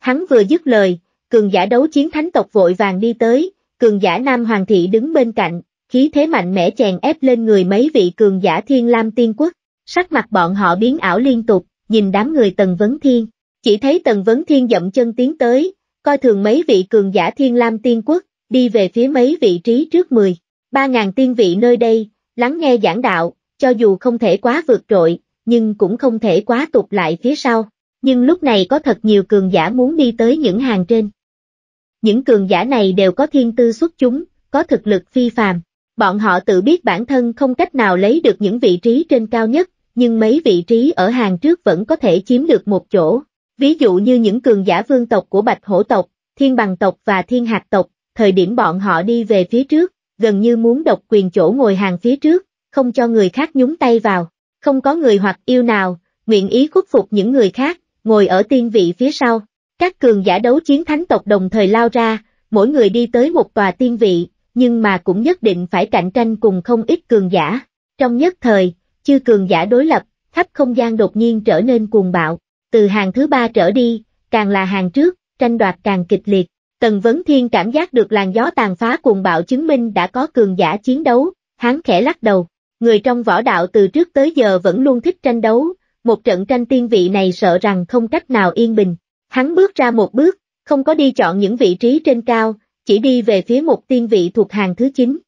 Hắn vừa dứt lời, cường giả đấu chiến thánh tộc vội vàng đi tới, cường giả Nam Hoàng thị đứng bên cạnh, khí thế mạnh mẽ chèn ép lên người mấy vị cường giả Thiên Lam Tiên Quốc, sắc mặt bọn họ biến ảo liên tục, nhìn đám người Tần Vấn Thiên, chỉ thấy Tần Vấn Thiên dậm chân tiến tới, coi thường mấy vị cường giả Thiên Lam Tiên Quốc, đi về phía mấy vị trí trước 13.000 tiên vị nơi đây, lắng nghe giảng đạo, cho dù không thể quá vượt trội, nhưng cũng không thể quá tụt lại phía sau. Nhưng lúc này có thật nhiều cường giả muốn đi tới những hàng trên. Những cường giả này đều có thiên tư xuất chúng, có thực lực phi phàm. Bọn họ tự biết bản thân không cách nào lấy được những vị trí trên cao nhất, nhưng mấy vị trí ở hàng trước vẫn có thể chiếm được một chỗ. Ví dụ như những cường giả vương tộc của Bạch Hổ tộc, Thiên Bằng tộc và Thiên Hạc tộc, thời điểm bọn họ đi về phía trước, gần như muốn độc quyền chỗ ngồi hàng phía trước, không cho người khác nhúng tay vào. Không có người hoặc yêu nào, nguyện ý khuất phục những người khác, ngồi ở tiên vị phía sau. Các cường giả đấu chiến thánh tộc đồng thời lao ra, mỗi người đi tới một tòa tiên vị, nhưng mà cũng nhất định phải cạnh tranh cùng không ít cường giả. Trong nhất thời, chư cường giả đối lập, khắp không gian đột nhiên trở nên cuồng bạo. Từ hàng thứ ba trở đi, càng là hàng trước, tranh đoạt càng kịch liệt. Tần Vấn Thiên cảm giác được làn gió tàn phá cuồng bạo chứng minh đã có cường giả chiến đấu, hắn khẽ lắc đầu. Người trong võ đạo từ trước tới giờ vẫn luôn thích tranh đấu, một trận tranh tiên vị này sợ rằng không cách nào yên bình. Hắn bước ra một bước, không có đi chọn những vị trí trên cao, chỉ đi về phía một tiên vị thuộc hàng thứ 9.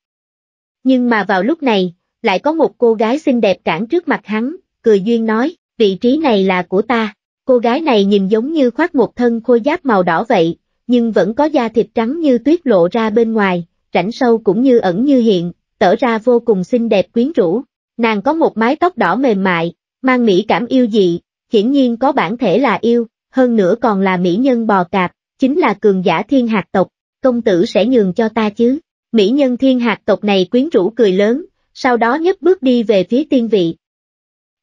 Nhưng mà vào lúc này, lại có một cô gái xinh đẹp cản trước mặt hắn, cười duyên nói, vị trí này là của ta. Cô gái này nhìn giống như khoác một thân khôi giáp màu đỏ vậy, nhưng vẫn có da thịt trắng như tuyết lộ ra bên ngoài, rãnh sâu cũng như ẩn như hiện, tỏ ra vô cùng xinh đẹp quyến rũ. Nàng có một mái tóc đỏ mềm mại, mang mỹ cảm yêu dị, hiển nhiên có bản thể là yêu, hơn nữa còn là mỹ nhân bò cạp, chính là cường giả Thiên Hạc tộc. Công tử sẽ nhường cho ta chứ? Mỹ nhân Thiên Hạc tộc này quyến rũ cười lớn, sau đó nhấc bước đi về phía tiên vị.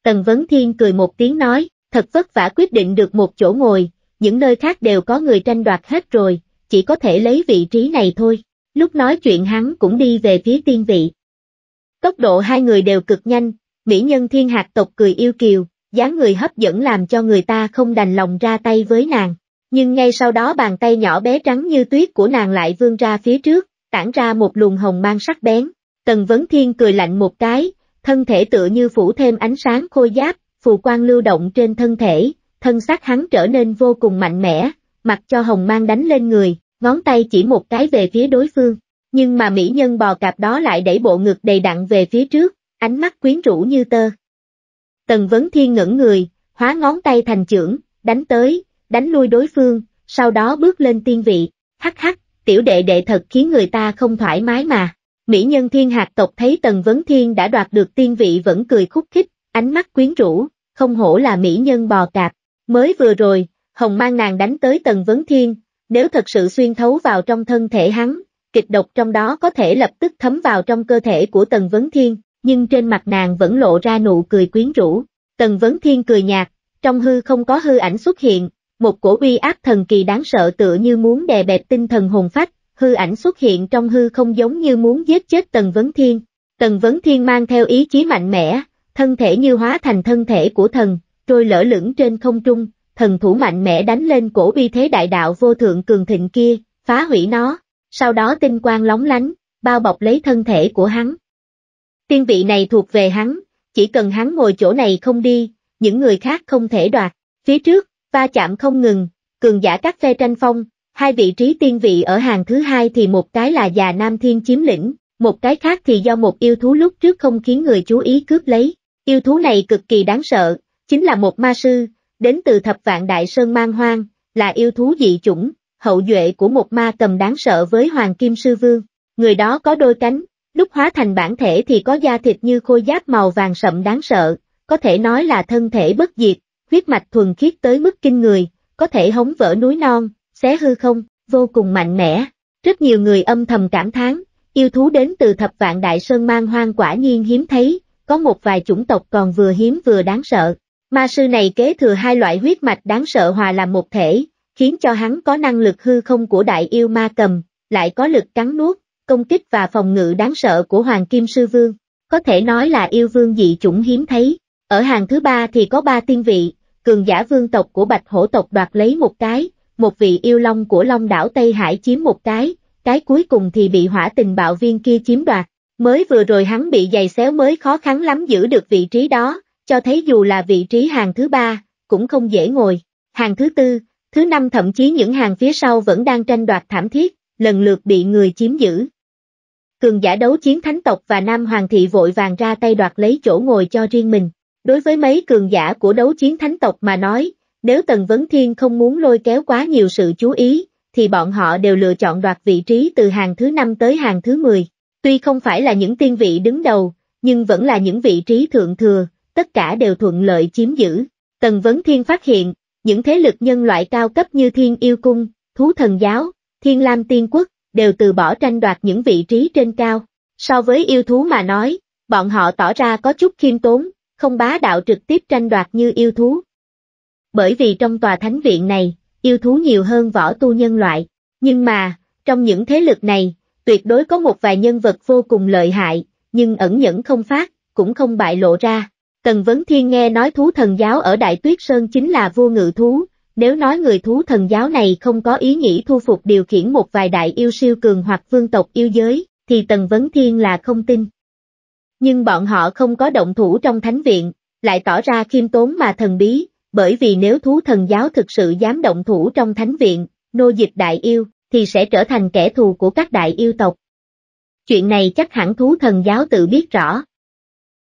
Tần Vấn Thiên cười một tiếng nói, thật vất vả quyết định được một chỗ ngồi, những nơi khác đều có người tranh đoạt hết rồi, chỉ có thể lấy vị trí này thôi. Lúc nói chuyện hắn cũng đi về phía tiên vị. Tốc độ hai người đều cực nhanh, mỹ nhân Thiên Hạc tộc cười yêu kiều, dáng người hấp dẫn làm cho người ta không đành lòng ra tay với nàng. Nhưng ngay sau đó bàn tay nhỏ bé trắng như tuyết của nàng lại vươn ra phía trước, tản ra một luồng hồng mang sắc bén. Tần Vấn Thiên cười lạnh một cái, thân thể tựa như phủ thêm ánh sáng khôi giáp, phù quang lưu động trên thân thể, thân xác hắn trở nên vô cùng mạnh mẽ, mặc cho hồng mang đánh lên người, ngón tay chỉ một cái về phía đối phương. Nhưng mà mỹ nhân bò cạp đó lại đẩy bộ ngực đầy đặn về phía trước, ánh mắt quyến rũ như tơ. Tần Vấn Thiên ngẩng người, hóa ngón tay thành chưởng, đánh tới, đánh lui đối phương, sau đó bước lên tiên vị. Hắc hắc, tiểu đệ đệ thật khiến người ta không thoải mái mà. Mỹ nhân Thiên Hạc tộc thấy Tần Vấn Thiên đã đoạt được tiên vị vẫn cười khúc khích, ánh mắt quyến rũ, không hổ là mỹ nhân bò cạp. Mới vừa rồi, hồng mang nàng đánh tới Tần Vấn Thiên, nếu thật sự xuyên thấu vào trong thân thể hắn, kịch độc trong đó có thể lập tức thấm vào trong cơ thể của Tần Vấn Thiên, nhưng trên mặt nàng vẫn lộ ra nụ cười quyến rũ. Tần Vấn Thiên cười nhạt, trong hư không có hư ảnh xuất hiện, một cổ uy áp thần kỳ đáng sợ tựa như muốn đè bẹp tinh thần hồn phách, hư ảnh xuất hiện trong hư không giống như muốn giết chết Tần Vấn Thiên. Tần Vấn Thiên mang theo ý chí mạnh mẽ, thân thể như hóa thành thân thể của thần, trôi lỡ lửng trên không trung, thần thủ mạnh mẽ đánh lên cổ uy thế đại đạo vô thượng cường thịnh kia, phá hủy nó. Sau đó tinh quang lóng lánh, bao bọc lấy thân thể của hắn. Tiên vị này thuộc về hắn, chỉ cần hắn ngồi chỗ này không đi, những người khác không thể đoạt. Phía trước, va chạm không ngừng, cường giả các phe tranh phong, hai vị trí tiên vị ở hàng thứ hai thì một cái là Và Nam Thiên chiếm lĩnh, một cái khác thì do một yêu thú lúc trước không khiến người chú ý cướp lấy. Yêu thú này cực kỳ đáng sợ, chính là một ma sư, đến từ Thập Vạn Đại Sơn Mang Hoang, là yêu thú dị chủng, hậu duệ của một ma cầm đáng sợ với Hoàng Kim Sư Vương. Người đó có đôi cánh, lúc hóa thành bản thể thì có da thịt như khôi giáp màu vàng sậm đáng sợ, có thể nói là thân thể bất diệt, huyết mạch thuần khiết tới mức kinh người, có thể hống vỡ núi non, xé hư không, vô cùng mạnh mẽ. Rất nhiều người âm thầm cảm thán, yêu thú đến từ Thập Vạn Đại Sơn Mang Hoang quả nhiên hiếm thấy, có một vài chủng tộc còn vừa hiếm vừa đáng sợ. Ma sư này kế thừa hai loại huyết mạch đáng sợ hòa làm một thể, khiến cho hắn có năng lực hư không của đại yêu ma cầm, lại có lực cắn nuốt, công kích và phòng ngự đáng sợ của Hoàng Kim Sư Vương, có thể nói là yêu vương dị chủng hiếm thấy. Ở hàng thứ ba thì có ba tiên vị, cường giả vương tộc của Bạch Hổ tộc đoạt lấy một cái, một vị yêu long của Long Đảo Tây Hải chiếm một cái cuối cùng thì bị Hỏa Tình Bạo Viên kia chiếm đoạt. Mới vừa rồi hắn bị giày xéo mới khó khăn lắm giữ được vị trí đó, cho thấy dù là vị trí hàng thứ ba, cũng không dễ ngồi. Hàng thứ tư, thứ năm thậm chí những hàng phía sau vẫn đang tranh đoạt thảm thiết, lần lượt bị người chiếm giữ. Cường giả Đấu Chiến Thánh Tộc và Nam Hoàng Thị vội vàng ra tay đoạt lấy chỗ ngồi cho riêng mình. Đối với mấy cường giả của Đấu Chiến Thánh Tộc mà nói, nếu Tần Vấn Thiên không muốn lôi kéo quá nhiều sự chú ý, thì bọn họ đều lựa chọn đoạt vị trí từ hàng thứ 5 tới hàng thứ 10. Tuy không phải là những tiên vị đứng đầu, nhưng vẫn là những vị trí thượng thừa, tất cả đều thuận lợi chiếm giữ. Tần Vấn Thiên phát hiện, những thế lực nhân loại cao cấp như Thiên Yêu Cung, Thú Thần Giáo, Thiên Lam Tiên Quốc, đều từ bỏ tranh đoạt những vị trí trên cao. So với yêu thú mà nói, bọn họ tỏ ra có chút khiêm tốn, không bá đạo trực tiếp tranh đoạt như yêu thú. Bởi vì trong tòa thánh viện này, yêu thú nhiều hơn võ tu nhân loại, nhưng mà, trong những thế lực này, tuyệt đối có một vài nhân vật vô cùng lợi hại, nhưng ẩn nhẫn không phát, cũng không bại lộ ra. Tần Vấn Thiên nghe nói Thú Thần Giáo ở Đại Tuyết Sơn chính là vua ngự thú, nếu nói người Thú Thần Giáo này không có ý nghĩ thu phục điều khiển một vài đại yêu siêu cường hoặc vương tộc yêu giới, thì Tần Vấn Thiên là không tin. Nhưng bọn họ không có động thủ trong thánh viện, lại tỏ ra khiêm tốn mà thần bí, bởi vì nếu Thú Thần Giáo thực sự dám động thủ trong thánh viện, nô dịch đại yêu, thì sẽ trở thành kẻ thù của các đại yêu tộc. Chuyện này chắc hẳn Thú Thần Giáo tự biết rõ.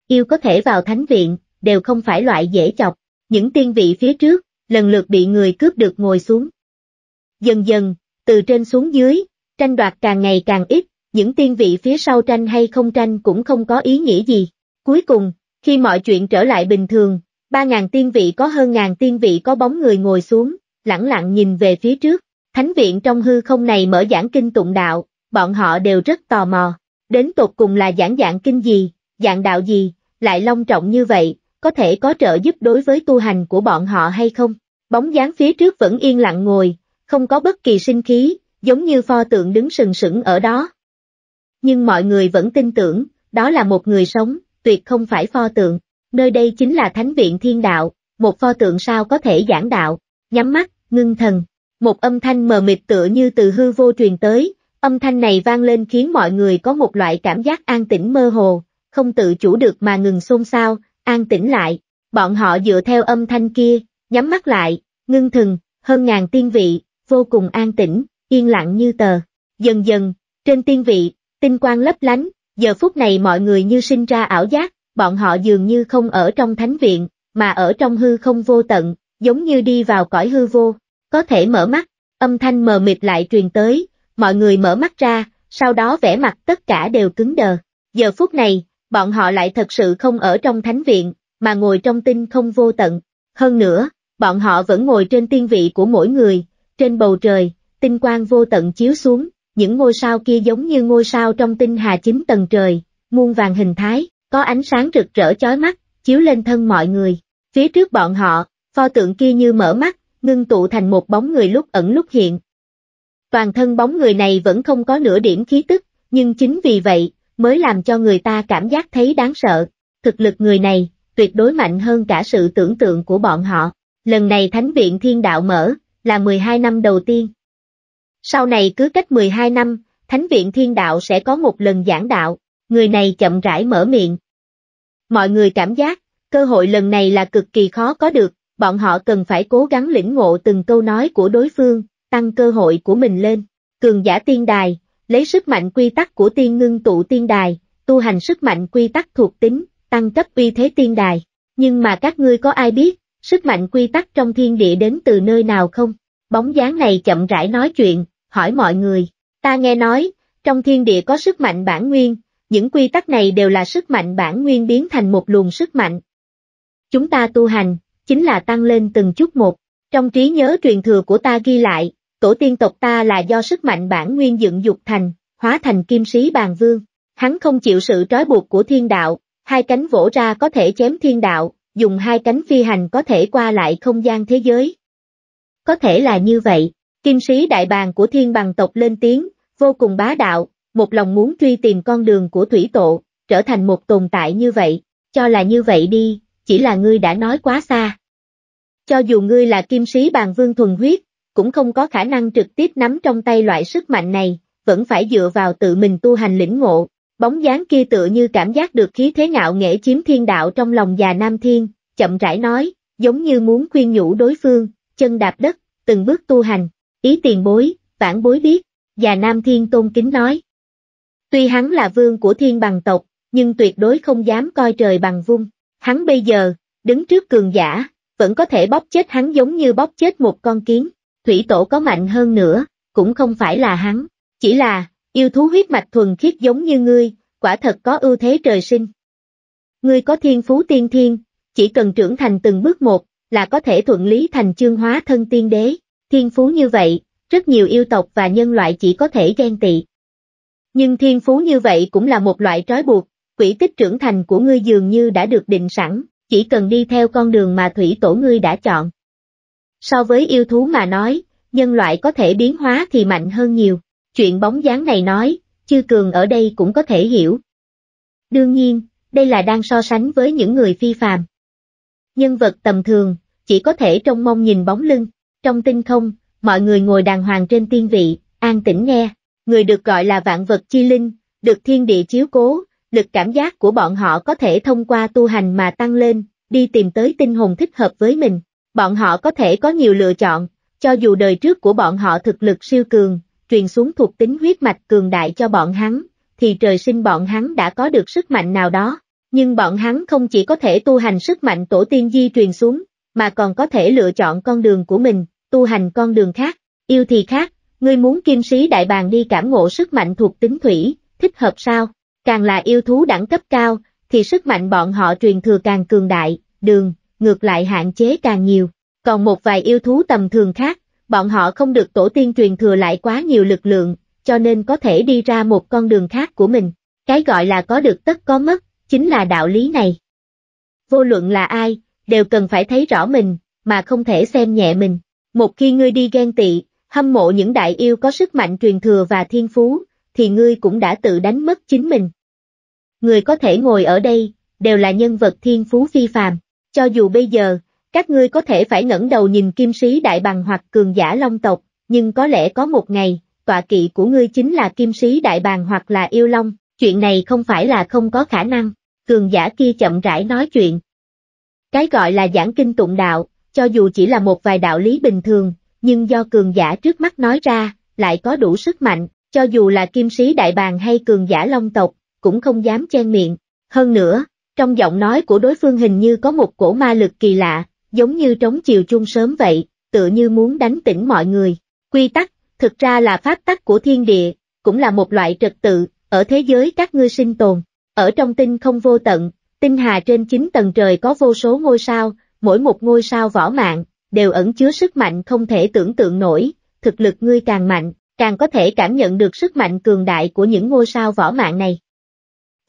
Yêu có thể vào thánh viện, đều không phải loại dễ chọc, những tiên vị phía trước, lần lượt bị người cướp được ngồi xuống. Dần dần, từ trên xuống dưới, tranh đoạt càng ngày càng ít, những tiên vị phía sau tranh hay không tranh cũng không có ý nghĩa gì. Cuối cùng, khi mọi chuyện trở lại bình thường, 3.000 tiên vị có hơn ngàn tiên vị có bóng người ngồi xuống, lẳng lặng nhìn về phía trước. Thánh viện trong hư không này mở giảng kinh tụng đạo, bọn họ đều rất tò mò. Đến tột cùng là giảng dạng kinh gì, dạng đạo gì, lại long trọng như vậy, có thể có trợ giúp đối với tu hành của bọn họ hay không? Bóng dáng phía trước vẫn yên lặng ngồi, không có bất kỳ sinh khí, giống như pho tượng đứng sừng sững ở đó. Nhưng mọi người vẫn tin tưởng, đó là một người sống, tuyệt không phải pho tượng. Nơi đây chính là Thánh Viện Thiên Đạo, một pho tượng sao có thể giảng đạo. Nhắm mắt, ngưng thần. Một âm thanh mờ mịt tựa như từ hư vô truyền tới, âm thanh này vang lên khiến mọi người có một loại cảm giác an tĩnh mơ hồ, không tự chủ được mà ngừng xôn xao, an tĩnh lại. Bọn họ dựa theo âm thanh kia, nhắm mắt lại, ngưng thần, hơn ngàn tiên vị, vô cùng an tĩnh, yên lặng như tờ. Dần dần, trên tiên vị, tinh quang lấp lánh, giờ phút này mọi người như sinh ra ảo giác, bọn họ dường như không ở trong thánh viện, mà ở trong hư không vô tận, giống như đi vào cõi hư vô. Có thể mở mắt, âm thanh mờ mịt lại truyền tới, mọi người mở mắt ra, sau đó vẻ mặt tất cả đều cứng đờ. Giờ phút này, bọn họ lại thật sự không ở trong thánh viện, mà ngồi trong tinh không vô tận. Hơn nữa, bọn họ vẫn ngồi trên tiên vị của mỗi người, trên bầu trời, tinh quang vô tận chiếu xuống, những ngôi sao kia giống như ngôi sao trong tinh hà 9 tầng trời, muôn vàng hình thái, có ánh sáng rực rỡ chói mắt, chiếu lên thân mọi người. Phía trước bọn họ, pho tượng kia như mở mắt, ngưng tụ thành một bóng người lúc ẩn lúc hiện. Toàn thân bóng người này vẫn không có nửa điểm khí tức, nhưng chính vì vậy, mới làm cho người ta cảm giác thấy đáng sợ. Thực lực người này, tuyệt đối mạnh hơn cả sự tưởng tượng của bọn họ. Lần này Thánh Viện Thiên Đạo mở, là 12 năm đầu tiên. Sau này cứ cách 12 năm, Thánh Viện Thiên Đạo sẽ có một lần giảng đạo. Người này chậm rãi mở miệng. Mọi người cảm giác, cơ hội lần này là cực kỳ khó có được. Bọn họ cần phải cố gắng lĩnh ngộ từng câu nói của đối phương, tăng cơ hội của mình lên. Cường giả tiên đài, lấy sức mạnh quy tắc của tiên ngưng tụ tiên đài, tu hành sức mạnh quy tắc thuộc tính, tăng cấp uy thế tiên đài. Nhưng mà các ngươi có ai biết, sức mạnh quy tắc trong thiên địa đến từ nơi nào không? Bóng dáng này chậm rãi nói chuyện, hỏi mọi người. Ta nghe nói, trong thiên địa có sức mạnh bản nguyên, những quy tắc này đều là sức mạnh bản nguyên biến thành một luồng sức mạnh. Chúng ta tu hành chính là tăng lên từng chút một. Trong trí nhớ truyền thừa của ta ghi lại, tổ tiên tộc ta là do sức mạnh bản nguyên dựng dục thành, hóa thành kim sĩ bàn vương. Hắn không chịu sự trói buộc của thiên đạo, hai cánh vỗ ra có thể chém thiên đạo, dùng hai cánh phi hành có thể qua lại không gian thế giới. Có thể là như vậy, kim sĩ đại bàng của Thiên Bằng tộc lên tiếng, vô cùng bá đạo, một lòng muốn truy tìm con đường của thủy tổ, trở thành một tồn tại như vậy, cho là như vậy đi. Chỉ là ngươi đã nói quá xa. Cho dù ngươi là kim sĩ bàn vương thuần huyết, cũng không có khả năng trực tiếp nắm trong tay loại sức mạnh này, vẫn phải dựa vào tự mình tu hành lĩnh ngộ. Bóng dáng kia tựa như cảm giác được khí thế ngạo nghễ chiếm thiên đạo trong lòng Và Nam Thiên, chậm rãi nói, giống như muốn khuyên nhủ đối phương, chân đạp đất, từng bước tu hành, ý tiền bối, vãn bối biết, Và Nam Thiên tôn kính nói. Tuy hắn là vương của Thiên Bằng tộc, nhưng tuyệt đối không dám coi trời bằng vung, hắn bây giờ, đứng trước cường giả, vẫn có thể bóp chết hắn giống như bóp chết một con kiến, thủy tổ có mạnh hơn nữa, cũng không phải là hắn, chỉ là, yêu thú huyết mạch thuần khiết giống như ngươi, quả thật có ưu thế trời sinh. Ngươi có thiên phú tiên thiên, chỉ cần trưởng thành từng bước một, là có thể thuận lý thành chương hóa thân tiên đế, thiên phú như vậy, rất nhiều yêu tộc và nhân loại chỉ có thể ghen tị. Nhưng thiên phú như vậy cũng là một loại trói buộc, quỹ tích trưởng thành của ngươi dường như đã được định sẵn, chỉ cần đi theo con đường mà thủy tổ ngươi đã chọn. So với yêu thú mà nói, nhân loại có thể biến hóa thì mạnh hơn nhiều, chuyện bóng dáng này nói, chư cường ở đây cũng có thể hiểu. Đương nhiên, đây là đang so sánh với những người phi phàm. Nhân vật tầm thường, chỉ có thể trông mong nhìn bóng lưng, trong tinh không, mọi người ngồi đàng hoàng trên tiên vị, an tĩnh nghe, người được gọi là vạn vật chi linh, được thiên địa chiếu cố, lực cảm giác của bọn họ có thể thông qua tu hành mà tăng lên, đi tìm tới tinh hồn thích hợp với mình, bọn họ có thể có nhiều lựa chọn, cho dù đời trước của bọn họ thực lực siêu cường, truyền xuống thuộc tính huyết mạch cường đại cho bọn hắn, thì trời sinh bọn hắn đã có được sức mạnh nào đó. Nhưng bọn hắn không chỉ có thể tu hành sức mạnh tổ tiên di truyền xuống, mà còn có thể lựa chọn con đường của mình, tu hành con đường khác, yêu thì khác, ngươi muốn kim sĩ đại bàng đi cảm ngộ sức mạnh thuộc tính thủy, thích hợp sao? Càng là yêu thú đẳng cấp cao, thì sức mạnh bọn họ truyền thừa càng cường đại, đường, ngược lại hạn chế càng nhiều. Còn một vài yêu thú tầm thường khác, bọn họ không được tổ tiên truyền thừa lại quá nhiều lực lượng, cho nên có thể đi ra một con đường khác của mình. Cái gọi là có được tất có mất, chính là đạo lý này. Vô luận là ai, đều cần phải thấy rõ mình, mà không thể xem nhẹ mình. Một khi ngươi đi ghen tị, hâm mộ những đại yêu có sức mạnh truyền thừa và thiên phú, thì ngươi cũng đã tự đánh mất chính mình. Người có thể ngồi ở đây, đều là nhân vật thiên phú phi phàm. Cho dù bây giờ, các ngươi có thể phải ngẩng đầu nhìn kim sĩ đại bằng hoặc cường giả long tộc, nhưng có lẽ có một ngày, tọa kỵ của ngươi chính là kim sĩ đại bàng hoặc là yêu long. Chuyện này không phải là không có khả năng, cường giả kia chậm rãi nói chuyện. Cái gọi là giảng kinh tụng đạo, cho dù chỉ là một vài đạo lý bình thường, nhưng do cường giả trước mắt nói ra, lại có đủ sức mạnh, cho dù là kim sĩ đại bàng hay cường giả long tộc, cũng không dám chen miệng. Hơn nữa, trong giọng nói của đối phương hình như có một cổ ma lực kỳ lạ, giống như trống chiều chuông sớm vậy, tựa như muốn đánh tỉnh mọi người. Quy tắc, thực ra là pháp tắc của thiên địa, cũng là một loại trật tự. Ở thế giới các ngươi sinh tồn, ở trong tinh không vô tận, tinh hà trên 9 tầng trời có vô số ngôi sao, mỗi một ngôi sao võ mạng, đều ẩn chứa sức mạnh không thể tưởng tượng nổi, thực lực ngươi càng mạnh, càng có thể cảm nhận được sức mạnh cường đại của những ngôi sao võ mạng này.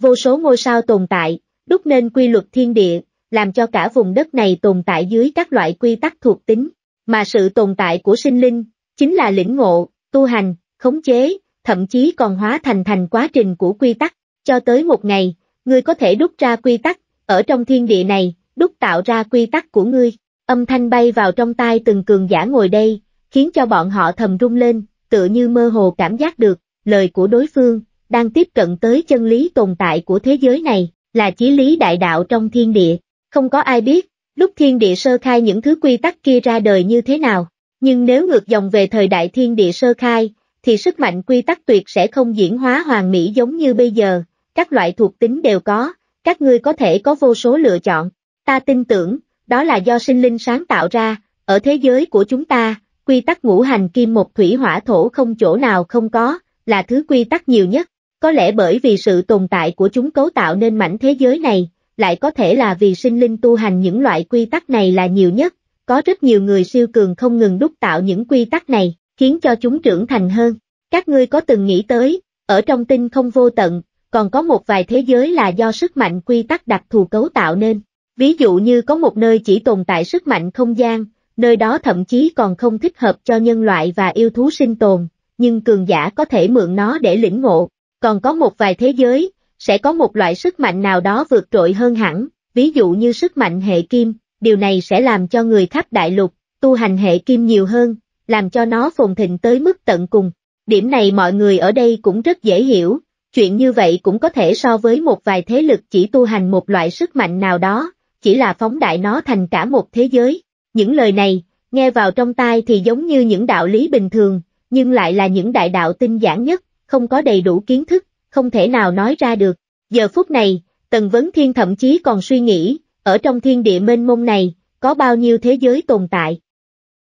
Vô số ngôi sao tồn tại, đúc nên quy luật thiên địa, làm cho cả vùng đất này tồn tại dưới các loại quy tắc thuộc tính, mà sự tồn tại của sinh linh, chính là lĩnh ngộ, tu hành, khống chế, thậm chí còn hóa thành quá trình của quy tắc, cho tới một ngày, ngươi có thể đúc ra quy tắc, ở trong thiên địa này, đúc tạo ra quy tắc của ngươi. Âm thanh bay vào trong tai từng cường giả ngồi đây, khiến cho bọn họ thầm rung lên, tựa như mơ hồ cảm giác được, lời của đối phương, đang tiếp cận tới chân lý tồn tại của thế giới này, là chí lý đại đạo trong thiên địa. Không có ai biết, lúc thiên địa sơ khai những thứ quy tắc kia ra đời như thế nào, nhưng nếu ngược dòng về thời đại thiên địa sơ khai, thì sức mạnh quy tắc tuyệt sẽ không diễn hóa hoàn mỹ giống như bây giờ, các loại thuộc tính đều có, các ngươi có thể có vô số lựa chọn. Ta tin tưởng, đó là do sinh linh sáng tạo ra, ở thế giới của chúng ta, quy tắc ngũ hành kim mộc thủy hỏa thổ không chỗ nào không có, là thứ quy tắc nhiều nhất. Có lẽ bởi vì sự tồn tại của chúng cấu tạo nên mảnh thế giới này, lại có thể là vì sinh linh tu hành những loại quy tắc này là nhiều nhất, có rất nhiều người siêu cường không ngừng đúc tạo những quy tắc này, khiến cho chúng trưởng thành hơn. Các ngươi có từng nghĩ tới, ở trong tinh không vô tận, còn có một vài thế giới là do sức mạnh quy tắc đặc thù cấu tạo nên. Ví dụ như có một nơi chỉ tồn tại sức mạnh không gian, nơi đó thậm chí còn không thích hợp cho nhân loại và yêu thú sinh tồn, nhưng cường giả có thể mượn nó để lĩnh ngộ. Còn có một vài thế giới, sẽ có một loại sức mạnh nào đó vượt trội hơn hẳn, ví dụ như sức mạnh hệ kim, điều này sẽ làm cho người khắp đại lục, tu hành hệ kim nhiều hơn. làm cho nó phồn thịnh tới mức tận cùng. Điểm này mọi người ở đây cũng rất dễ hiểu, chuyện như vậy cũng có thể so với một vài thế lực chỉ tu hành một loại sức mạnh nào đó, chỉ là phóng đại nó thành cả một thế giới. Những lời này, nghe vào trong tai thì giống như những đạo lý bình thường, nhưng lại là những đại đạo tinh giản nhất, không có đầy đủ kiến thức, không thể nào nói ra được. Giờ phút này, Tần Vấn Thiên thậm chí còn suy nghĩ, ở trong thiên địa mênh mông này, có bao nhiêu thế giới tồn tại?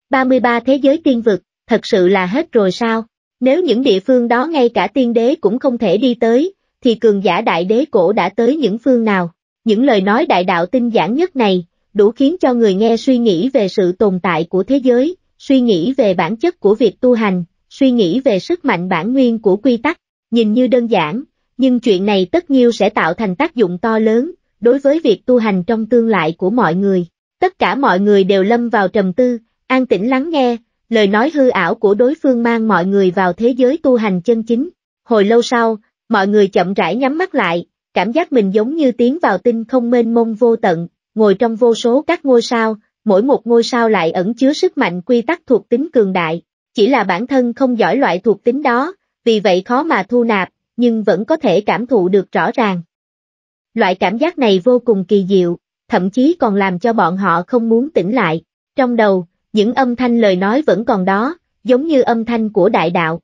33 thế giới tiên vực, thật sự là hết rồi sao? Nếu những địa phương đó ngay cả tiên đế cũng không thể đi tới, thì cường giả đại đế cổ đã tới những phương nào? Những lời nói đại đạo tinh giản nhất này, đủ khiến cho người nghe suy nghĩ về sự tồn tại của thế giới, suy nghĩ về bản chất của việc tu hành, suy nghĩ về sức mạnh bản nguyên của quy tắc. Nhìn như đơn giản, nhưng chuyện này tất nhiên sẽ tạo thành tác dụng to lớn, đối với việc tu hành trong tương lai của mọi người. Tất cả mọi người đều lâm vào trầm tư, an tĩnh lắng nghe, lời nói hư ảo của đối phương mang mọi người vào thế giới tu hành chân chính. Hồi lâu sau, mọi người chậm rãi nhắm mắt lại, cảm giác mình giống như tiến vào tinh không mênh mông vô tận, ngồi trong vô số các ngôi sao, mỗi một ngôi sao lại ẩn chứa sức mạnh quy tắc thuộc tính cường đại, chỉ là bản thân không giỏi loại thuộc tính đó, vì vậy khó mà thu nạp, nhưng vẫn có thể cảm thụ được rõ ràng. Loại cảm giác này vô cùng kỳ diệu, thậm chí còn làm cho bọn họ không muốn tỉnh lại. Trong đầu, những âm thanh lời nói vẫn còn đó, giống như âm thanh của đại đạo.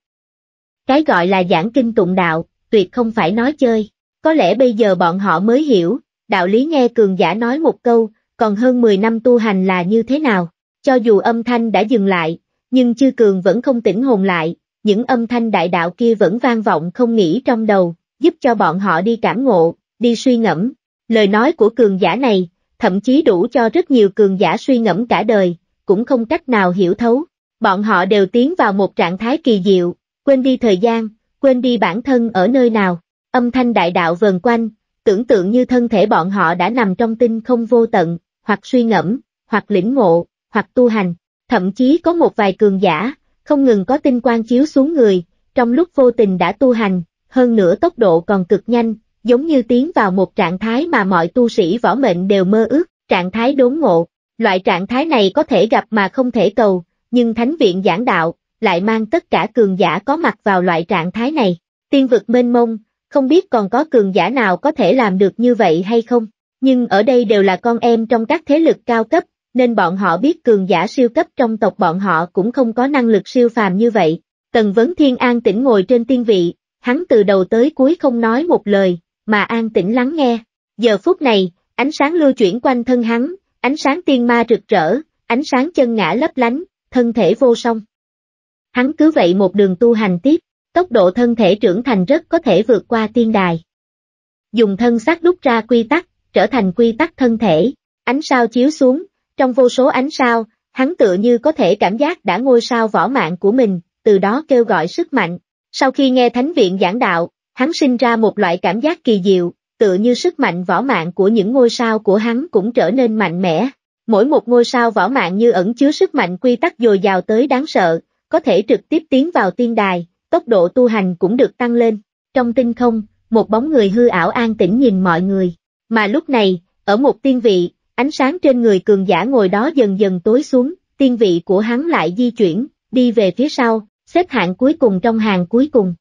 Cái gọi là giảng kinh tụng đạo, tuyệt không phải nói chơi. Có lẽ bây giờ bọn họ mới hiểu, đạo lý nghe cường giả nói một câu, còn hơn 10 năm tu hành là như thế nào. Cho dù âm thanh đã dừng lại, nhưng chư cường vẫn không tỉnh hồn lại, những âm thanh đại đạo kia vẫn vang vọng không nghỉ trong đầu, giúp cho bọn họ đi cảm ngộ, đi suy ngẫm. Lời nói của cường giả này, thậm chí đủ cho rất nhiều cường giả suy ngẫm cả đời, cũng không cách nào hiểu thấu. Bọn họ đều tiến vào một trạng thái kỳ diệu, quên đi thời gian, quên đi bản thân ở nơi nào. Âm thanh đại đạo vờn quanh, tưởng tượng như thân thể bọn họ đã nằm trong tinh không vô tận, hoặc suy ngẫm, hoặc lĩnh ngộ, hoặc tu hành. Thậm chí có một vài cường giả, không ngừng có tinh quang chiếu xuống người, trong lúc vô tình đã tu hành, hơn nữa tốc độ còn cực nhanh, giống như tiến vào một trạng thái mà mọi tu sĩ võ mệnh đều mơ ước, trạng thái đốn ngộ. Loại trạng thái này có thể gặp mà không thể cầu, nhưng Thánh Viện giảng đạo, lại mang tất cả cường giả có mặt vào loại trạng thái này. Tiên vực mênh mông, không biết còn có cường giả nào có thể làm được như vậy hay không, nhưng ở đây đều là con em trong các thế lực cao cấp, nên bọn họ biết cường giả siêu cấp trong tộc bọn họ cũng không có năng lực siêu phàm như vậy. Tần Vấn Thiên an tĩnh ngồi trên tiên vị, hắn từ đầu tới cuối không nói một lời, mà an tĩnh lắng nghe. Giờ phút này, ánh sáng lưu chuyển quanh thân hắn, ánh sáng tiên ma rực rỡ, ánh sáng chân ngã lấp lánh, thân thể vô song. Hắn cứ vậy một đường tu hành tiếp, tốc độ thân thể trưởng thành rất có thể vượt qua tiên đài. Dùng thân xác đúc ra quy tắc, trở thành quy tắc thân thể, ánh sao chiếu xuống, trong vô số ánh sao, hắn tựa như có thể cảm giác đã ngôi sao võ mạng của mình, từ đó kêu gọi sức mạnh. Sau khi nghe Thánh Viện giảng đạo, hắn sinh ra một loại cảm giác kỳ diệu, tựa như sức mạnh võ mạng của những ngôi sao của hắn cũng trở nên mạnh mẽ. Mỗi một ngôi sao võ mạng như ẩn chứa sức mạnh quy tắc dồi dào tới đáng sợ, có thể trực tiếp tiến vào tiên đài, tốc độ tu hành cũng được tăng lên. Trong tinh không, một bóng người hư ảo an tĩnh nhìn mọi người. Mà lúc này, ở một tiên vị, ánh sáng trên người cường giả ngồi đó dần dần tối xuống, tiên vị của hắn lại di chuyển, đi về phía sau, xếp hạng cuối cùng trong hàng cuối cùng.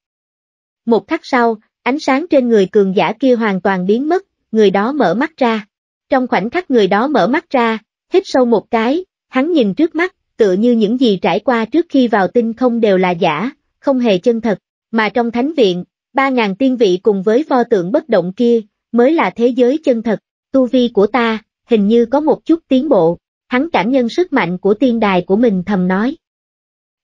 Một khắc sau, ánh sáng trên người cường giả kia hoàn toàn biến mất, người đó mở mắt ra. Trong khoảnh khắc người đó mở mắt ra, hít sâu một cái, hắn nhìn trước mắt, tựa như những gì trải qua trước khi vào tinh không đều là giả, không hề chân thật. Mà trong Thánh Viện, 3.000 tiên vị cùng với pho tượng bất động kia, mới là thế giới chân thật. Tu vi của ta, hình như có một chút tiến bộ, hắn cảm nhận sức mạnh của tiên đài của mình thầm nói.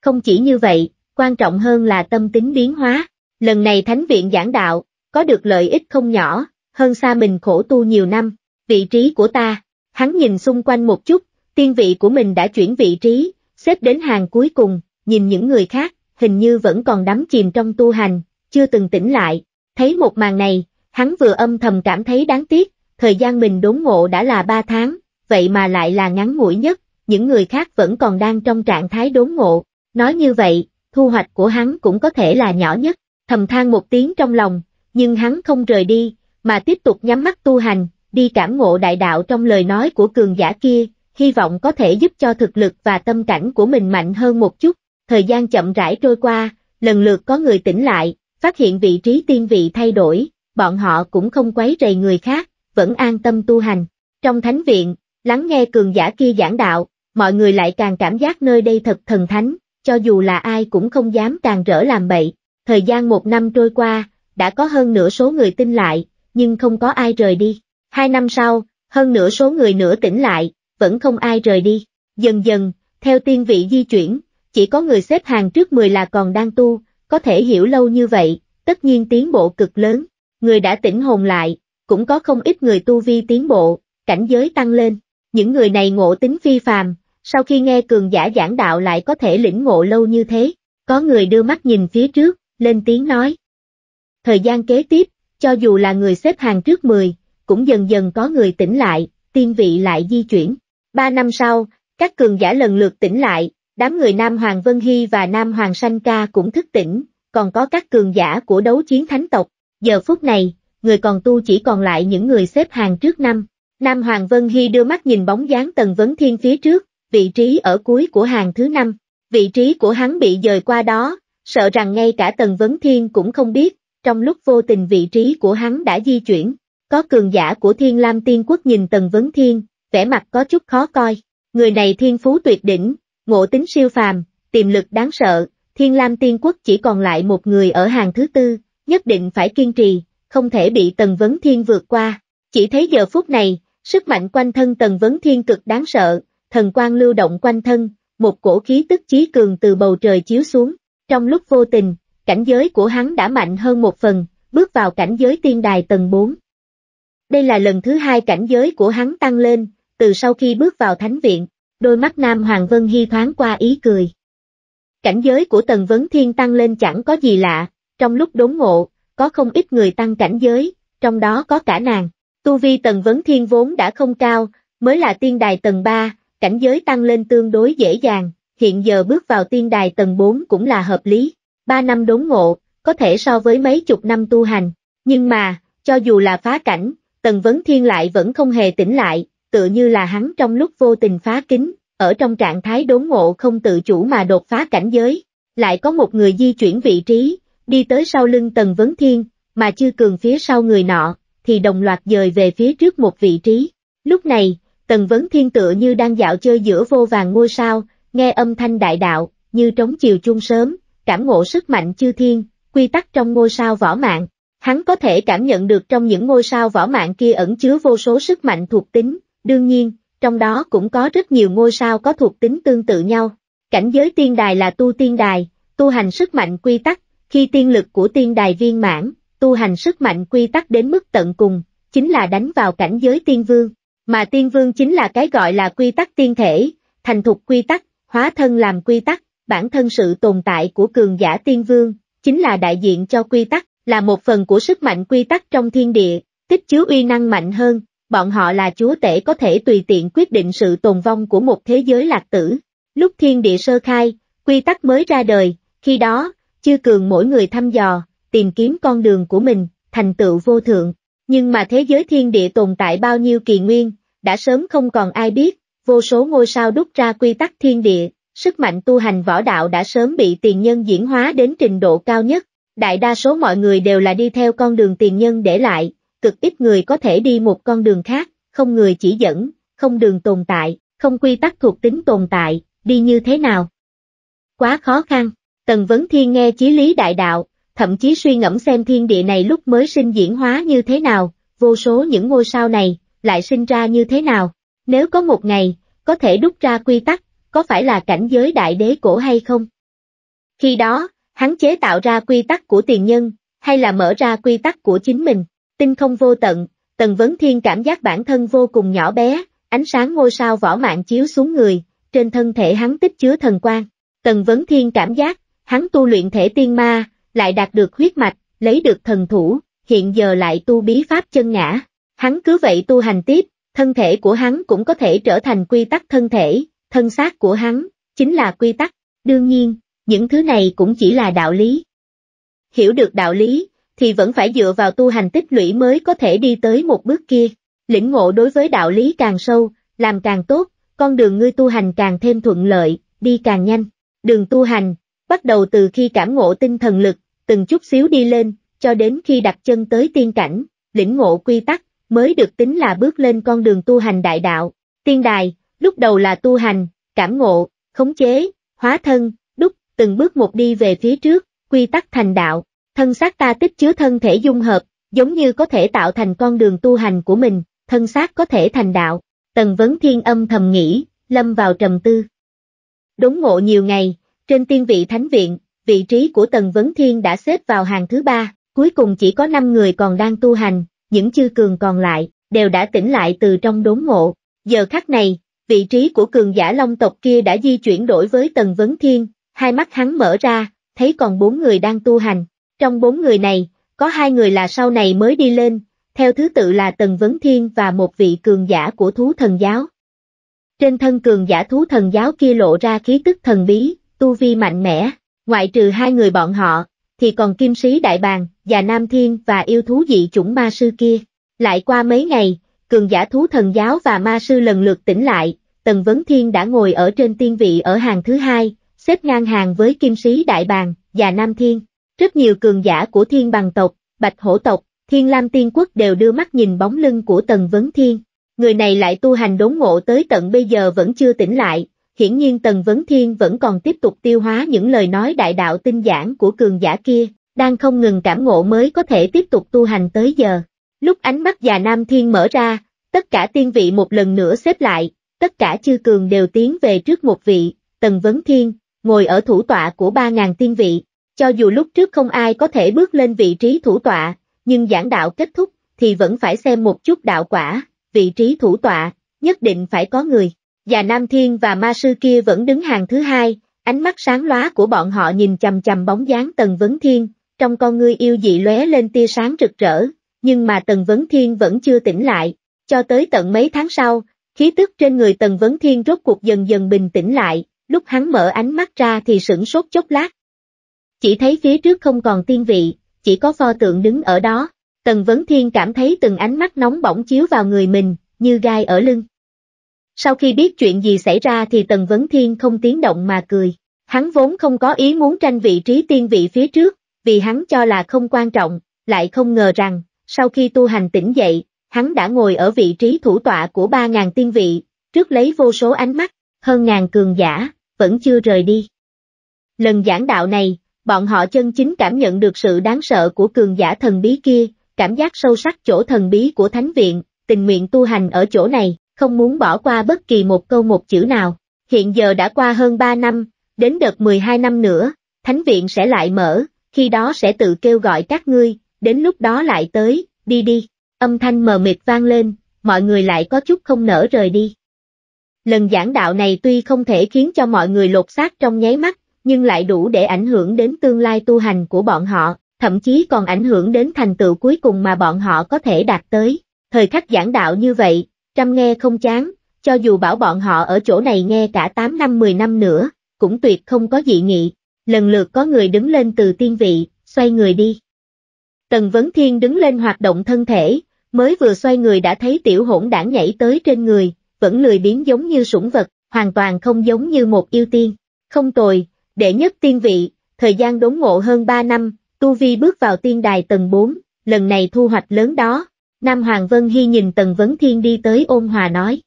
Không chỉ như vậy, quan trọng hơn là tâm tính biến hóa. Lần này Thánh Viện giảng đạo, có được lợi ích không nhỏ, hơn xa mình khổ tu nhiều năm. Vị trí của ta, hắn nhìn xung quanh một chút, tiên vị của mình đã chuyển vị trí, xếp đến hàng cuối cùng, nhìn những người khác, hình như vẫn còn đắm chìm trong tu hành, chưa từng tỉnh lại. Thấy một màn này, hắn vừa âm thầm cảm thấy đáng tiếc, thời gian mình đốn ngộ đã là 3 tháng, vậy mà lại là ngắn ngủi nhất, những người khác vẫn còn đang trong trạng thái đốn ngộ. Nói như vậy, thu hoạch của hắn cũng có thể là nhỏ nhất. Thầm than một tiếng trong lòng, nhưng hắn không rời đi, mà tiếp tục nhắm mắt tu hành, đi cảm ngộ đại đạo trong lời nói của cường giả kia, hy vọng có thể giúp cho thực lực và tâm cảnh của mình mạnh hơn một chút. Thời gian chậm rãi trôi qua, lần lượt có người tỉnh lại, phát hiện vị trí tiên vị thay đổi, bọn họ cũng không quấy rầy người khác, vẫn an tâm tu hành. Trong thánh viện, lắng nghe cường giả kia giảng đạo, mọi người lại càng cảm giác nơi đây thật thần thánh, cho dù là ai cũng không dám càng rỡ làm bậy. Thời gian một năm trôi qua, đã có hơn nửa số người tin lại, nhưng không có ai rời đi. 2 năm sau, hơn nửa số người nữa tỉnh lại, vẫn không ai rời đi. Dần dần, theo tiên vị di chuyển, chỉ có người xếp hàng trước 10 là còn đang tu, có thể hiểu lâu như vậy, tất nhiên tiến bộ cực lớn. Người đã tỉnh hồn lại, cũng có không ít người tu vi tiến bộ, cảnh giới tăng lên. Những người này ngộ tính phi phàm, sau khi nghe cường giả giảng đạo lại có thể lĩnh ngộ lâu như thế. Có người đưa mắt nhìn phía trước, lên tiếng nói. Thời gian kế tiếp, cho dù là người xếp hàng trước 10, cũng dần dần có người tỉnh lại, tiên vị lại di chuyển. 3 năm sau, các cường giả lần lượt tỉnh lại, đám người Nam Hoàng Vân Hy và Nam Hoàng Thánh Ca cũng thức tỉnh, còn có các cường giả của đấu chiến thánh tộc. Giờ phút này, người còn tu chỉ còn lại những người xếp hàng trước 5. Nam Hoàng Vân Hy đưa mắt nhìn bóng dáng Tần Vấn Thiên phía trước, vị trí ở cuối của hàng thứ 5. Vị trí của hắn bị dời qua đó, sợ rằng ngay cả Tần Vấn Thiên cũng không biết, trong lúc vô tình vị trí của hắn đã di chuyển. Có cường giả của Thiên Lam Tiên Quốc nhìn Tần Vấn Thiên, vẻ mặt có chút khó coi. Người này thiên phú tuyệt đỉnh, ngộ tính siêu phàm, tiềm lực đáng sợ, Thiên Lam Tiên Quốc chỉ còn lại một người ở hàng thứ 4, nhất định phải kiên trì, không thể bị Tần Vấn Thiên vượt qua. Chỉ thấy giờ phút này, sức mạnh quanh thân Tần Vấn Thiên cực đáng sợ, thần quang lưu động quanh thân, một cổ khí tức chí cường từ bầu trời chiếu xuống. Trong lúc vô tình, cảnh giới của hắn đã mạnh hơn một phần, bước vào cảnh giới tiên đài tầng 4. Đây là lần thứ 2 cảnh giới của hắn tăng lên, từ sau khi bước vào thánh viện, đôi mắt Nam Hoàng Vân Hy thoáng qua ý cười. Cảnh giới của Tần Vấn Thiên tăng lên chẳng có gì lạ, trong lúc đốn ngộ, có không ít người tăng cảnh giới, trong đó có cả nàng. Tu vi Tần Vấn Thiên vốn đã không cao, mới là tiên đài tầng 3, cảnh giới tăng lên tương đối dễ dàng, hiện giờ bước vào tiên đài tầng 4 cũng là hợp lý. 3 năm đốn ngộ, có thể so với mấy chục năm tu hành, nhưng mà, cho dù là phá cảnh, Tần Vấn Thiên lại vẫn không hề tỉnh lại, tựa như là hắn trong lúc vô tình phá kính, ở trong trạng thái đốn ngộ không tự chủ mà đột phá cảnh giới. Lại có một người di chuyển vị trí, đi tới sau lưng Tần Vấn Thiên, mà chư cường phía sau người nọ, thì đồng loạt dời về phía trước một vị trí. Lúc này, Tần Vấn Thiên tựa như đang dạo chơi giữa vô vàng ngôi sao, nghe âm thanh đại đạo, như trống chiều chuông sớm, cảm ngộ sức mạnh chư thiên, quy tắc trong ngôi sao võ mạng. Hắn có thể cảm nhận được trong những ngôi sao võ mạng kia ẩn chứa vô số sức mạnh thuộc tính, đương nhiên, trong đó cũng có rất nhiều ngôi sao có thuộc tính tương tự nhau. Cảnh giới tiên đài là tu tiên đài, tu hành sức mạnh quy tắc, khi tiên lực của tiên đài viên mãn, tu hành sức mạnh quy tắc đến mức tận cùng, chính là đánh vào cảnh giới tiên vương, mà tiên vương chính là cái gọi là quy tắc tiên thể, thành thục quy tắc, hóa thân làm quy tắc, bản thân sự tồn tại của cường giả tiên vương, chính là đại diện cho quy tắc. Là một phần của sức mạnh quy tắc trong thiên địa, tích chứa uy năng mạnh hơn, bọn họ là chúa tể có thể tùy tiện quyết định sự tồn vong của một thế giới lạc tử. Lúc thiên địa sơ khai, quy tắc mới ra đời, khi đó, chư cường mỗi người thăm dò, tìm kiếm con đường của mình, thành tựu vô thượng. Nhưng mà thế giới thiên địa tồn tại bao nhiêu kỳ nguyên, đã sớm không còn ai biết, vô số ngôi sao đúc ra quy tắc thiên địa, sức mạnh tu hành võ đạo đã sớm bị tiền nhân diễn hóa đến trình độ cao nhất. Đại đa số mọi người đều là đi theo con đường tiền nhân để lại, cực ít người có thể đi một con đường khác, không người chỉ dẫn, không đường tồn tại, không quy tắc thuộc tính tồn tại, đi như thế nào? Quá khó khăn, Tần Vấn Thiên nghe chí lý đại đạo, thậm chí suy ngẫm xem thiên địa này lúc mới sinh diễn hóa như thế nào, vô số những ngôi sao này, lại sinh ra như thế nào? Nếu có một ngày, có thể đúc ra quy tắc, có phải là cảnh giới đại đế cổ hay không? Khi đó, hắn chế tạo ra quy tắc của tiền nhân, hay là mở ra quy tắc của chính mình, tinh không vô tận, Tần Vấn Thiên cảm giác bản thân vô cùng nhỏ bé, ánh sáng ngôi sao võ mạng chiếu xuống người, trên thân thể hắn tích chứa thần quang. Tần Vấn Thiên cảm giác, hắn tu luyện thể tiên ma, lại đạt được huyết mạch, lấy được thần thủ, hiện giờ lại tu bí pháp chân ngã. Hắn cứ vậy tu hành tiếp, thân thể của hắn cũng có thể trở thành quy tắc thân thể, thân xác của hắn, chính là quy tắc, đương nhiên. Những thứ này cũng chỉ là đạo lý. Hiểu được đạo lý, thì vẫn phải dựa vào tu hành tích lũy mới có thể đi tới một bước kia. Lĩnh ngộ đối với đạo lý càng sâu, làm càng tốt, con đường ngươi tu hành càng thêm thuận lợi, đi càng nhanh. Đường tu hành, bắt đầu từ khi cảm ngộ tinh thần lực, từng chút xíu đi lên, cho đến khi đặt chân tới tiên cảnh, lĩnh ngộ quy tắc, mới được tính là bước lên con đường tu hành đại đạo. Tiên đài, lúc đầu là tu hành, cảm ngộ, khống chế, hóa thân, đúc, từng bước một đi về phía trước, quy tắc thành đạo, thân xác ta tích chứa thân thể dung hợp, giống như có thể tạo thành con đường tu hành của mình, thân xác có thể thành đạo. Tần Vấn Thiên âm thầm nghĩ, lâm vào trầm tư. Đốn ngộ nhiều ngày, trên tiên vị Thánh Viện, vị trí của Tần Vấn Thiên đã xếp vào hàng thứ 3, cuối cùng chỉ có 5 người còn đang tu hành, những chư cường còn lại, đều đã tỉnh lại từ trong đốn ngộ. Giờ khắc này, vị trí của cường giả Long tộc kia đã di chuyển đổi với Tần Vấn Thiên, hai mắt hắn mở ra, thấy còn 4 người đang tu hành. Trong 4 người này, có 2 người là sau này mới đi lên, theo thứ tự là Tần Vấn Thiên và một vị cường giả của Thú Thần Giáo. Trên thân cường giả Thú Thần Giáo kia lộ ra khí tức thần bí, tu vi mạnh mẽ, ngoại trừ 2 người bọn họ, thì còn Kim Sĩ Đại Bàng, Và Nam Thiên và yêu thú dị chủng Ma Sư kia. Lại qua mấy ngày, cường giả Thú Thần Giáo và Ma Sư lần lượt tỉnh lại, Tần Vấn Thiên đã ngồi ở trên tiên vị ở hàng thứ 2, xếp ngang hàng với Kim Sĩ Đại Bàng, Và Nam Thiên. Rất nhiều cường giả của Thiên Bằng Tộc, Bạch Hổ Tộc, Thiên Lam Tiên Quốc đều đưa mắt nhìn bóng lưng của Tần Vấn Thiên. Người này lại tu hành đốn ngộ tới tận bây giờ vẫn chưa tỉnh lại, hiển nhiên Tần Vấn Thiên vẫn còn tiếp tục tiêu hóa những lời nói đại đạo tinh giản của cường giả kia, đang không ngừng cảm ngộ mới có thể tiếp tục tu hành tới giờ. Lúc ánh mắt Và Nam Thiên mở ra, tất cả tiên vị một lần nữa xếp lại, tất cả chư cường đều tiến về trước một vị, Tần Vấn Thiên, ngồi ở thủ tọa của 3.000 tiên vị. Cho dù lúc trước không ai có thể bước lên vị trí thủ tọa, nhưng giảng đạo kết thúc, thì vẫn phải xem một chút đạo quả, vị trí thủ tọa, nhất định phải có người. Và Nam Thiên và Ma Sư kia vẫn đứng hàng thứ 2, ánh mắt sáng lóa của bọn họ nhìn chằm chằm bóng dáng Tần Vấn Thiên, trong con ngươi yêu dị lóe lên tia sáng rực rỡ, nhưng mà Tần Vấn Thiên vẫn chưa tỉnh lại. Cho tới tận mấy tháng sau, khí tức trên người Tần Vấn Thiên rốt cuộc dần dần bình tĩnh lại, lúc hắn mở ánh mắt ra thì sửng sốt chốc lát. Chỉ thấy phía trước không còn tiên vị, chỉ có pho tượng đứng ở đó. Tần Vấn Thiên cảm thấy từng ánh mắt nóng bỏng chiếu vào người mình, như gai ở lưng. Sau khi biết chuyện gì xảy ra thì Tần Vấn Thiên không tiếng động mà cười. Hắn vốn không có ý muốn tranh vị trí tiên vị phía trước, vì hắn cho là không quan trọng, lại không ngờ rằng, sau khi tu hành tỉnh dậy, hắn đã ngồi ở vị trí thủ tọa của 3.000 tiên vị, trước lấy vô số ánh mắt, hơn ngàn cường giả, vẫn chưa rời đi. Lần giảng đạo này, bọn họ chân chính cảm nhận được sự đáng sợ của cường giả thần bí kia, cảm giác sâu sắc chỗ thần bí của Thánh Viện, tình nguyện tu hành ở chỗ này, không muốn bỏ qua bất kỳ một câu một chữ nào. Hiện giờ đã qua hơn 3 năm, đến đợt 12 năm nữa, Thánh Viện sẽ lại mở, khi đó sẽ tự kêu gọi các ngươi, đến lúc đó lại tới, đi đi. Âm thanh mờ mịt vang lên, mọi người lại có chút không nỡ rời đi. Lần giảng đạo này tuy không thể khiến cho mọi người lột xác trong nháy mắt, nhưng lại đủ để ảnh hưởng đến tương lai tu hành của bọn họ, thậm chí còn ảnh hưởng đến thành tựu cuối cùng mà bọn họ có thể đạt tới. Thời khắc giảng đạo như vậy, trăm nghe không chán, cho dù bảo bọn họ ở chỗ này nghe cả 8 năm 10 năm nữa, cũng tuyệt không có dị nghị. Lần lượt có người đứng lên từ tiên vị, xoay người đi. Tần Vấn Thiên đứng lên hoạt động thân thể, mới vừa xoay người đã thấy Tiểu Hỗn Đảng nhảy tới trên người, vẫn lười biếng giống như sủng vật, hoàn toàn không giống như một yêu tiên. Không tồi. Đệ nhất tiên vị, thời gian đốn ngộ hơn 3 năm, tu vi bước vào tiên đài tầng 4, lần này thu hoạch lớn đó. Nam Hoàng Vân Hy nhìn Tần Vấn Thiên đi tới ôn hòa nói,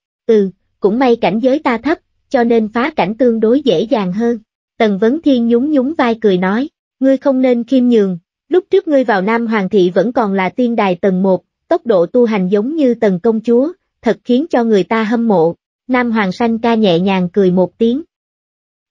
cũng may cảnh giới ta thấp, cho nên phá cảnh tương đối dễ dàng hơn. Tần Vấn Thiên nhún vai cười nói, ngươi không nên khiêm nhường, lúc trước ngươi vào Nam Hoàng thị vẫn còn là tiên đài tầng 1, tốc độ tu hành giống như Tần công chúa, thật khiến cho người ta hâm mộ. Nam Hoàng Sanh Ca nhẹ nhàng cười một tiếng.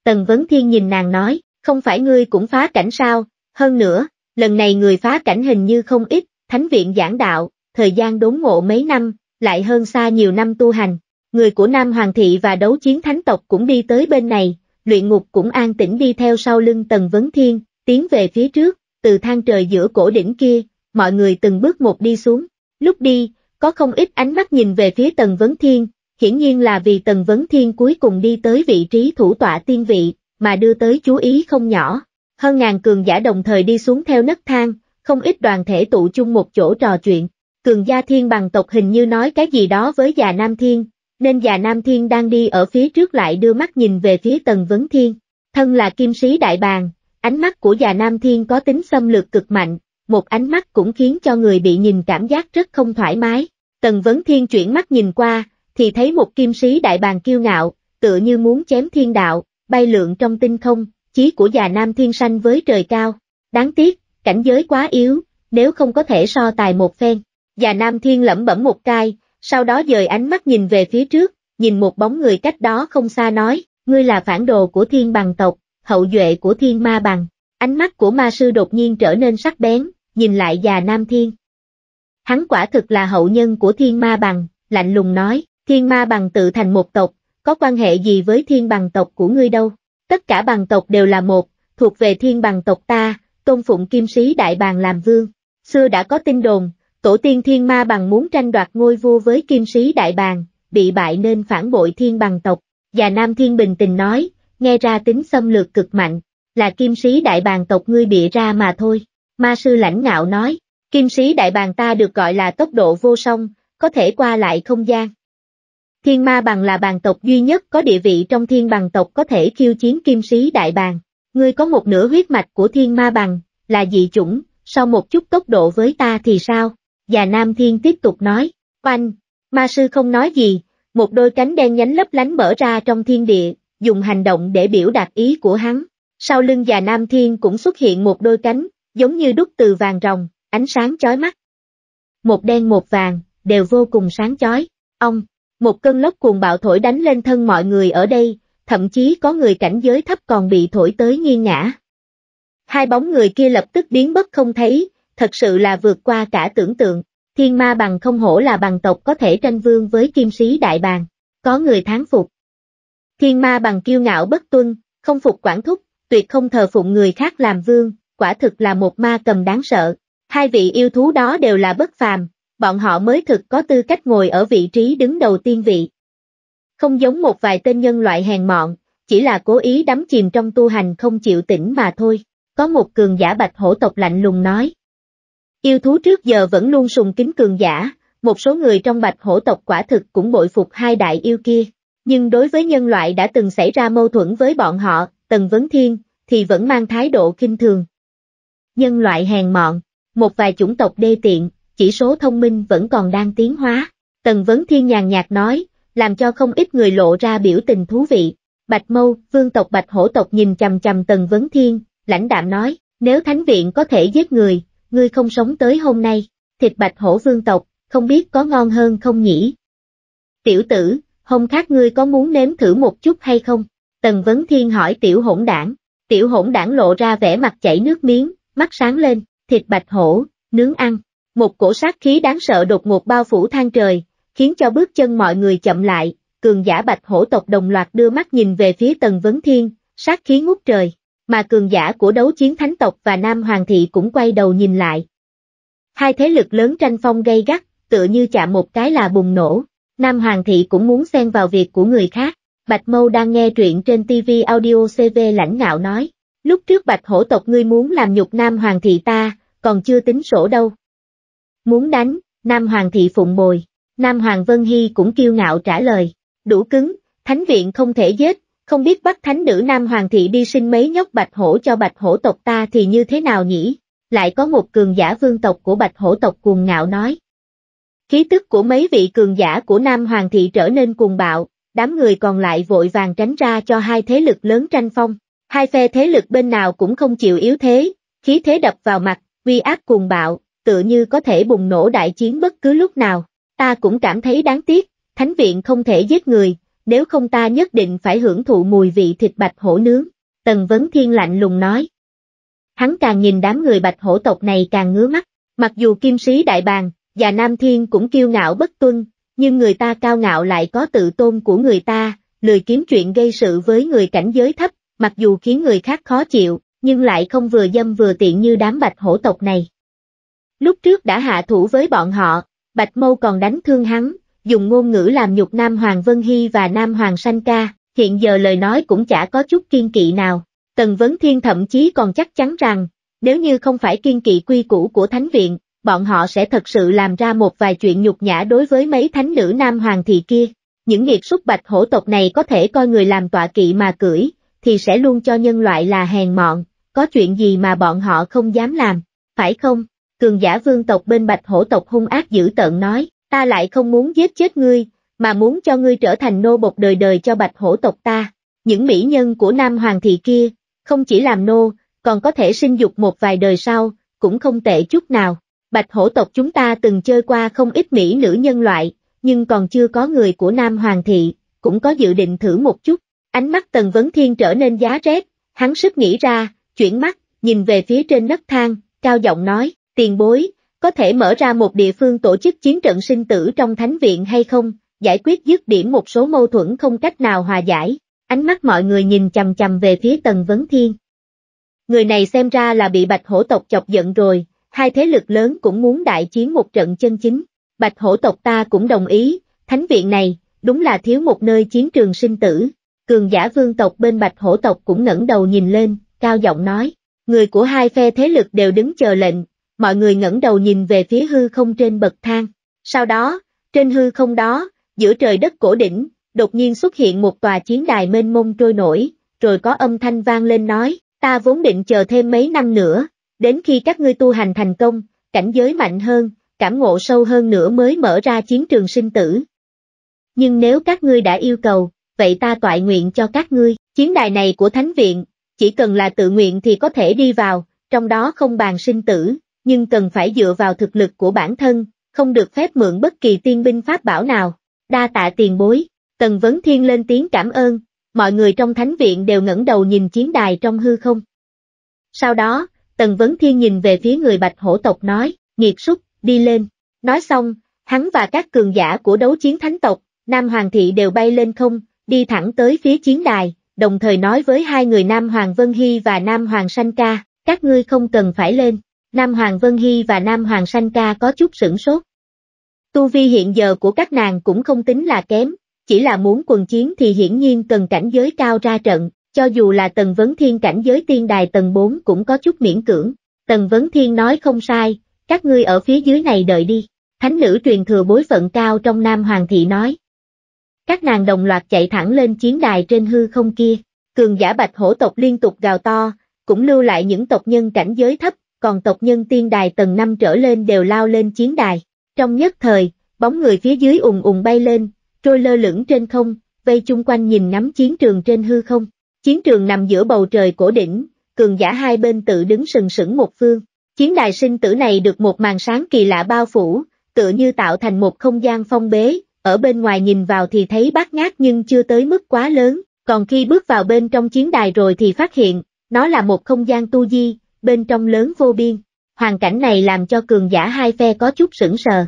Tần Vấn Thiên nhìn nàng nói, không phải ngươi cũng phá cảnh sao, hơn nữa, lần này người phá cảnh hình như không ít, Thánh Viện giảng đạo, thời gian đốn ngộ mấy năm, lại hơn xa nhiều năm tu hành, người của Nam Hoàng thị và Đấu Chiến Thánh Tộc cũng đi tới bên này, Luyện Ngục cũng an tĩnh đi theo sau lưng Tần Vấn Thiên, tiến về phía trước, từ thang trời giữa cổ đỉnh kia, mọi người từng bước một đi xuống, lúc đi, có không ít ánh mắt nhìn về phía Tần Vấn Thiên. Hiển nhiên là vì Tần Vấn Thiên cuối cùng đi tới vị trí thủ tọa tiên vị, mà đưa tới chú ý không nhỏ. Hơn ngàn cường giả đồng thời đi xuống theo nấc thang, không ít đoàn thể tụ chung một chỗ trò chuyện. Cường gia Thiên Bằng tộc hình như nói cái gì đó với Già Nam Thiên, nên Và Nam Thiên đang đi ở phía trước lại đưa mắt nhìn về phía Tần Vấn Thiên. Thân là kim sĩ đại bàng, ánh mắt của Và Nam Thiên có tính xâm lược cực mạnh, một ánh mắt cũng khiến cho người bị nhìn cảm giác rất không thoải mái. Tần Vấn Thiên chuyển mắt nhìn qua, thì thấy một kim sĩ đại bàng kiêu ngạo, tựa như muốn chém thiên đạo, bay lượn trong tinh không, chí của Và Nam Thiên sanh với trời cao. Đáng tiếc, cảnh giới quá yếu, nếu không có thể so tài một phen. Và Nam Thiên lẩm bẩm một cái, sau đó dời ánh mắt nhìn về phía trước, nhìn một bóng người cách đó không xa nói, ngươi là phản đồ của Thiên Bằng tộc, hậu duệ của Thiên Ma Bằng. Ánh mắt của Ma Sư đột nhiên trở nên sắc bén, nhìn lại Và Nam Thiên. Hắn quả thực là hậu nhân của Thiên Ma Bằng, lạnh lùng nói, Thiên Ma Bằng tự thành một tộc, có quan hệ gì với Thiên Bằng tộc của ngươi đâu? Tất cả bằng tộc đều là một, thuộc về Thiên Bằng tộc ta, tôn phụng kim sĩ đại bàng làm vương. Xưa đã có tin đồn, tổ tiên Thiên Ma Bằng muốn tranh đoạt ngôi vua với kim sĩ đại bàng, bị bại nên phản bội Thiên Bằng tộc. Và Nam Thiên bình tĩnh nói, nghe ra tính xâm lược cực mạnh, là kim sĩ đại bàng tộc ngươi bịa ra mà thôi. Ma Sư lãnh ngạo nói, kim sĩ đại bàng ta được gọi là tốc độ vô song, có thể qua lại không gian. Thiên Ma Bằng là bàng tộc duy nhất có địa vị trong Thiên Bằng tộc có thể khiêu chiến kim sĩ đại bàng. Ngươi có một nửa huyết mạch của Thiên Ma Bằng, là dị chủng, sau một chút tốc độ với ta thì sao? Và Nam Thiên tiếp tục nói, oanh! Ma Sư không nói gì, một đôi cánh đen nhánh lấp lánh mở ra trong thiên địa, dùng hành động để biểu đạt ý của hắn. Sau lưng Và Nam Thiên cũng xuất hiện một đôi cánh, giống như đúc từ vàng ròng, ánh sáng chói mắt. Một đen một vàng, đều vô cùng sáng chói. Ông! Một cơn lốc cuồng bạo thổi đánh lên thân mọi người ở đây, thậm chí có người cảnh giới thấp còn bị thổi tới nghiêng ngã. Hai bóng người kia lập tức biến mất không thấy, thật sự là vượt qua cả tưởng tượng. Thiên Ma Bằng không hổ là bằng tộc có thể tranh vương với kim sĩ đại bàng, có người thán phục. Thiên Ma Bằng kiêu ngạo bất tuân, không phục quản thúc, tuyệt không thờ phụng người khác làm vương, quả thực là một ma cầm đáng sợ. Hai vị yêu thú đó đều là bất phàm, bọn họ mới thực có tư cách ngồi ở vị trí đứng đầu tiên vị. Không giống một vài tên nhân loại hèn mọn, chỉ là cố ý đắm chìm trong tu hành không chịu tỉnh mà thôi. Có một cường giả Bạch Hổ tộc lạnh lùng nói. Yêu thú trước giờ vẫn luôn sùng kính cường giả, một số người trong Bạch Hổ tộc quả thực cũng bội phục hai đại yêu kia. Nhưng đối với nhân loại đã từng xảy ra mâu thuẫn với bọn họ, Tần Vấn Thiên, thì vẫn mang thái độ khinh thường. Nhân loại hèn mọn, một vài chủng tộc đê tiện, chỉ số thông minh vẫn còn đang tiến hóa. Tần Vấn Thiên nhàn nhạt nói, làm cho không ít người lộ ra biểu tình thú vị. Bạch Mâu, vương tộc Bạch Hổ tộc nhìn chằm chằm Tần Vấn Thiên, lãnh đạm nói, nếu Thánh Viện có thể giết người, ngươi không sống tới hôm nay. Thịt Bạch Hổ vương tộc, không biết có ngon hơn không nhỉ? Tiểu tử, hôm khác ngươi có muốn nếm thử một chút hay không? Tần Vấn Thiên hỏi Tiểu Hỗn Đảng. Tiểu Hỗn Đảng lộ ra vẻ mặt chảy nước miếng, mắt sáng lên, thịt bạch hổ, nướng ăn. Một cổ sát khí đáng sợ đột ngột bao phủ thang trời, khiến cho bước chân mọi người chậm lại. Cường giả Bạch Hổ tộc đồng loạt đưa mắt nhìn về phía Tần Vấn Thiên, sát khí ngút trời, mà cường giả của Đấu Chiến Thánh tộc và Nam Hoàng thị cũng quay đầu nhìn lại. Hai thế lực lớn tranh phong gay gắt, tựa như chạm một cái là bùng nổ. Nam Hoàng thị cũng muốn xen vào việc của người khác. Bạch Mâu đang nghe truyện trên TV Audio CV lãnh ngạo nói, lúc trước Bạch Hổ tộc ngươi muốn làm nhục Nam Hoàng thị ta, còn chưa tính sổ đâu. Muốn đánh, Nam Hoàng thị phụng bồi. Nam Hoàng Vân Hy cũng kiêu ngạo trả lời, đủ cứng, Thánh Viện không thể giết, không biết bắt thánh nữ Nam Hoàng thị đi sinh mấy nhóc Bạch Hổ cho Bạch Hổ tộc ta thì như thế nào nhỉ? Lại có một cường giả vương tộc của Bạch Hổ tộc cuồng ngạo nói. Khí tức của mấy vị cường giả của Nam Hoàng thị trở nên cuồng bạo, đám người còn lại vội vàng tránh ra cho hai thế lực lớn tranh phong. Hai phe thế lực bên nào cũng không chịu yếu thế, khí thế đập vào mặt, uy áp cuồng bạo, tựa như có thể bùng nổ đại chiến bất cứ lúc nào. Ta cũng cảm thấy đáng tiếc, Thánh Viện không thể giết người, nếu không ta nhất định phải hưởng thụ mùi vị thịt bạch hổ nướng. Tần Vấn Thiên lạnh lùng nói. Hắn càng nhìn đám người Bạch Hổ tộc này càng ngứa mắt, mặc dù kim sĩ đại bàng, và Nam Thiên cũng kiêu ngạo bất tuân, nhưng người ta cao ngạo lại có tự tôn của người ta, lười kiếm chuyện gây sự với người cảnh giới thấp, mặc dù khiến người khác khó chịu, nhưng lại không vừa dâm vừa tiện như đám Bạch Hổ tộc này. Lúc trước đã hạ thủ với bọn họ, Bạch Mâu còn đánh thương hắn, dùng ngôn ngữ làm nhục Nam Hoàng Vân Hy và Nam Hoàng Thánh Ca, hiện giờ lời nói cũng chả có chút kiên kỵ nào. Tần Vấn Thiên thậm chí còn chắc chắn rằng, nếu như không phải kiên kỵ quy củ của Thánh Viện, bọn họ sẽ thật sự làm ra một vài chuyện nhục nhã đối với mấy thánh nữ Nam Hoàng thị kia. Những nghiệt xúc bạch hổ tộc này có thể coi người làm tọa kỵ mà cưỡi, thì sẽ luôn cho nhân loại là hèn mọn, có chuyện gì mà bọn họ không dám làm, phải không? Cường giả vương tộc bên bạch hổ tộc hung ác dữ tợn nói, ta lại không muốn giết chết ngươi, mà muốn cho ngươi trở thành nô bộc đời đời cho bạch hổ tộc ta. Những mỹ nhân của Nam Hoàng thị kia, không chỉ làm nô, còn có thể sinh dục một vài đời sau, cũng không tệ chút nào. Bạch hổ tộc chúng ta từng chơi qua không ít mỹ nữ nhân loại, nhưng còn chưa có người của Nam Hoàng thị, cũng có dự định thử một chút. Ánh mắt Tần Vấn Thiên trở nên giá rét, hắn sực nghĩ ra, chuyển mắt, nhìn về phía trên nấc thang, cao giọng nói, tiền bối, có thể mở ra một địa phương tổ chức chiến trận sinh tử trong thánh viện hay không, giải quyết dứt điểm một số mâu thuẫn không cách nào hòa giải. Ánh mắt mọi người nhìn chằm chằm về phía Tần Vấn Thiên. Người này xem ra là bị bạch hổ tộc chọc giận rồi, hai thế lực lớn cũng muốn đại chiến một trận chân chính. Bạch hổ tộc ta cũng đồng ý, thánh viện này, đúng là thiếu một nơi chiến trường sinh tử. Cường giả vương tộc bên bạch hổ tộc cũng ngẩng đầu nhìn lên, cao giọng nói, người của hai phe thế lực đều đứng chờ lệnh, mọi người ngẩng đầu nhìn về phía hư không trên bậc thang. Sau đó, trên hư không đó, giữa trời đất cổ đỉnh, đột nhiên xuất hiện một tòa chiến đài mênh mông trôi nổi, rồi có âm thanh vang lên nói, ta vốn định chờ thêm mấy năm nữa, đến khi các ngươi tu hành thành công, cảnh giới mạnh hơn, cảm ngộ sâu hơn nữa mới mở ra chiến trường sinh tử. Nhưng nếu các ngươi đã yêu cầu, vậy ta toại nguyện cho các ngươi, chiến đài này của Thánh Viện, chỉ cần là tự nguyện thì có thể đi vào, trong đó không bàn sinh tử, nhưng cần phải dựa vào thực lực của bản thân, không được phép mượn bất kỳ tiên binh pháp bảo nào. Đa tạ tiền bối, Tần Vấn Thiên lên tiếng cảm ơn, mọi người trong Thánh Viện đều ngẩng đầu nhìn chiến đài trong hư không. Sau đó, Tần Vấn Thiên nhìn về phía người bạch hổ tộc nói, nghiệt súc, đi lên. Nói xong, hắn và các cường giả của đấu chiến thánh tộc, Nam Hoàng thị đều bay lên không, đi thẳng tới phía chiến đài, đồng thời nói với hai người Nam Hoàng Vân Hy và Nam Hoàng Sanh Ca, các ngươi không cần phải lên. Nam Hoàng Vân Hy và Nam Hoàng Sanh Ca có chút sửng sốt. Tu vi hiện giờ của các nàng cũng không tính là kém, chỉ là muốn quần chiến thì hiển nhiên cần cảnh giới cao ra trận, cho dù là Tần Vấn Thiên cảnh giới tiên đài tầng 4 cũng có chút miễn cưỡng. Tần Vấn Thiên nói không sai, các ngươi ở phía dưới này đợi đi, thánh nữ truyền thừa bối phận cao trong Nam Hoàng thị nói. Các nàng đồng loạt chạy thẳng lên chiến đài trên hư không kia, cường giả bạch hổ tộc liên tục gào to, cũng lưu lại những tộc nhân cảnh giới thấp, còn tộc nhân tiên đài tầng 5 trở lên đều lao lên chiến đài. Trong nhất thời, bóng người phía dưới ùng ùng bay lên, trôi lơ lửng trên không, vây chung quanh nhìn ngắm chiến trường trên hư không. Chiến trường nằm giữa bầu trời cổ đỉnh, cường giả hai bên tự đứng sừng sững một phương. Chiến đài sinh tử này được một màn sáng kỳ lạ bao phủ, tựa như tạo thành một không gian phong bế, ở bên ngoài nhìn vào thì thấy bát ngát nhưng chưa tới mức quá lớn, còn khi bước vào bên trong chiến đài rồi thì phát hiện, nó là một không gian tu di, bên trong lớn vô biên. Hoàn cảnh này làm cho cường giả hai phe có chút sững sờ.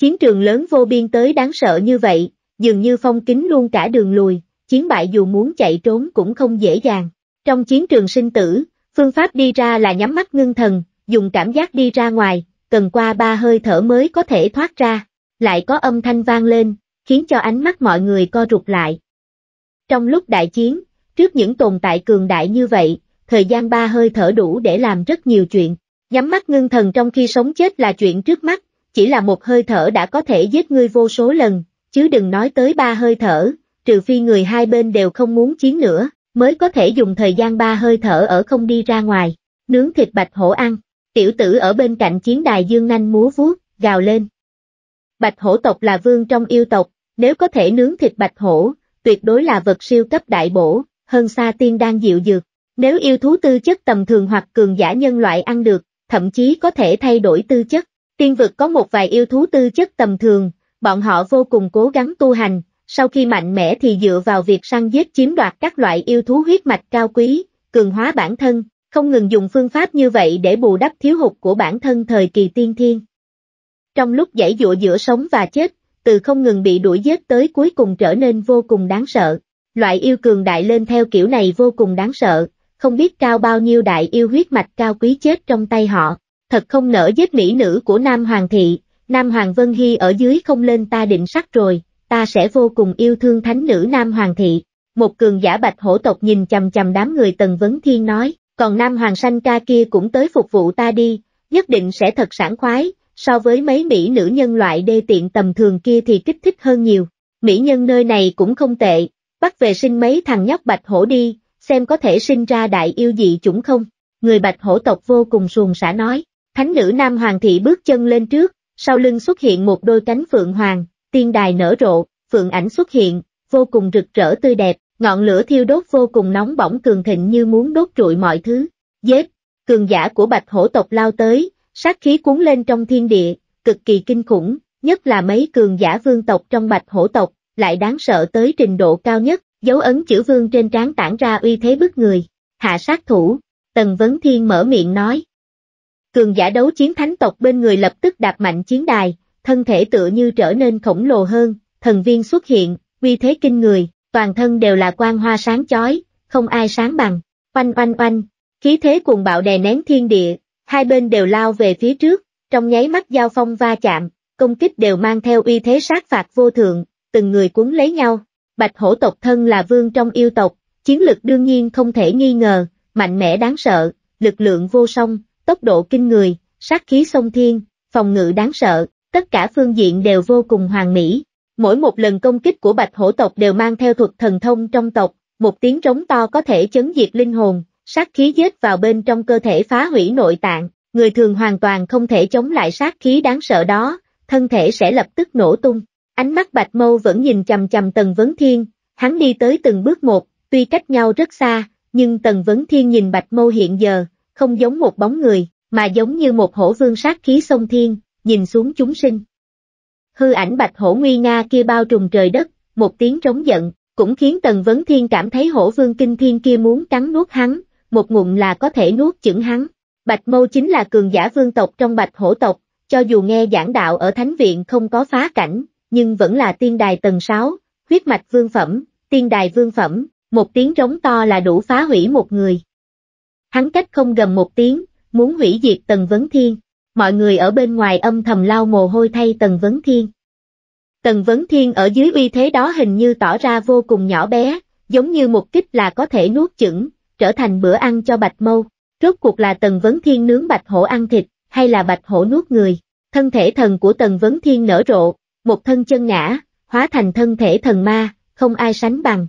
Chiến trường lớn vô biên tới đáng sợ như vậy, dường như phong kín luôn cả đường lùi, chiến bại dù muốn chạy trốn cũng không dễ dàng. Trong chiến trường sinh tử, phương pháp đi ra là nhắm mắt ngưng thần, dùng cảm giác đi ra ngoài, cần qua 3 hơi thở mới có thể thoát ra. Lại có âm thanh vang lên, khiến cho ánh mắt mọi người co rụt lại. Trong lúc đại chiến, trước những tồn tại cường đại như vậy, thời gian 3 hơi thở đủ để làm rất nhiều chuyện. Nhắm mắt ngưng thần trong khi sống chết là chuyện trước mắt, chỉ là một hơi thở đã có thể giết ngươi vô số lần, chứ đừng nói tới 3 hơi thở, trừ phi người hai bên đều không muốn chiến nữa, mới có thể dùng thời gian 3 hơi thở ở không đi ra ngoài. Nướng thịt bạch hổ ăn, tiểu tử ở bên cạnh chiến đài dương nanh múa vuốt, gào lên. Bạch hổ tộc là vương trong yêu tộc, nếu có thể nướng thịt bạch hổ, tuyệt đối là vật siêu cấp đại bổ, hơn xa tiên đan dịu dược. Nếu yêu thú tư chất tầm thường hoặc cường giả nhân loại ăn được, thậm chí có thể thay đổi tư chất. Tiên vực có một vài yêu thú tư chất tầm thường, bọn họ vô cùng cố gắng tu hành, sau khi mạnh mẽ thì dựa vào việc săn giết chiếm đoạt các loại yêu thú huyết mạch cao quý, cường hóa bản thân, không ngừng dùng phương pháp như vậy để bù đắp thiếu hụt của bản thân thời kỳ tiên thiên. Trong lúc giãy giụa giữa sống và chết, từ không ngừng bị đuổi giết tới cuối cùng trở nên vô cùng đáng sợ. Loại yêu cường đại lên theo kiểu này vô cùng đáng sợ. Không biết cao bao nhiêu đại yêu huyết mạch cao quý chết trong tay họ, thật không nỡ giết mỹ nữ của Nam Hoàng thị, Nam Hoàng Vân Hy ở dưới không lên ta định sắt rồi, ta sẽ vô cùng yêu thương thánh nữ Nam Hoàng thị. Một cường giả bạch hổ tộc nhìn chằm chằm đám người Tần Vấn Thiên nói, còn Nam Hoàng Sanh Ca kia cũng tới phục vụ ta đi, nhất định sẽ thật sảng khoái, so với mấy mỹ nữ nhân loại đê tiện tầm thường kia thì kích thích hơn nhiều. Mỹ nhân nơi này cũng không tệ, bắt về sinh mấy thằng nhóc bạch hổ đi, xem có thể sinh ra đại yêu dị chủng không. Người bạch hổ tộc vô cùng suồng sã nói. Thánh nữ Nam Hoàng thị bước chân lên trước, sau lưng xuất hiện một đôi cánh phượng hoàng, tiên đài nở rộ, phượng ảnh xuất hiện, vô cùng rực rỡ tươi đẹp, ngọn lửa thiêu đốt vô cùng nóng bỏng cường thịnh như muốn đốt trụi mọi thứ. Giết! Cường giả của bạch hổ tộc lao tới, sát khí cuốn lên trong thiên địa, cực kỳ kinh khủng, nhất là mấy cường giả vương tộc trong bạch hổ tộc, lại đáng sợ tới trình độ cao nhất, dấu ấn chữ vương trên trán tản ra uy thế bức người. Hạ sát thủ, Tần Vấn Thiên mở miệng nói. Cường giả đấu chiến thánh tộc bên người lập tức đạp mạnh chiến đài, thân thể tựa như trở nên khổng lồ hơn, thần viên xuất hiện, uy thế kinh người, toàn thân đều là quang hoa sáng chói, không ai sáng bằng. Oanh oanh oanh, khí thế cuồng bạo đè nén thiên địa, hai bên đều lao về phía trước, trong nháy mắt giao phong va chạm, công kích đều mang theo uy thế sát phạt vô thượng, từng người cuốn lấy nhau. Bạch hổ tộc thân là vương trong yêu tộc, chiến lực đương nhiên không thể nghi ngờ, mạnh mẽ đáng sợ, lực lượng vô song, tốc độ kinh người, sát khí xông thiên, phòng ngự đáng sợ, tất cả phương diện đều vô cùng hoàn mỹ. Mỗi một lần công kích của bạch hổ tộc đều mang theo thuật thần thông trong tộc, một tiếng rống to có thể chấn diệt linh hồn, sát khí giết vào bên trong cơ thể phá hủy nội tạng, người thường hoàn toàn không thể chống lại sát khí đáng sợ đó, thân thể sẽ lập tức nổ tung. Ánh mắt Bạch Mâu vẫn nhìn chằm chằm Tần Vấn Thiên, hắn đi tới từng bước một, tuy cách nhau rất xa, nhưng Tần Vấn Thiên nhìn Bạch Mâu hiện giờ, không giống một bóng người, mà giống như một hổ vương sát khí xông thiên, nhìn xuống chúng sinh. Hư ảnh bạch hổ nguy nga kia bao trùm trời đất, một tiếng trống giận, cũng khiến Tần Vấn Thiên cảm thấy hổ vương kinh thiên kia muốn cắn nuốt hắn, một ngụm là có thể nuốt chửng hắn. Bạch Mâu chính là cường giả vương tộc trong bạch hổ tộc, cho dù nghe giảng đạo ở Thánh Viện không có phá cảnh, nhưng vẫn là tiên đài tầng 6, huyết mạch vương phẩm, tiên đài vương phẩm, một tiếng trống to là đủ phá hủy một người. Hắn cách không gầm một tiếng, muốn hủy diệt Tần Vấn Thiên. Mọi người ở bên ngoài âm thầm lau mồ hôi thay Tần Vấn Thiên. Tần Vấn Thiên ở dưới uy thế đó hình như tỏ ra vô cùng nhỏ bé, giống như một kích là có thể nuốt chửng, trở thành bữa ăn cho Bạch Mâu. Rốt cuộc là Tần Vấn Thiên nướng bạch hổ ăn thịt, hay là bạch hổ nuốt người? Thân thể thần của Tần Vấn Thiên nở rộ, một thân chân ngã, hóa thành thân thể thần ma, không ai sánh bằng.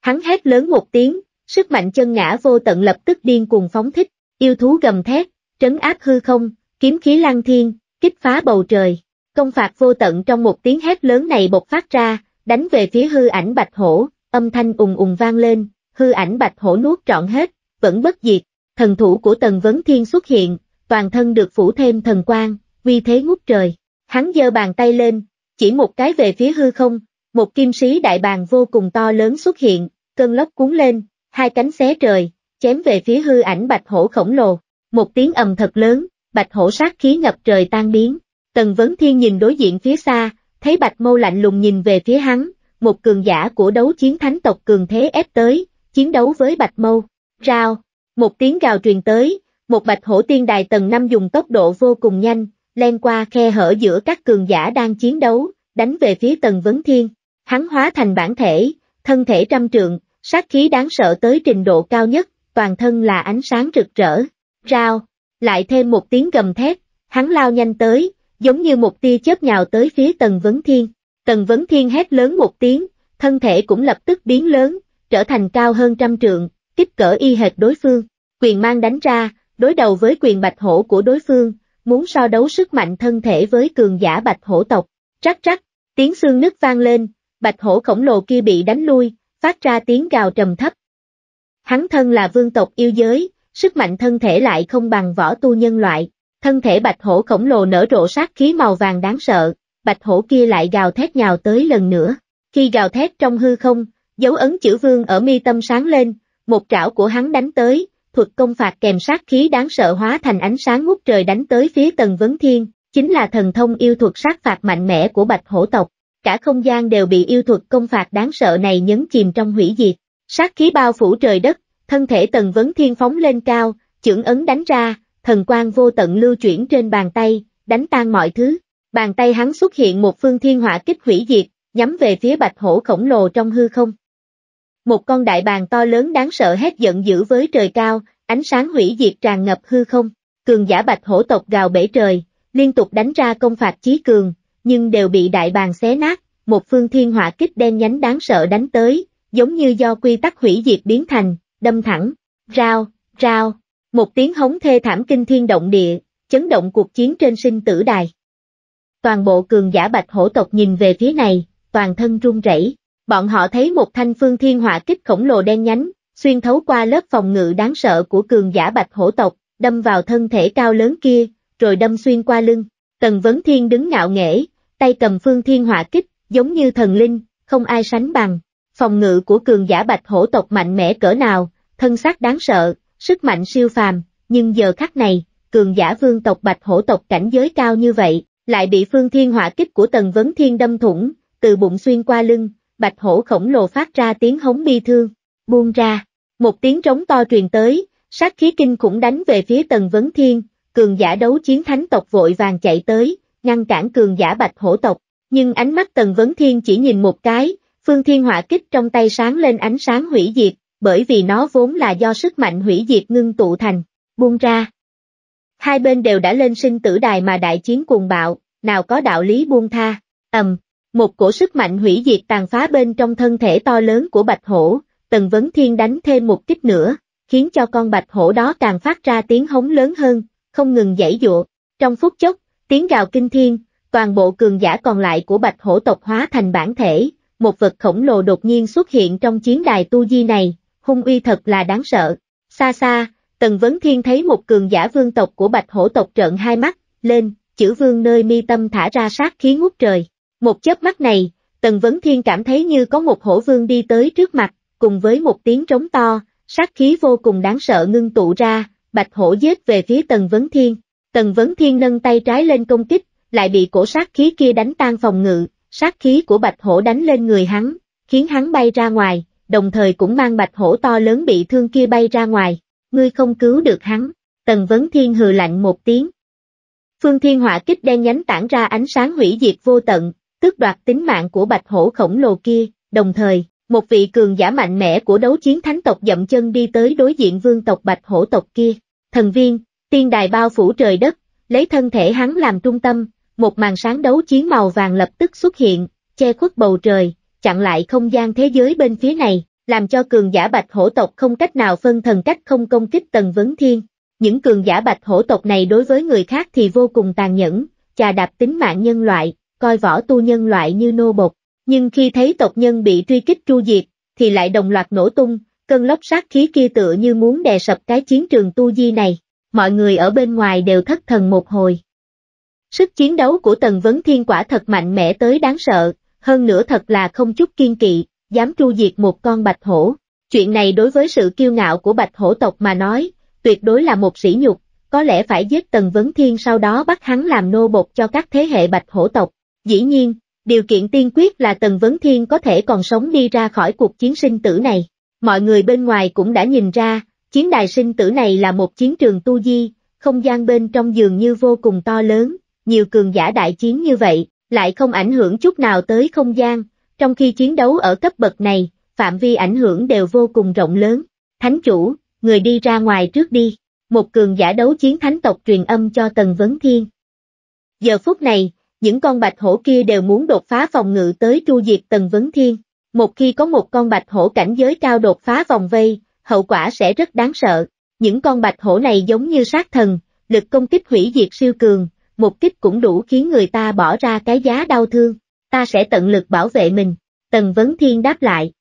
Hắn hét lớn một tiếng, sức mạnh chân ngã vô tận lập tức điên cuồng phóng thích, yêu thú gầm thét, trấn áp hư không, kiếm khí lăng thiên, kích phá bầu trời. Công phạt vô tận trong một tiếng hét lớn này bộc phát ra, đánh về phía hư ảnh bạch hổ, âm thanh ùng ùng vang lên, hư ảnh bạch hổ nuốt trọn hết, vẫn bất diệt. Thần thủ của Tần Vấn Thiên xuất hiện, toàn thân được phủ thêm thần quang, uy thế ngút trời. Hắn giơ bàn tay lên, chỉ một cái về phía hư không, một kim sĩ đại bàng vô cùng to lớn xuất hiện, cơn lốc cuốn lên, hai cánh xé trời, chém về phía hư ảnh bạch hổ khổng lồ. Một tiếng ầm thật lớn, bạch hổ sát khí ngập trời tan biến. Tần Vấn Thiên nhìn đối diện phía xa, thấy Bạch Mâu lạnh lùng nhìn về phía hắn, một cường giả của đấu chiến thánh tộc cường thế ép tới, chiến đấu với Bạch Mâu. Rao, một tiếng gào truyền tới, một bạch hổ tiên đài tầng 5 dùng tốc độ vô cùng nhanh, len qua khe hở giữa các cường giả đang chiến đấu, đánh về phía Tần Vấn Thiên. Hắn hóa thành bản thể, thân thể trăm trượng, sát khí đáng sợ tới trình độ cao nhất, toàn thân là ánh sáng rực rỡ. Rao, lại thêm một tiếng gầm thét, hắn lao nhanh tới, giống như một tia chớp nhào tới phía Tần Vấn Thiên. Tần Vấn Thiên hét lớn một tiếng, thân thể cũng lập tức biến lớn, trở thành cao hơn trăm trượng, kích cỡ y hệt đối phương. Quyền mang đánh ra, đối đầu với quyền bạch hổ của đối phương, muốn so đấu sức mạnh thân thể với cường giả bạch hổ tộc. Rắc rắc, tiếng xương nứt vang lên, bạch hổ khổng lồ kia bị đánh lui, phát ra tiếng gào trầm thấp. Hắn thân là vương tộc yêu giới, sức mạnh thân thể lại không bằng võ tu nhân loại. Thân thể bạch hổ khổng lồ nở rộ sát khí màu vàng đáng sợ, bạch hổ kia lại gào thét nhào tới lần nữa. Khi gào thét trong hư không, dấu ấn chữ vương ở mi tâm sáng lên, một trảo của hắn đánh tới, thuật công phạt kèm sát khí đáng sợ hóa thành ánh sáng ngút trời đánh tới phía Tần Vấn Thiên, chính là thần thông yêu thuật sát phạt mạnh mẽ của bạch hổ tộc. Cả không gian đều bị yêu thuật công phạt đáng sợ này nhấn chìm trong hủy diệt. Sát khí bao phủ trời đất, thân thể Tần Vấn Thiên phóng lên cao, chưởng ấn đánh ra, thần quang vô tận lưu chuyển trên bàn tay, đánh tan mọi thứ. Bàn tay hắn xuất hiện một phương thiên hỏa kích hủy diệt, nhắm về phía bạch hổ khổng lồ trong hư không. Một con đại bàng to lớn đáng sợ hét giận dữ với trời cao, ánh sáng hủy diệt tràn ngập hư không. Cường giả bạch hổ tộc gào bể trời, liên tục đánh ra công phạt chí cường, nhưng đều bị đại bàng xé nát, một phương thiên hỏa kích đen nhánh đáng sợ đánh tới, giống như do quy tắc hủy diệt biến thành, đâm thẳng, rao, rao, một tiếng hống thê thảm kinh thiên động địa, chấn động cuộc chiến trên sinh tử đài. Toàn bộ cường giả Bạch Hổ tộc nhìn về phía này, toàn thân run rẩy. Bọn họ thấy một thanh phương thiên hỏa kích khổng lồ đen nhánh, xuyên thấu qua lớp phòng ngự đáng sợ của cường giả Bạch Hổ tộc, đâm vào thân thể cao lớn kia, rồi đâm xuyên qua lưng. Tần Vấn Thiên đứng ngạo nghễ, tay cầm phương thiên hỏa kích, giống như thần linh, không ai sánh bằng. Phòng ngự của cường giả Bạch Hổ tộc mạnh mẽ cỡ nào, thân xác đáng sợ, sức mạnh siêu phàm, nhưng giờ khắc này, cường giả vương tộc Bạch Hổ tộc cảnh giới cao như vậy, lại bị phương thiên hỏa kích của Tần Vấn Thiên đâm thủng, từ bụng xuyên qua lưng. Bạch hổ khổng lồ phát ra tiếng hống bi thương, buông ra, một tiếng trống to truyền tới, sát khí kinh khủng đánh về phía Tần Vấn Thiên, cường giả đấu chiến thánh tộc vội vàng chạy tới, ngăn cản cường giả Bạch hổ tộc, nhưng ánh mắt Tần Vấn Thiên chỉ nhìn một cái, phương thiên hỏa kích trong tay sáng lên ánh sáng hủy diệt, bởi vì nó vốn là do sức mạnh hủy diệt ngưng tụ thành, buông ra. Hai bên đều đã lên sinh tử đài mà đại chiến cuồng bạo, nào có đạo lý buông tha, ầm. Một cổ sức mạnh hủy diệt tàn phá bên trong thân thể to lớn của Bạch Hổ, Tần Vấn Thiên đánh thêm một kích nữa, khiến cho con Bạch Hổ đó càng phát ra tiếng hống lớn hơn, không ngừng giãy giụa. Trong phút chốc, tiếng gào kinh thiên, toàn bộ cường giả còn lại của Bạch Hổ tộc hóa thành bản thể, một vật khổng lồ đột nhiên xuất hiện trong chiến đài tu di này, hung uy thật là đáng sợ. Xa xa, Tần Vấn Thiên thấy một cường giả vương tộc của Bạch Hổ tộc trợn hai mắt, lên, chữ vương nơi mi tâm thả ra sát khí ngút trời. Một chớp mắt này, Tần Vấn Thiên cảm thấy như có một hổ vương đi tới trước mặt, cùng với một tiếng trống to, sát khí vô cùng đáng sợ ngưng tụ ra, bạch hổ giết về phía Tần Vấn Thiên. Tần Vấn Thiên nâng tay trái lên công kích, lại bị cổ sát khí kia đánh tan phòng ngự, sát khí của bạch hổ đánh lên người hắn, khiến hắn bay ra ngoài, đồng thời cũng mang bạch hổ to lớn bị thương kia bay ra ngoài. Ngươi không cứu được hắn, Tần Vấn Thiên hừ lạnh một tiếng. Phương thiên hỏa kích đen nhánh tản ra ánh sáng hủy diệt vô tận, tước đoạt tính mạng của bạch hổ khổng lồ kia, đồng thời, một vị cường giả mạnh mẽ của đấu chiến thánh tộc dậm chân đi tới đối diện vương tộc bạch hổ tộc kia. Thần viên, tiên đài bao phủ trời đất, lấy thân thể hắn làm trung tâm, một màn sáng đấu chiến màu vàng lập tức xuất hiện, che khuất bầu trời, chặn lại không gian thế giới bên phía này, làm cho cường giả bạch hổ tộc không cách nào phân thần cách không công kích Tần Vấn Thiên. Những cường giả bạch hổ tộc này đối với người khác thì vô cùng tàn nhẫn, chà đạp tính mạng nhân loại, coi võ tu nhân loại như nô bộc, nhưng khi thấy tộc nhân bị truy kích tru diệt, thì lại đồng loạt nổ tung, cơn lốc sát khí kia tựa như muốn đè sập cái chiến trường tu di này, mọi người ở bên ngoài đều thất thần một hồi. Sức chiến đấu của Tần Vấn Thiên quả thật mạnh mẽ tới đáng sợ, hơn nữa thật là không chút kiên kỵ, dám tru diệt một con bạch hổ. Chuyện này đối với sự kiêu ngạo của bạch hổ tộc mà nói, tuyệt đối là một sỉ nhục, có lẽ phải giết Tần Vấn Thiên sau đó bắt hắn làm nô bộc cho các thế hệ bạch hổ tộc. Dĩ nhiên, điều kiện tiên quyết là Tần Vấn Thiên có thể còn sống đi ra khỏi cuộc chiến sinh tử này. Mọi người bên ngoài cũng đã nhìn ra, chiến đài sinh tử này là một chiến trường tu di, không gian bên trong dường như vô cùng to lớn, nhiều cường giả đại chiến như vậy, lại không ảnh hưởng chút nào tới không gian, trong khi chiến đấu ở cấp bậc này, phạm vi ảnh hưởng đều vô cùng rộng lớn. Thánh chủ, người đi ra ngoài trước đi, một cường giả đấu chiến thánh tộc truyền âm cho Tần Vấn Thiên. Giờ phút này, những con bạch hổ kia đều muốn đột phá phòng ngự tới tru diệt Tần Vấn Thiên. Một khi có một con bạch hổ cảnh giới cao đột phá vòng vây, hậu quả sẽ rất đáng sợ. Những con bạch hổ này giống như sát thần, lực công kích hủy diệt siêu cường, một kích cũng đủ khiến người ta bỏ ra cái giá đau thương. Ta sẽ tận lực bảo vệ mình, Tần Vấn Thiên đáp lại.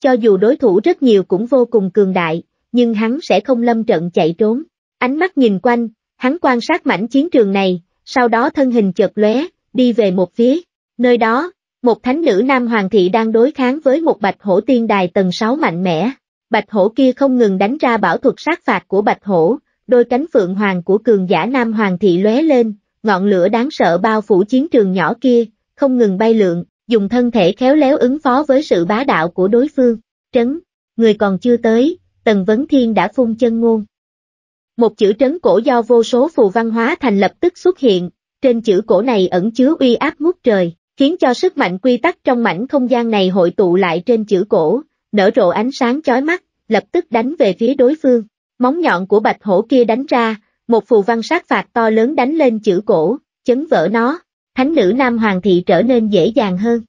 Cho dù đối thủ rất nhiều cũng vô cùng cường đại, nhưng hắn sẽ không lâm trận chạy trốn. Ánh mắt nhìn quanh, hắn quan sát mảnh chiến trường này. Sau đó thân hình chợt lóe, đi về một phía, nơi đó, một thánh nữ Nam Hoàng thị đang đối kháng với một bạch hổ tiên đài tầng 6 mạnh mẽ, bạch hổ kia không ngừng đánh ra bảo thuật sát phạt của bạch hổ, đôi cánh phượng hoàng của cường giả Nam Hoàng thị lóe lên, ngọn lửa đáng sợ bao phủ chiến trường nhỏ kia, không ngừng bay lượn, dùng thân thể khéo léo ứng phó với sự bá đạo của đối phương. Trấn, người còn chưa tới, Tần Vấn Thiên đã phun chân ngôn. Một chữ trấn cổ do vô số phù văn hóa thành lập tức xuất hiện, trên chữ cổ này ẩn chứa uy áp ngút trời, khiến cho sức mạnh quy tắc trong mảnh không gian này hội tụ lại trên chữ cổ, nở rộ ánh sáng chói mắt, lập tức đánh về phía đối phương. Móng nhọn của bạch hổ kia đánh ra, một phù văn sát phạt to lớn đánh lên chữ cổ, chấn vỡ nó. Thánh nữ Nam Hoàng thị trở nên dễ dàng hơn,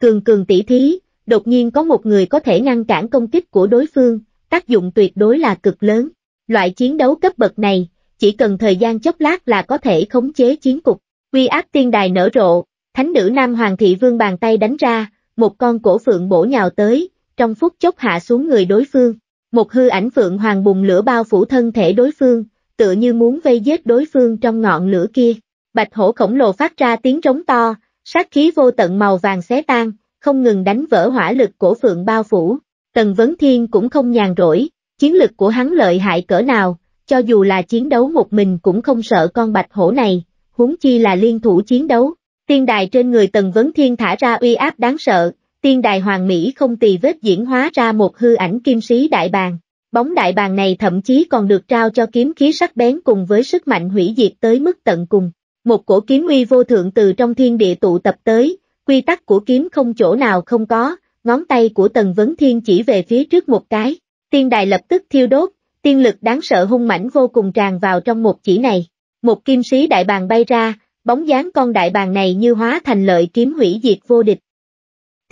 Cường cường tỷ thí, đột nhiên có một người có thể ngăn cản công kích của đối phương, tác dụng tuyệt đối là cực lớn. Loại chiến đấu cấp bậc này, chỉ cần thời gian chốc lát là có thể khống chế chiến cục. Uy áp tiên đài nở rộ, thánh nữ Nam Hoàng Thị Vương bàn tay đánh ra, một con cổ phượng bổ nhào tới, trong phút chốc hạ xuống người đối phương. Một hư ảnh phượng hoàng bùng lửa bao phủ thân thể đối phương, tựa như muốn vây giết đối phương trong ngọn lửa kia. Bạch hổ khổng lồ phát ra tiếng rống to, sát khí vô tận màu vàng xé tan, không ngừng đánh vỡ hỏa lực cổ phượng bao phủ. Tần Vấn Thiên cũng không nhàn rỗi, chiến lực của hắn lợi hại cỡ nào, cho dù là chiến đấu một mình cũng không sợ con bạch hổ này, huống chi là liên thủ chiến đấu. Tiên đài trên người Tần Vấn Thiên thả ra uy áp đáng sợ, tiên đài hoàng mỹ không tì vết diễn hóa ra một hư ảnh kim sĩ đại bàng. Bóng đại bàng này thậm chí còn được trao cho kiếm khí sắc bén cùng với sức mạnh hủy diệt tới mức tận cùng. Một cổ kiếm uy vô thượng từ trong thiên địa tụ tập tới, quy tắc của kiếm không chỗ nào không có, ngón tay của Tần Vấn Thiên chỉ về phía trước một cái. Tiên đài lập tức thiêu đốt, tiên lực đáng sợ hung mãnh vô cùng tràn vào trong một chỉ này. Một kim sĩ đại bàng bay ra, bóng dáng con đại bàng này như hóa thành lợi kiếm hủy diệt vô địch.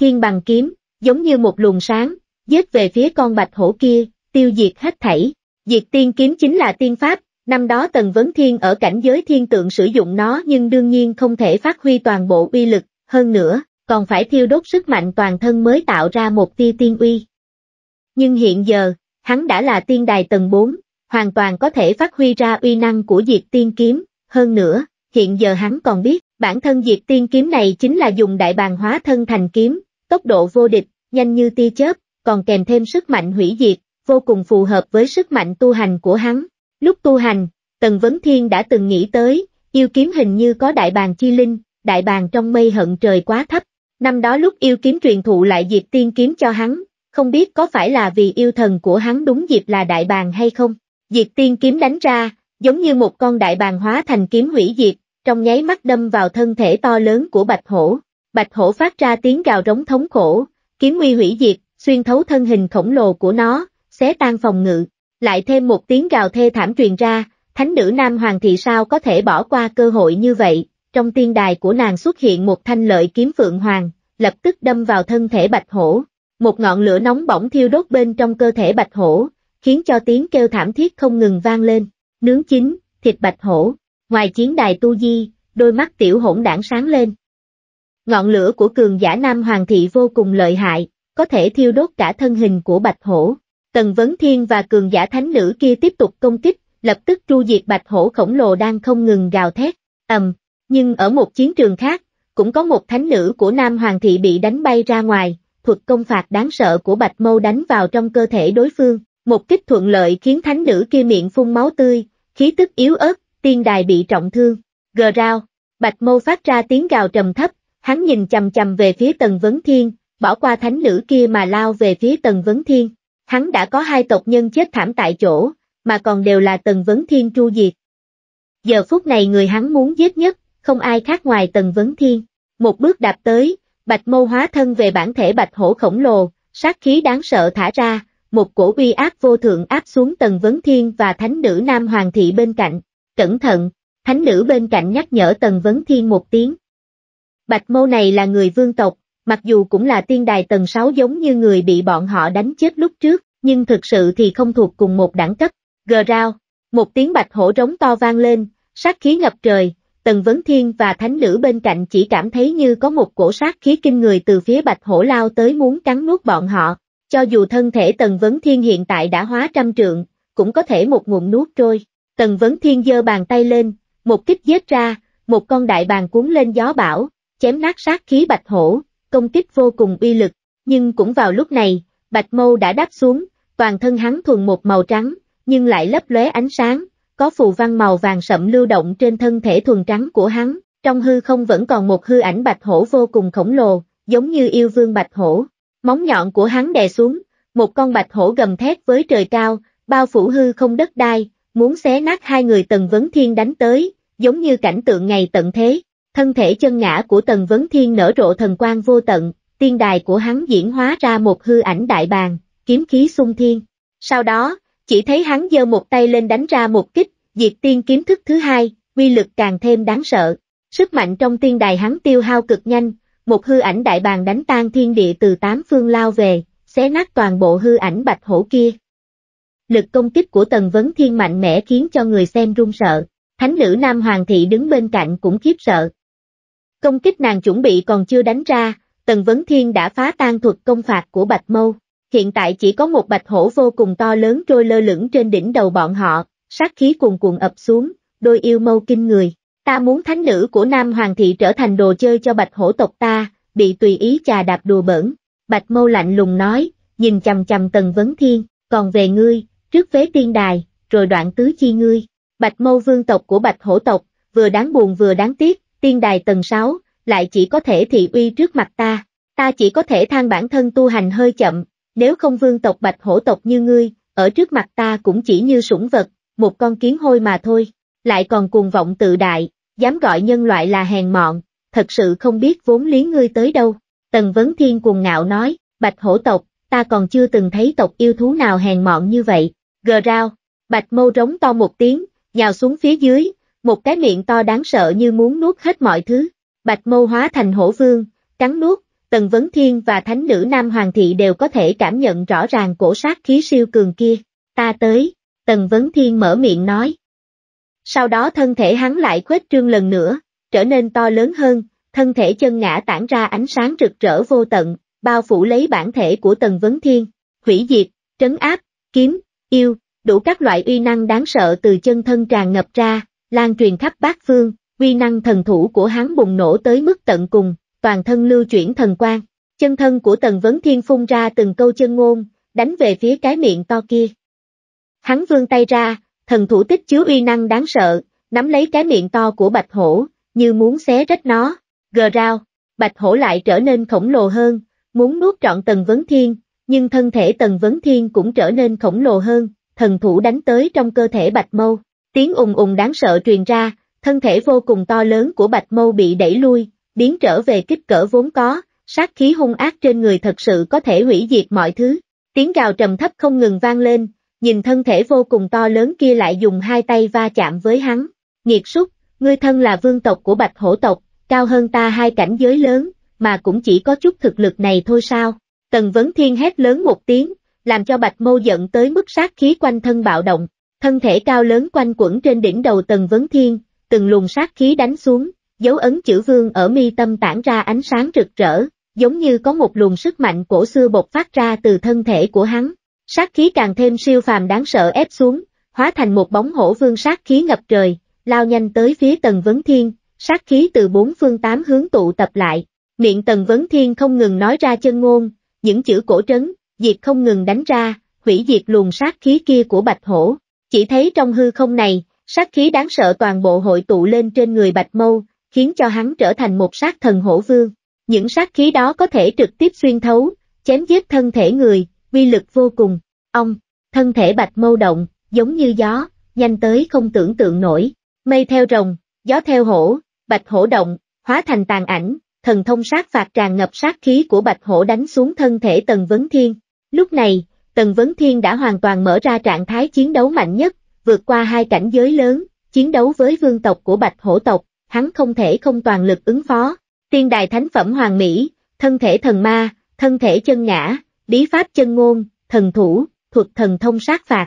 Thiên bằng kiếm, giống như một luồng sáng, giết về phía con bạch hổ kia, tiêu diệt hết thảy. Diệt tiên kiếm chính là tiên pháp, năm đó Tần Vấn Thiên ở cảnh giới thiên tượng sử dụng nó nhưng đương nhiên không thể phát huy toàn bộ uy lực, hơn nữa, còn phải thiêu đốt sức mạnh toàn thân mới tạo ra một tia tiên uy. Nhưng hiện giờ, hắn đã là tiên đài tầng 4, hoàn toàn có thể phát huy ra uy năng của diệt tiên kiếm, hơn nữa, hiện giờ hắn còn biết, bản thân diệt tiên kiếm này chính là dùng đại bàng hóa thân thành kiếm, tốc độ vô địch, nhanh như tia chớp, còn kèm thêm sức mạnh hủy diệt, vô cùng phù hợp với sức mạnh tu hành của hắn. Lúc tu hành, Tần Vấn Thiên đã từng nghĩ tới, yêu kiếm hình như có đại bàng chi linh, đại bàng trong mây hận trời quá thấp. Năm đó lúc yêu kiếm truyền thụ lại diệt tiên kiếm cho hắn, không biết có phải là vì yêu thần của hắn đúng dịp là đại bàng hay không. Diệt tiên kiếm đánh ra, giống như một con đại bàng hóa thành kiếm hủy diệt, trong nháy mắt đâm vào thân thể to lớn của bạch hổ. Bạch hổ phát ra tiếng gào rống thống khổ, kiếm uy hủy diệt, xuyên thấu thân hình khổng lồ của nó, xé tan phòng ngự. Lại thêm một tiếng gào thê thảm truyền ra, thánh nữ Nam Hoàng thì sao có thể bỏ qua cơ hội như vậy. Trong tiên đài của nàng xuất hiện một thanh lợi kiếm phượng hoàng, lập tức đâm vào thân thể bạch hổ. Một ngọn lửa nóng bỏng thiêu đốt bên trong cơ thể bạch hổ, khiến cho tiếng kêu thảm thiết không ngừng vang lên. Nướng chín, thịt bạch hổ. Ngoài chiến đài tu di, đôi mắt tiểu hỗn đảng sáng lên. Ngọn lửa của cường giả Nam Hoàng thị vô cùng lợi hại, có thể thiêu đốt cả thân hình của bạch hổ. Tần Vấn Thiên và cường giả thánh nữ kia tiếp tục công kích, lập tức tru diệt bạch hổ khổng lồ đang không ngừng gào thét. Nhưng ở một chiến trường khác, cũng có một thánh nữ của Nam Hoàng thị bị đánh bay ra ngoài, thuật công phạt đáng sợ của Bạch Mâu đánh vào trong cơ thể đối phương. Một kích thuận lợi khiến thánh nữ kia miệng phun máu tươi, khí tức yếu ớt, tiên đài bị trọng thương. Gờ rao, Bạch Mâu phát ra tiếng gào trầm thấp, hắn nhìn chằm chằm về phía Tần Vấn Thiên, bỏ qua thánh nữ kia mà lao về phía Tần Vấn Thiên. Hắn đã có hai tộc nhân chết thảm tại chỗ, mà còn đều là Tần Vấn Thiên tru diệt. Giờ phút này người hắn muốn giết nhất, không ai khác ngoài Tần Vấn Thiên. Một bước đạp tới, Bạch Mâu hóa thân về bản thể bạch hổ khổng lồ, sát khí đáng sợ thả ra, một cổ uy áp vô thượng áp xuống Tần Vấn Thiên và thánh nữ Nam Hoàng thị bên cạnh. Cẩn thận, thánh nữ bên cạnh nhắc nhở Tần Vấn Thiên một tiếng. Bạch Mâu này là người vương tộc, mặc dù cũng là tiên đài tầng 6 giống như người bị bọn họ đánh chết lúc trước, nhưng thực sự thì không thuộc cùng một đẳng cấp. Gờ rao, một tiếng bạch hổ rống to vang lên, sát khí ngập trời. Tần Vấn Thiên và thánh nữ bên cạnh chỉ cảm thấy như có một cổ sát khí kinh người từ phía bạch hổ lao tới muốn cắn nuốt bọn họ. Cho dù thân thể Tần Vấn Thiên hiện tại đã hóa trăm trượng, cũng có thể một ngụm nuốt trôi. Tần Vấn Thiên giơ bàn tay lên, một kích giết ra, một con đại bàng cuốn lên gió bão, chém nát sát khí bạch hổ, công kích vô cùng uy lực. Nhưng cũng vào lúc này, Bạch Mâu đã đáp xuống, toàn thân hắn thuần một màu trắng, nhưng lại lấp lóe ánh sáng, có phù văn màu vàng sậm lưu động trên thân thể thuần trắng của hắn. Trong hư không vẫn còn một hư ảnh bạch hổ vô cùng khổng lồ, giống như yêu vương bạch hổ. Móng nhọn của hắn đè xuống, một con bạch hổ gầm thét với trời cao, bao phủ hư không đất đai, muốn xé nát hai người Tần Vấn Thiên đánh tới, giống như cảnh tượng ngày tận thế. Thân thể chân ngã của Tần Vấn Thiên nở rộ thần quang vô tận, tiên đài của hắn diễn hóa ra một hư ảnh đại bàng, kiếm khí xung thiên. Sau đó, chỉ thấy hắn giơ một tay lên đánh ra một kích, diệt tiên kiếm thức thứ hai, uy lực càng thêm đáng sợ. Sức mạnh trong tiên đài hắn tiêu hao cực nhanh, một hư ảnh đại bàng đánh tan thiên địa từ tám phương lao về, xé nát toàn bộ hư ảnh bạch hổ kia. Lực công kích của Tần Vấn Thiên mạnh mẽ khiến cho người xem run sợ, thánh nữ Nam Hoàng thị đứng bên cạnh cũng khiếp sợ. Công kích nàng chuẩn bị còn chưa đánh ra, Tần Vấn Thiên đã phá tan thuật công phạt của Bạch Mâu, hiện tại chỉ có một bạch hổ vô cùng to lớn trôi lơ lửng trên đỉnh đầu bọn họ, sát khí cuồn cuộn ập xuống, đôi yêu mâu kinh người. Ta muốn thánh nữ của Nam Hoàng thị trở thành đồ chơi cho bạch hổ tộc ta, bị tùy ý chà đạp đùa bỡn. Bạch Mâu lạnh lùng nói, nhìn chằm chằm Tần Vấn Thiên, còn về ngươi, trước phế tiên đài, rồi đoạn tứ chi ngươi. Bạch Mâu vương tộc của bạch hổ tộc, vừa đáng buồn vừa đáng tiếc, tiên đài tầng 6, lại chỉ có thể thị uy trước mặt ta. Ta chỉ có thể than bản thân tu hành hơi chậm, nếu không vương tộc bạch hổ tộc như ngươi, ở trước mặt ta cũng chỉ như sủng vật, một con kiến hôi mà thôi. Lại còn cuồng vọng tự đại, dám gọi nhân loại là hèn mọn, thật sự không biết vốn liếng ngươi tới đâu. Tần Vấn Thiên cuồng ngạo nói, bạch hổ tộc, ta còn chưa từng thấy tộc yêu thú nào hèn mọn như vậy. Gờ rao, Bạch Mâu rống to một tiếng, nhào xuống phía dưới, một cái miệng to đáng sợ như muốn nuốt hết mọi thứ. Bạch Mâu hóa thành hổ vương, cắn nuốt, Tần Vấn Thiên và thánh nữ Nam Hoàng thị đều có thể cảm nhận rõ ràng cổ sát khí siêu cường kia. Ta tới, Tần Vấn Thiên mở miệng nói. Sau đó thân thể hắn lại khuếch trương lần nữa, trở nên to lớn hơn, thân thể chân ngã tản ra ánh sáng rực rỡ vô tận, bao phủ lấy bản thể của Tần Vấn Thiên, hủy diệt, trấn áp, kiếm, yêu, đủ các loại uy năng đáng sợ từ chân thân tràn ngập ra, lan truyền khắp bát phương, uy năng thần thủ của hắn bùng nổ tới mức tận cùng, toàn thân lưu chuyển thần quang, chân thân của Tần Vấn Thiên phun ra từng câu chân ngôn, đánh về phía cái miệng to kia. Hắn vươn tay ra, thần thủ tích chứa uy năng đáng sợ, nắm lấy cái miệng to của bạch hổ, như muốn xé rách nó. Gờ rao, bạch hổ lại trở nên khổng lồ hơn, muốn nuốt trọn Tần Vấn Thiên, nhưng thân thể Tần Vấn Thiên cũng trở nên khổng lồ hơn, thần thủ đánh tới trong cơ thể Bạch Mâu. Tiếng ùng ùng đáng sợ truyền ra, thân thể vô cùng to lớn của Bạch Mâu bị đẩy lui, biến trở về kích cỡ vốn có, sát khí hung ác trên người thật sự có thể hủy diệt mọi thứ. Tiếng gào trầm thấp không ngừng vang lên, nhìn thân thể vô cùng to lớn kia lại dùng hai tay va chạm với hắn. Nghiệt súc, ngươi thân là vương tộc của Bạch Hổ tộc, cao hơn ta hai cảnh giới lớn, mà cũng chỉ có chút thực lực này thôi sao? Tần Vấn Thiên hét lớn một tiếng, làm cho Bạch Mâu giận tới mức sát khí quanh thân bạo động, thân thể cao lớn quanh quẩn trên đỉnh đầu Tần Vấn Thiên, từng luồng sát khí đánh xuống, dấu ấn chữ vương ở mi tâm tản ra ánh sáng rực rỡ, giống như có một luồng sức mạnh cổ xưa bộc phát ra từ thân thể của hắn. Sát khí càng thêm siêu phàm đáng sợ ép xuống, hóa thành một bóng hổ vương sát khí ngập trời, lao nhanh tới phía Tần Vấn Thiên, sát khí từ bốn phương tám hướng tụ tập lại. Miệng Tần Vấn Thiên không ngừng nói ra chân ngôn, những chữ cổ trấn, diệt không ngừng đánh ra, hủy diệt luồng sát khí kia của Bạch Hổ. Chỉ thấy trong hư không này, sát khí đáng sợ toàn bộ hội tụ lên trên người Bạch Mâu, khiến cho hắn trở thành một sát thần hổ vương. Những sát khí đó có thể trực tiếp xuyên thấu, chém giết thân thể người, uy lực vô cùng. Ông, thân thể Bạch Mâu động, giống như gió, nhanh tới không tưởng tượng nổi. Mây theo rồng, gió theo hổ, Bạch Hổ động, hóa thành tàn ảnh, thần thông sát phạt tràn ngập sát khí của Bạch Hổ đánh xuống thân thể Tần Vấn Thiên. Lúc này, Tần Vấn Thiên đã hoàn toàn mở ra trạng thái chiến đấu mạnh nhất, vượt qua hai cảnh giới lớn, chiến đấu với vương tộc của Bạch Hổ tộc, hắn không thể không toàn lực ứng phó. Tiên đài thánh phẩm hoàng mỹ, thân thể thần ma, thân thể chân ngã, bí pháp chân ngôn, thần thủ, thuật thần thông sát phạt.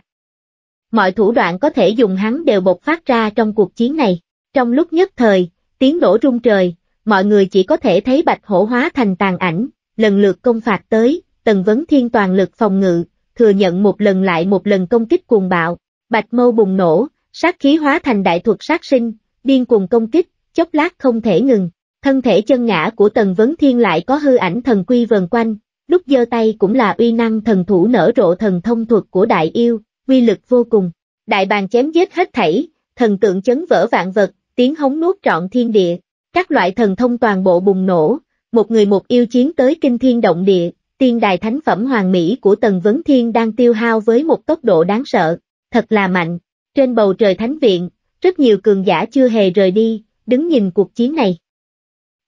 Mọi thủ đoạn có thể dùng hắn đều bộc phát ra trong cuộc chiến này. Trong lúc nhất thời, tiếng nổ rung trời, mọi người chỉ có thể thấy Bạch Hổ hóa thành tàn ảnh, lần lượt công phạt tới, Tần Vấn Thiên toàn lực phòng ngự, thừa nhận một lần lại một lần công kích cuồng bạo. Bạch Mâu bùng nổ, sát khí hóa thành đại thuật sát sinh, điên cuồng công kích, chốc lát không thể ngừng. Thân thể chân ngã của Tần Vấn Thiên lại có hư ảnh thần quy vần quanh, lúc giơ tay cũng là uy năng thần thủ nở rộ thần thông thuật của đại yêu, uy lực vô cùng. Đại bàng chém giết hết thảy, thần tượng chấn vỡ vạn vật, tiếng hống nuốt trọn thiên địa. Các loại thần thông toàn bộ bùng nổ, một người một yêu chiến tới kinh thiên động địa, tiên đài thánh phẩm hoàng mỹ của Tần Vấn Thiên đang tiêu hao với một tốc độ đáng sợ, thật là mạnh. Trên bầu trời thánh viện, rất nhiều cường giả chưa hề rời đi, đứng nhìn cuộc chiến này.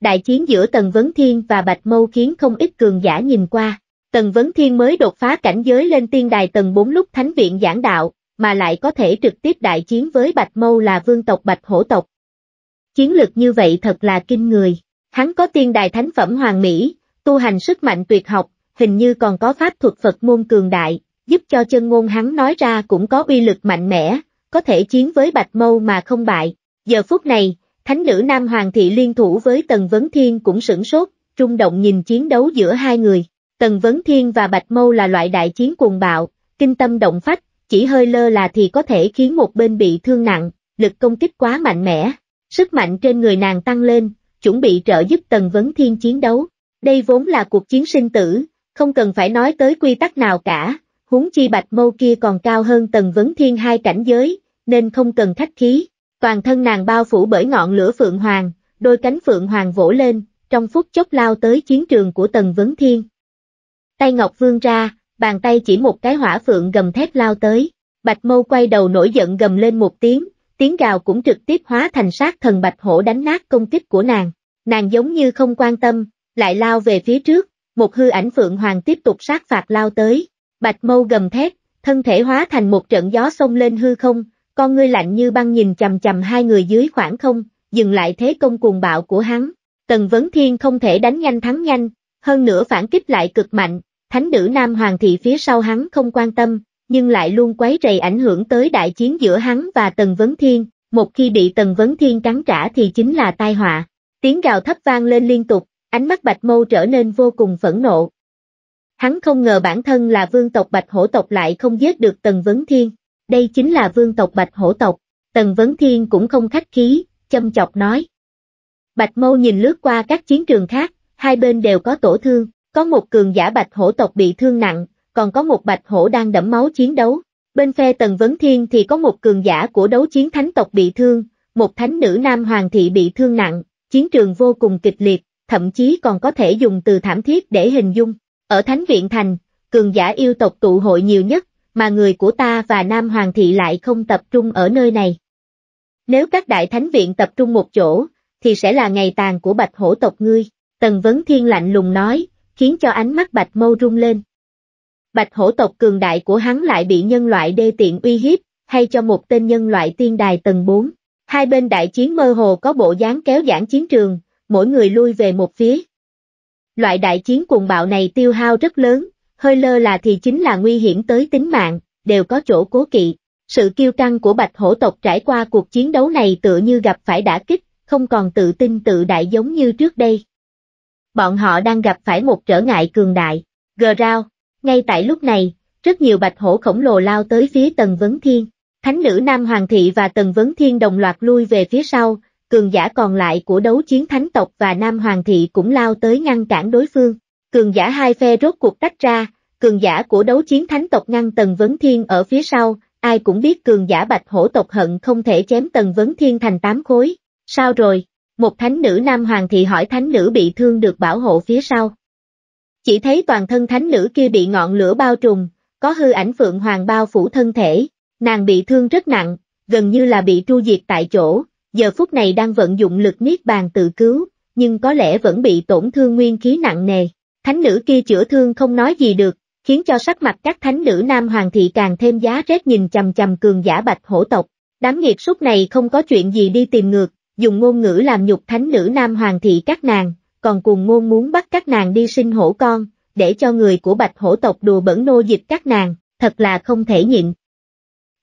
Đại chiến giữa Tần Vấn Thiên và Bạch Mâu khiến không ít cường giả nhìn qua. Tần Vấn Thiên mới đột phá cảnh giới lên tiên đài tầng 4 lúc thánh viện giảng đạo, mà lại có thể trực tiếp đại chiến với Bạch Mâu là vương tộc Bạch Hổ tộc. Chiến lược như vậy thật là kinh người, Hắn có tiên đài thánh phẩm hoàn mỹ, tu hành sức mạnh tuyệt học, hình như còn có pháp thuật Phật môn cường đại, giúp cho chân ngôn hắn nói ra cũng có uy lực mạnh mẽ, có thể chiến với Bạch Mâu mà không bại. Giờ phút này, thánh nữ Nam Hoàng thị liên thủ với Tần Vấn Thiên cũng sửng sốt, rung động nhìn chiến đấu giữa hai người. Tần Vấn Thiên và Bạch Mâu là loại đại chiến cuồng bạo, kinh tâm động phách, chỉ hơi lơ là thì có thể khiến một bên bị thương nặng, lực công kích quá mạnh mẽ. Sức mạnh trên người nàng tăng lên, chuẩn bị trợ giúp Tần Vấn Thiên chiến đấu. Đây vốn là cuộc chiến sinh tử, không cần phải nói tới quy tắc nào cả, huống chi Bạch Mâu kia còn cao hơn Tần Vấn Thiên hai cảnh giới, nên không cần khách khí. Toàn thân nàng bao phủ bởi ngọn lửa Phượng Hoàng, đôi cánh Phượng Hoàng vỗ lên, trong phút chốc lao tới chiến trường của Tần Vấn Thiên. Tay ngọc vươn ra, bàn tay chỉ một cái, hỏa phượng gầm thét lao tới. Bạch Mâu quay đầu nổi giận gầm lên một tiếng, tiếng gào cũng trực tiếp hóa thành sát thần Bạch Hổ đánh nát công kích của nàng. Nàng giống như không quan tâm, lại lao về phía trước, một hư ảnh Phượng Hoàng tiếp tục sát phạt lao tới. Bạch Mâu gầm thét, thân thể hóa thành một trận gió xông lên hư không, con ngươi lạnh như băng nhìn chằm chằm hai người dưới khoảng không, dừng lại thế công cuồng bạo của hắn. Tần Vấn Thiên không thể đánh nhanh thắng nhanh, hơn nữa phản kích lại cực mạnh. Thánh nữ Nam Hoàng thị phía sau hắn không quan tâm, nhưng lại luôn quấy rầy ảnh hưởng tới đại chiến giữa hắn và Tần Vấn Thiên, một khi bị Tần Vấn Thiên cắn trả thì chính là tai họa. Tiếng gào thấp vang lên liên tục, ánh mắt Bạch Mâu trở nên vô cùng phẫn nộ. Hắn không ngờ bản thân là vương tộc Bạch Hổ tộc lại không giết được Tần Vấn Thiên, đây chính là vương tộc Bạch Hổ tộc. Tần Vấn Thiên cũng không khách khí, châm chọc nói. Bạch Mâu nhìn lướt qua các chiến trường khác, hai bên đều có tổn thương. Có một cường giả Bạch Hổ tộc bị thương nặng, còn có một Bạch Hổ đang đẫm máu chiến đấu. Bên phe Tần Vấn Thiên thì có một cường giả của Đấu Chiến Thánh tộc bị thương, một thánh nữ Nam Hoàng thị bị thương nặng, chiến trường vô cùng kịch liệt, thậm chí còn có thể dùng từ thảm thiết để hình dung. Ở Thánh Viện Thành, cường giả yêu tộc tụ hội nhiều nhất, mà người của ta và Nam Hoàng thị lại không tập trung ở nơi này. Nếu các đại thánh viện tập trung một chỗ, thì sẽ là ngày tàn của Bạch Hổ tộc ngươi, Tần Vấn Thiên lạnh lùng nói, khiến cho ánh mắt Bạch Mâu rung lên. Bạch Hổ tộc cường đại của hắn lại bị nhân loại đê tiện uy hiếp, hay cho một tên nhân loại tiên đài tầng 4. Hai bên đại chiến mơ hồ có bộ dáng kéo giãn chiến trường, mỗi người lui về một phía. Loại đại chiến cuồng bạo này tiêu hao rất lớn, hơi lơ là thì chính là nguy hiểm tới tính mạng, đều có chỗ cố kỵ. Sự kiêu căng của Bạch Hổ tộc trải qua cuộc chiến đấu này tựa như gặp phải đả kích, không còn tự tin tự đại giống như trước đây. Bọn họ đang gặp phải một trở ngại cường đại. Gờ rao, ngay tại lúc này, rất nhiều Bạch Hổ khổng lồ lao tới phía Tần Vấn Thiên. Thánh nữ Nam Hoàng thị và Tần Vấn Thiên đồng loạt lui về phía sau, cường giả còn lại của Đấu Chiến Thánh tộc và Nam Hoàng thị cũng lao tới ngăn cản đối phương. Cường giả hai phe rốt cuộc tách ra, cường giả của Đấu Chiến Thánh tộc ngăn Tần Vấn Thiên ở phía sau, ai cũng biết cường giả Bạch Hổ tộc hận không thể chém Tần Vấn Thiên thành 8 khối. Sao rồi? Một thánh nữ Nam Hoàng thị hỏi thánh nữ bị thương được bảo hộ phía sau. Chỉ thấy toàn thân thánh nữ kia bị ngọn lửa bao trùm, có hư ảnh Phượng Hoàng bao phủ thân thể, nàng bị thương rất nặng, gần như là bị tru diệt tại chỗ, giờ phút này đang vận dụng lực niết bàn tự cứu, nhưng có lẽ vẫn bị tổn thương nguyên khí nặng nề. Thánh nữ kia chữa thương không nói gì được, khiến cho sắc mặt các thánh nữ Nam Hoàng thị càng thêm giá rét nhìn chằm chằm cường giả Bạch Hổ tộc, đám nghiệt súc này không có chuyện gì đi tìm ngược. Dùng ngôn ngữ làm nhục thánh nữ Nam Hoàng thị các nàng, còn cùng ngôn muốn bắt các nàng đi sinh hổ con, để cho người của Bạch Hổ tộc đùa bẩn nô dịch các nàng, thật là không thể nhịn.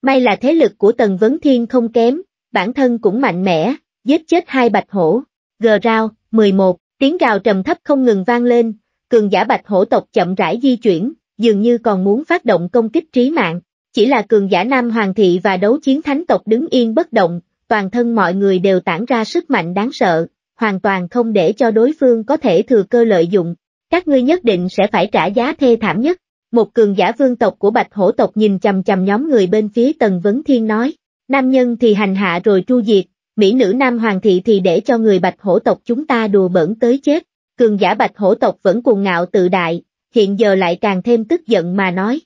May là thế lực của Tần Vấn Thiên không kém, bản thân cũng mạnh mẽ, giết chết 2 bạch hổ. Gờ rao, 11, tiếng gào trầm thấp không ngừng vang lên, cường giả Bạch Hổ tộc chậm rãi di chuyển, dường như còn muốn phát động công kích trí mạng, chỉ là cường giả Nam Hoàng thị và Đấu Chiến Thánh tộc đứng yên bất động. Toàn thân mọi người đều tản ra sức mạnh đáng sợ, hoàn toàn không để cho đối phương có thể thừa cơ lợi dụng. Các ngươi nhất định sẽ phải trả giá thê thảm nhất. Một cường giả vương tộc của Bạch Hổ tộc nhìn chằm chằm nhóm người bên phía Tần Vấn Thiên nói, nam nhân thì hành hạ rồi tru diệt, mỹ nữ Nam Hoàng thị thì để cho người Bạch Hổ tộc chúng ta đùa bỡn tới chết. Cường giả Bạch Hổ tộc vẫn cuồng ngạo tự đại, hiện giờ lại càng thêm tức giận mà nói.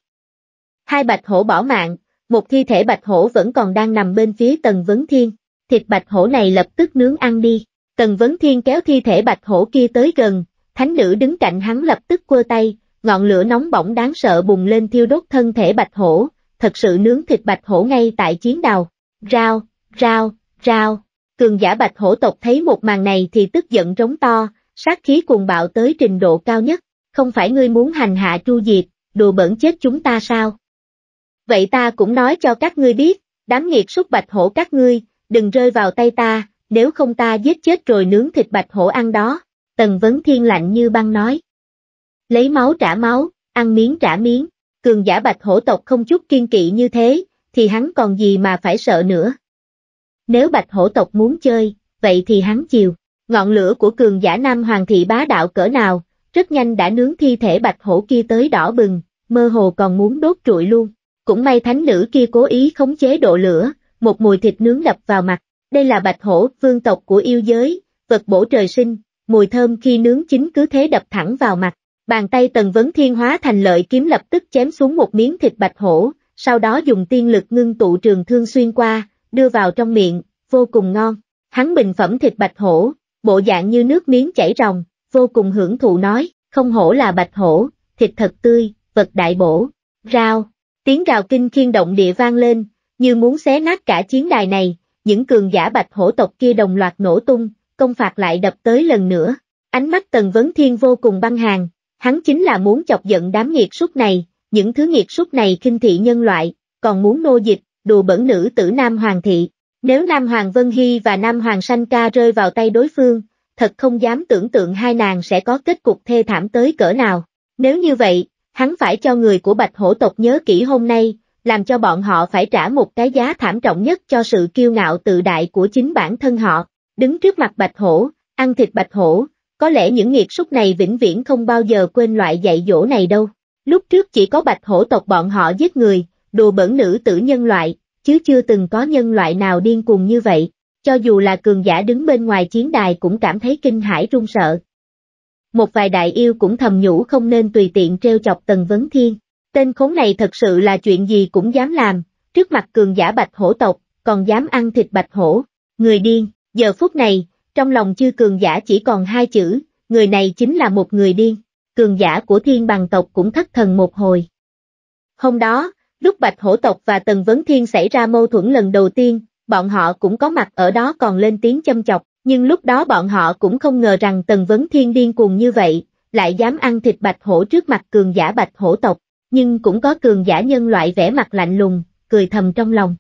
2 bạch hổ bỏ mạng. Một thi thể Bạch Hổ vẫn còn đang nằm bên phía Tần Vấn Thiên, thịt Bạch Hổ này lập tức nướng ăn đi. Tần Vấn Thiên kéo thi thể Bạch Hổ kia tới gần, thánh nữ đứng cạnh hắn lập tức quơ tay, ngọn lửa nóng bỏng đáng sợ bùng lên thiêu đốt thân thể Bạch Hổ, thật sự nướng thịt Bạch Hổ ngay tại chiến đầu. Rao, rao, rao, Cường giả Bạch Hổ tộc thấy một màn này thì tức giận rống to, sát khí cuồng bạo tới trình độ cao nhất, không phải ngươi muốn hành hạ Chu Diệp, đùa bỡn chết chúng ta sao? Vậy ta cũng nói cho các ngươi biết, đám nghiệt súc Bạch Hổ các ngươi, đừng rơi vào tay ta, nếu không ta giết chết rồi nướng thịt Bạch Hổ ăn đó, Tần Vấn Thiên lạnh như băng nói. Lấy máu trả máu, ăn miếng trả miếng, cường giả Bạch Hổ tộc không chút kiên kỵ như thế, thì hắn còn gì mà phải sợ nữa. Nếu Bạch Hổ tộc muốn chơi, vậy thì hắn chiều. Ngọn lửa của cường giả Nam Hoàng thị bá đạo cỡ nào, rất nhanh đã nướng thi thể Bạch Hổ kia tới đỏ bừng, mơ hồ còn muốn đốt trụi luôn. Cũng may thánh nữ kia cố ý khống chế độ lửa, một mùi thịt nướng đập vào mặt. Đây là Bạch Hổ, vương tộc của yêu giới, vật bổ trời sinh, mùi thơm khi nướng chín cứ thế đập thẳng vào mặt. Bàn tay Tần Vấn Thiên hóa thành lợi kiếm lập tức chém xuống một miếng thịt Bạch Hổ, sau đó dùng tiên lực ngưng tụ trường thương xuyên qua, đưa vào trong miệng, vô cùng ngon. Hắn bình phẩm thịt Bạch Hổ, bộ dạng như nước miếng chảy ròng, vô cùng hưởng thụ nói, không hổ là Bạch Hổ, thịt thật tươi, vật đại bổ. Rao, tiếng rào kinh khiên động địa vang lên, như muốn xé nát cả chiến đài này, những cường giả Bạch Hổ tộc kia đồng loạt nổ tung, công phạt lại đập tới lần nữa. Ánh mắt Tần Vấn Thiên vô cùng băng hàn, hắn chính là muốn chọc giận đám nghiệt súc này, những thứ nghiệt súc này khinh thị nhân loại, còn muốn nô dịch, đùa bẩn nữ tử Nam Hoàng thị. Nếu Nam Hoàng Vân Hy và Nam Hoàng Sanh Ca rơi vào tay đối phương, thật không dám tưởng tượng hai nàng sẽ có kết cục thê thảm tới cỡ nào. Nếu như vậy, hắn phải cho người của Bạch Hổ tộc nhớ kỹ hôm nay, làm cho bọn họ phải trả một cái giá thảm trọng nhất cho sự kiêu ngạo tự đại của chính bản thân họ. Đứng trước mặt Bạch Hổ, ăn thịt Bạch Hổ, có lẽ những nghiệt súc này vĩnh viễn không bao giờ quên loại dạy dỗ này đâu. Lúc trước chỉ có Bạch Hổ tộc bọn họ giết người, đùa bỡn nữ tử nhân loại, chứ chưa từng có nhân loại nào điên cuồng như vậy, cho dù là cường giả đứng bên ngoài chiến đài cũng cảm thấy kinh hãi run sợ. Một vài đại yêu cũng thầm nhủ không nên tùy tiện trêu chọc Tần Vấn Thiên, tên khốn này thật sự là chuyện gì cũng dám làm, trước mặt cường giả Bạch Hổ tộc, còn dám ăn thịt Bạch Hổ, người điên. Giờ phút này, trong lòng chư cường giả chỉ còn hai chữ, người này chính là một người điên. Cường giả của Thiên Bằng tộc cũng thất thần một hồi. Hôm đó, lúc Bạch Hổ tộc và Tần Vấn Thiên xảy ra mâu thuẫn lần đầu tiên, bọn họ cũng có mặt ở đó còn lên tiếng châm chọc, nhưng lúc đó bọn họ cũng không ngờ rằng Tần Vấn Thiên điên cuồng như vậy, lại dám ăn thịt Bạch Hổ trước mặt cường giả Bạch Hổ tộc, nhưng cũng có cường giả nhân loại vẻ mặt lạnh lùng, cười thầm trong lòng.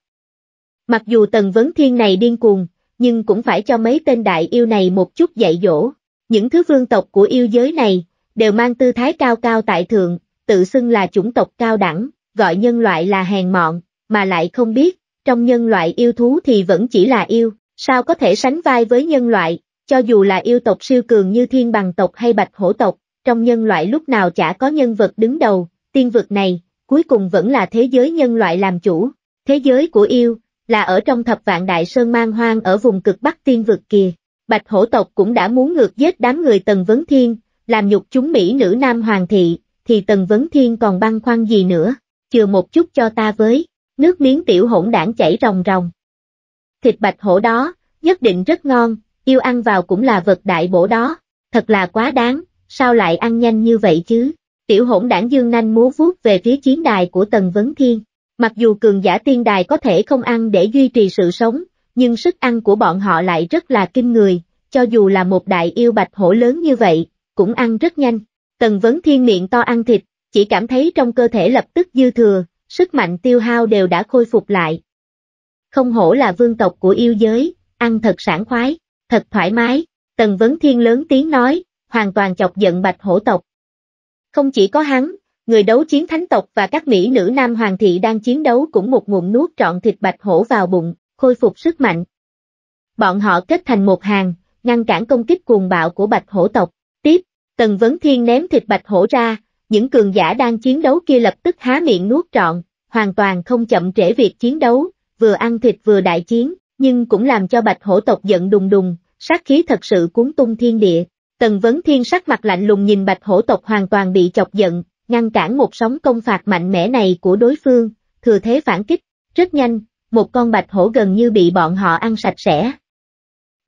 Mặc dù Tần Vấn Thiên này điên cuồng, nhưng cũng phải cho mấy tên đại yêu này một chút dạy dỗ, những thứ vương tộc của yêu giới này, đều mang tư thái cao cao tại thượng, tự xưng là chủng tộc cao đẳng, gọi nhân loại là hèn mọn, mà lại không biết, trong nhân loại yêu thú thì vẫn chỉ là yêu, sao có thể sánh vai với nhân loại, cho dù là yêu tộc siêu cường như Thiên Bằng tộc hay Bạch Hổ tộc, trong nhân loại lúc nào chả có nhân vật đứng đầu, tiên vực này, cuối cùng vẫn là thế giới nhân loại làm chủ, thế giới của yêu, là ở trong Thập Vạn Đại Sơn Mang Hoang ở vùng cực Bắc tiên vực kìa. Bạch Hổ tộc cũng đã muốn ngược giết đám người Tần Vấn Thiên, làm nhục chúng mỹ nữ Nam Hoàng thị, thì Tần Vấn Thiên còn băn khoăn gì nữa, chừa một chút cho ta với, nước miếng tiểu hỗn đảng chảy ròng ròng. Thịt Bạch Hổ đó, nhất định rất ngon, yêu ăn vào cũng là vật đại bổ đó, thật là quá đáng, sao lại ăn nhanh như vậy chứ, tiểu hỗn đảng dương nanh múa vuốt về phía chiến đài của Tần Vấn Thiên. Mặc dù cường giả tiên đài có thể không ăn để duy trì sự sống, nhưng sức ăn của bọn họ lại rất là kinh người, cho dù là một đại yêu Bạch Hổ lớn như vậy, cũng ăn rất nhanh. Tần Vấn Thiên miệng to ăn thịt, chỉ cảm thấy trong cơ thể lập tức dư thừa, sức mạnh tiêu hao đều đã khôi phục lại. Không hổ là vương tộc của yêu giới, ăn thật sảng khoái, thật thoải mái, Tần Vấn Thiên lớn tiếng nói, hoàn toàn chọc giận Bạch Hổ tộc. Không chỉ có hắn, người đấu chiến thánh tộc và các mỹ nữ Nam Hoàng thị đang chiến đấu cũng một ngụm nuốt trọn thịt Bạch Hổ vào bụng, khôi phục sức mạnh. Bọn họ kết thành một hàng, ngăn cản công kích cuồng bạo của Bạch Hổ tộc. Tiếp, Tần Vấn Thiên ném thịt Bạch Hổ ra, những cường giả đang chiến đấu kia lập tức há miệng nuốt trọn, hoàn toàn không chậm trễ việc chiến đấu, vừa ăn thịt vừa đại chiến, nhưng cũng làm cho Bạch Hổ tộc giận đùng đùng, sát khí thật sự cuốn tung thiên địa. Tần Vấn Thiên sắc mặt lạnh lùng nhìn Bạch Hổ tộc hoàn toàn bị chọc giận, ngăn cản một sóng công phạt mạnh mẽ này của đối phương, thừa thế phản kích, rất nhanh, một con Bạch Hổ gần như bị bọn họ ăn sạch sẽ.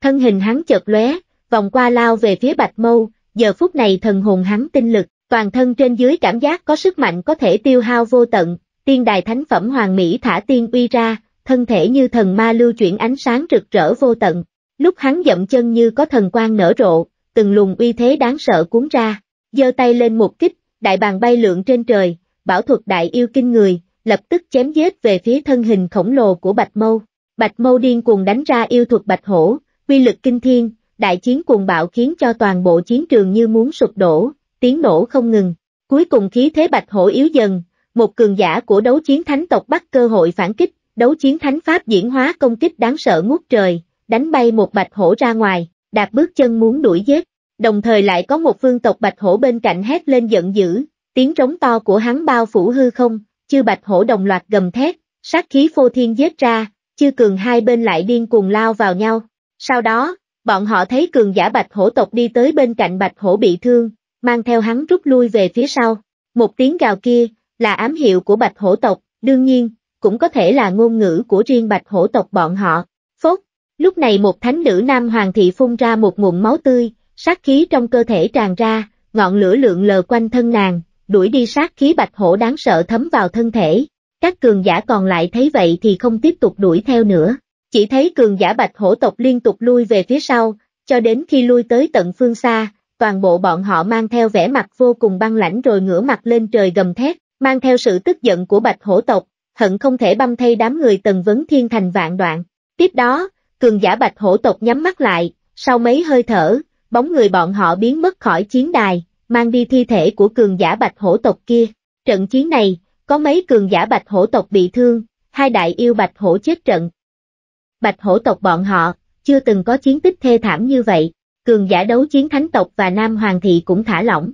Thân hình hắn chợt lóe, vòng qua lao về phía Bạch Mâu, giờ phút này thần hồn hắn tinh lực, toàn thân trên dưới cảm giác có sức mạnh có thể tiêu hao vô tận, tiên đài thánh phẩm hoàng mỹ thả tiên uy ra, thân thể như thần ma lưu chuyển ánh sáng rực rỡ vô tận, Lúc hắn dậm chân như có thần quang nở rộ, từng luồng uy thế đáng sợ cuốn ra, giơ tay lên một kích, đại bàng bay lượn trên trời, bảo thuật đại yêu kinh người, lập tức chém giết về phía thân hình khổng lồ của Bạch Mâu. Bạch Mâu điên cuồng đánh ra yêu thuật Bạch Hổ, uy lực kinh thiên, đại chiến cuồng bạo khiến cho toàn bộ chiến trường như muốn sụp đổ, tiếng nổ không ngừng. Cuối cùng khí thế Bạch Hổ yếu dần, một cường giả của Đấu Chiến Thánh Tộc bắt cơ hội phản kích, Đấu Chiến Thánh Pháp diễn hóa công kích đáng sợ ngút trời, đánh bay một Bạch Hổ ra ngoài, đạp bước chân muốn đuổi giết. Đồng thời lại có một vương tộc Bạch Hổ bên cạnh hét lên giận dữ, tiếng trống to của hắn bao phủ hư không, chư Bạch Hổ đồng loạt gầm thét, sát khí phô thiên giết ra, chư cường hai bên lại điên cuồng lao vào nhau. Sau đó, bọn họ thấy cường giả Bạch Hổ tộc đi tới bên cạnh Bạch Hổ bị thương, mang theo hắn rút lui về phía sau. Một tiếng gào kia là ám hiệu của Bạch Hổ tộc, đương nhiên, cũng có thể là ngôn ngữ của riêng Bạch Hổ tộc bọn họ. Phốt, lúc này một thánh nữ Nam Hoàng thị phun ra một ngụm máu tươi, sát khí trong cơ thể tràn ra, ngọn lửa lượn lờ quanh thân nàng, đuổi đi sát khí Bạch Hổ đáng sợ thấm vào thân thể. Các cường giả còn lại thấy vậy thì không tiếp tục đuổi theo nữa, chỉ thấy cường giả Bạch Hổ tộc liên tục lui về phía sau, cho đến khi lui tới tận phương xa, toàn bộ bọn họ mang theo vẻ mặt vô cùng băng lãnh rồi ngửa mặt lên trời gầm thét, mang theo sự tức giận của Bạch Hổ tộc, hận không thể băm thây đám người Tần Vấn Thiên thành vạn đoạn. Tiếp đó, cường giả Bạch Hổ tộc nhắm mắt lại, sau mấy hơi thở, bóng người bọn họ biến mất khỏi chiến đài, mang đi thi thể của cường giả Bạch Hổ tộc kia. Trận chiến này, có mấy cường giả Bạch Hổ tộc bị thương, hai đại yêu Bạch Hổ chết trận. Bạch Hổ tộc bọn họ chưa từng có chiến tích thê thảm như vậy, cường giả Đấu Chiến Thánh tộc và Nam Hoàng thị cũng thả lỏng.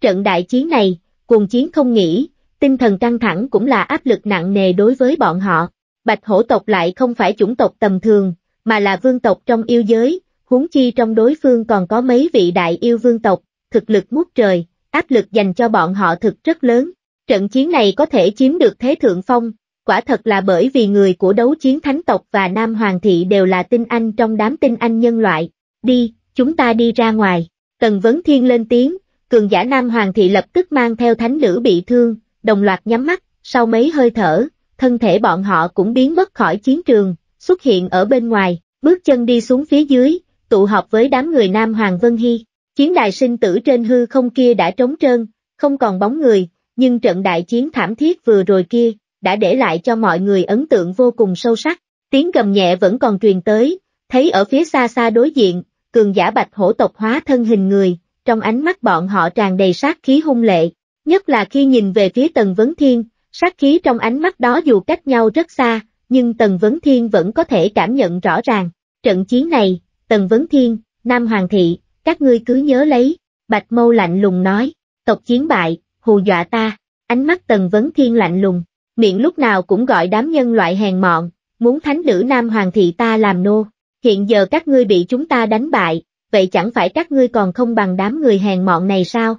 Trận đại chiến này, cuồng chiến không nghỉ, tinh thần căng thẳng cũng là áp lực nặng nề đối với bọn họ. Bạch Hổ tộc lại không phải chủng tộc tầm thường, mà là vương tộc trong yêu giới, huống chi trong đối phương còn có mấy vị đại yêu vương tộc, thực lực ngút trời, áp lực dành cho bọn họ thực rất lớn. Trận chiến này có thể chiếm được thế thượng phong, quả thật là bởi vì người của Đấu Chiến Thánh tộc và Nam Hoàng thị đều là tinh anh trong đám tinh anh nhân loại. Đi, chúng ta đi ra ngoài. Tần Vấn Thiên lên tiếng, cường giả Nam Hoàng thị lập tức mang theo thánh nữ bị thương, đồng loạt nhắm mắt, sau mấy hơi thở, thân thể bọn họ cũng biến mất khỏi chiến trường, xuất hiện ở bên ngoài, bước chân đi xuống phía dưới, tụ họp với đám người Nam Hoàng Vân Hy. Chiến đài sinh tử trên hư không kia đã trống trơn, không còn bóng người, nhưng trận đại chiến thảm thiết vừa rồi kia, đã để lại cho mọi người ấn tượng vô cùng sâu sắc. Tiếng gầm nhẹ vẫn còn truyền tới, thấy ở phía xa xa đối diện, cường giả Bạch Hổ tộc hóa thân hình người, trong ánh mắt bọn họ tràn đầy sát khí hung lệ, nhất là khi nhìn về phía Tần Vấn Thiên, sát khí trong ánh mắt đó dù cách nhau rất xa, nhưng Tần Vấn Thiên vẫn có thể cảm nhận rõ ràng. Trận chiến này, Tần Vấn Thiên, Nam Hoàng thị, các ngươi cứ nhớ lấy, Bạch Mâu lạnh lùng nói, tộc chiến bại, hù dọa ta. Ánh mắt Tần Vấn Thiên lạnh lùng, miệng lúc nào cũng gọi đám nhân loại hèn mọn, muốn thánh nữ Nam Hoàng thị ta làm nô. Hiện giờ các ngươi bị chúng ta đánh bại, vậy chẳng phải các ngươi còn không bằng đám người hèn mọn này sao?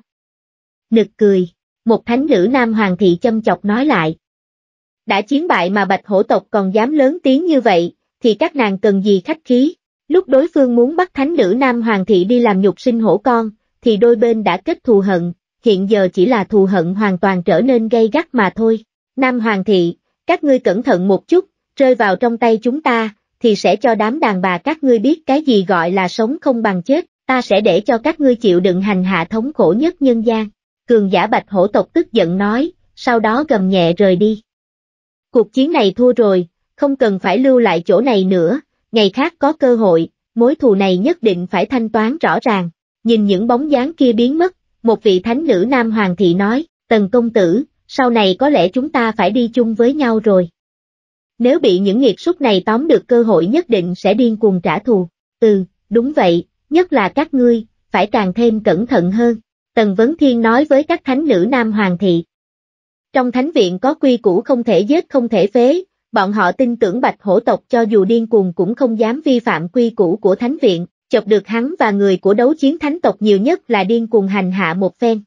Nực cười, một thánh nữ Nam Hoàng thị châm chọc nói lại. Đã chiến bại mà Bạch Hổ tộc còn dám lớn tiếng như vậy, thì các nàng cần gì khách khí? Lúc đối phương muốn bắt thánh nữ Nam Hoàng thị đi làm nhục sinh hổ con, thì đôi bên đã kết thù hận, hiện giờ chỉ là thù hận hoàn toàn trở nên gay gắt mà thôi. Nam Hoàng thị, các ngươi cẩn thận một chút, rơi vào trong tay chúng ta, thì sẽ cho đám đàn bà các ngươi biết cái gì gọi là sống không bằng chết, ta sẽ để cho các ngươi chịu đựng hành hạ thống khổ nhất nhân gian. Cường giả Bạch Hổ tộc tức giận nói, sau đó gầm nhẹ rời đi. Cuộc chiến này thua rồi, không cần phải lưu lại chỗ này nữa, ngày khác có cơ hội, mối thù này nhất định phải thanh toán rõ ràng. Nhìn những bóng dáng kia biến mất, một vị thánh nữ Nam Hoàng thị nói, Tần công tử, sau này có lẽ chúng ta phải đi chung với nhau rồi. Nếu bị những nghiệt súc này tóm được cơ hội nhất định sẽ điên cuồng trả thù. Ừ, đúng vậy, nhất là các ngươi, phải càng thêm cẩn thận hơn. Tần Vấn Thiên nói với các thánh nữ Nam Hoàng thị. Trong thánh viện có quy củ không thể giết không thể phế, bọn họ tin tưởng Bạch Hổ tộc cho dù điên cuồng cũng không dám vi phạm quy củ của thánh viện, chọc được hắn và người của Đấu Chiến Thánh tộc nhiều nhất là điên cuồng hành hạ một phen.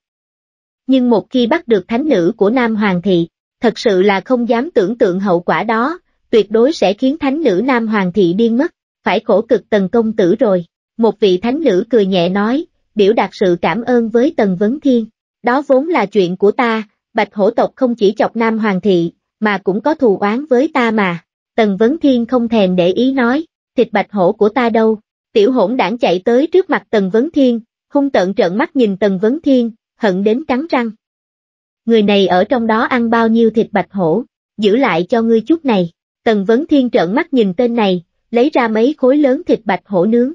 Nhưng một khi bắt được thánh nữ của Nam Hoàng thị, thật sự là không dám tưởng tượng hậu quả đó, tuyệt đối sẽ khiến thánh nữ Nam Hoàng thị điên mất, phải khổ cực Tần công tử rồi. Một vị thánh nữ cười nhẹ nói, biểu đạt sự cảm ơn với Tần Vấn Thiên. Đó vốn là chuyện của ta, Bạch Hổ tộc không chỉ chọc Nam Hoàng thị, mà cũng có thù oán với ta mà. Tần Vấn Thiên không thèm để ý nói, thịt bạch hổ của ta đâu? Tiểu hỗn đảng chạy tới trước mặt Tần Vấn Thiên, hung tợn trợn mắt nhìn Tần Vấn Thiên, hận đến cắn răng. Người này ở trong đó ăn bao nhiêu thịt bạch hổ, giữ lại cho ngươi chút này. Tần Vấn Thiên trợn mắt nhìn tên này, lấy ra mấy khối lớn thịt bạch hổ nướng.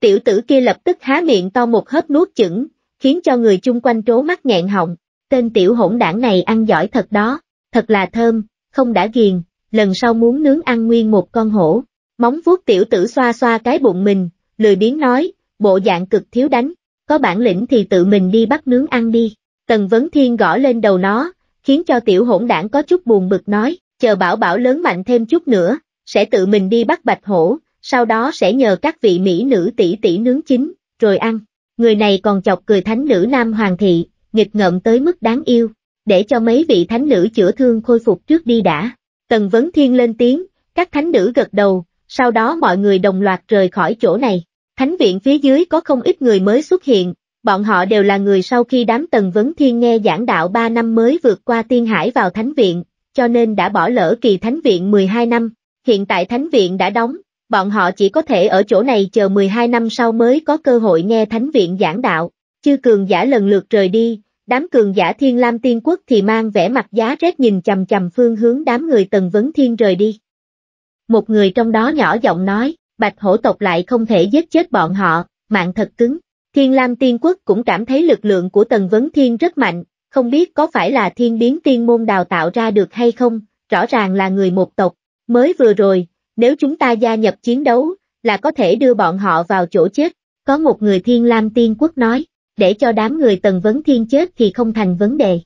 Tiểu tử kia lập tức há miệng to một hớp nuốt chửng, khiến cho người chung quanh trố mắt nghẹn họng. Tên tiểu hỗn đảng này ăn giỏi thật đó, thật là thơm, không đã ghiền, lần sau muốn nướng ăn nguyên một con hổ. Móng vuốt tiểu tử xoa xoa cái bụng mình, lười biếng nói, bộ dạng cực thiếu đánh, có bản lĩnh thì tự mình đi bắt nướng ăn đi. Tần Vấn Thiên gõ lên đầu nó, khiến cho tiểu hỗn đảng có chút buồn bực nói, chờ bảo bảo lớn mạnh thêm chút nữa, sẽ tự mình đi bắt bạch hổ, sau đó sẽ nhờ các vị mỹ nữ tỷ tỷ nướng chín, rồi ăn. Người này còn chọc cười thánh nữ Nam Hoàng thị, nghịch ngợm tới mức đáng yêu, để cho mấy vị thánh nữ chữa thương khôi phục trước đi đã. Tần Vấn Thiên lên tiếng, các thánh nữ gật đầu, sau đó mọi người đồng loạt rời khỏi chỗ này. Thánh viện phía dưới có không ít người mới xuất hiện, bọn họ đều là người sau khi đám Tần Vấn Thiên nghe giảng đạo 3 năm mới vượt qua Tiên Hải vào thánh viện, cho nên đã bỏ lỡ kỳ thánh viện 12 năm. Hiện tại thánh viện đã đóng, bọn họ chỉ có thể ở chỗ này chờ 12 năm sau mới có cơ hội nghe thánh viện giảng đạo. Chư cường giả lần lượt rời đi, đám cường giả Thiên Lam Tiên Quốc thì mang vẻ mặt giá rét nhìn chằm chằm phương hướng đám người Tần Vấn Thiên rời đi. Một người trong đó nhỏ giọng nói, Bạch Hổ tộc lại không thể giết chết bọn họ, mạng thật cứng. Thiên Lam Tiên Quốc cũng cảm thấy lực lượng của Tần Vấn Thiên rất mạnh, không biết có phải là thiên biến tiên môn đào tạo ra được hay không, rõ ràng là người một tộc. Mới vừa rồi, nếu chúng ta gia nhập chiến đấu, là có thể đưa bọn họ vào chỗ chết. Có một người Thiên Lam Tiên Quốc nói, để cho đám người Tần Vấn Thiên chết thì không thành vấn đề.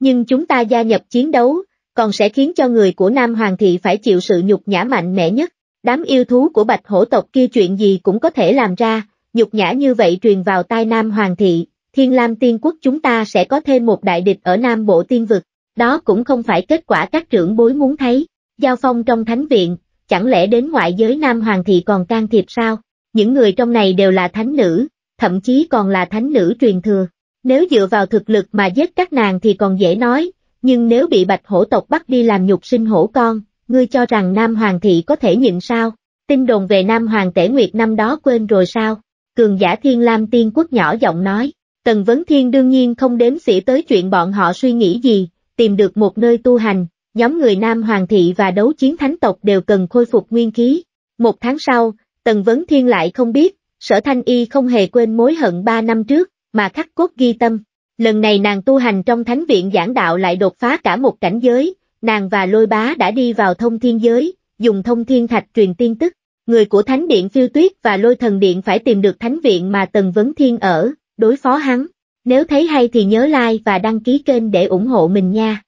Nhưng chúng ta gia nhập chiến đấu, còn sẽ khiến cho người của Nam Hoàng thị phải chịu sự nhục nhã mạnh mẽ nhất. Đám yêu thú của Bạch Hổ tộc kia chuyện gì cũng có thể làm ra, nhục nhã như vậy truyền vào tai Nam Hoàng thị, Thiên Lam Tiên Quốc chúng ta sẽ có thêm một đại địch ở Nam Bộ Tiên Vực. Đó cũng không phải kết quả các trưởng bối muốn thấy. Giao phong trong thánh viện, chẳng lẽ đến ngoại giới Nam Hoàng thị còn can thiệp sao? Những người trong này đều là thánh nữ, thậm chí còn là thánh nữ truyền thừa. Nếu dựa vào thực lực mà giết các nàng thì còn dễ nói, nhưng nếu bị Bạch Hổ tộc bắt đi làm nhục sinh hổ con, ngươi cho rằng Nam Hoàng thị có thể nhịn sao? Tin đồn về Nam Hoàng Tể Nguyệt năm đó quên rồi sao? Cường giả Thiên Lam Tiên Quốc nhỏ giọng nói. Tần Vấn Thiên đương nhiên không đếm xỉa tới chuyện bọn họ suy nghĩ gì, tìm được một nơi tu hành, nhóm người Nam Hoàng thị và Đấu Chiến Thánh tộc đều cần khôi phục nguyên khí. Một tháng sau, Tần Vấn Thiên lại không biết, Sở Thanh Y không hề quên mối hận 3 năm trước, mà khắc cốt ghi tâm. Lần này nàng tu hành trong thánh viện giảng đạo lại đột phá cả một cảnh giới, nàng và Lôi Bá đã đi vào thông thiên giới, dùng thông thiên thạch truyền tin tức. Người của Thánh Điện Phiêu Tuyết và Lôi Thần Điện phải tìm được thánh viện mà Tần Vấn Thiên ở, đối phó hắn. Nếu thấy hay thì nhớ like và đăng ký kênh để ủng hộ mình nha.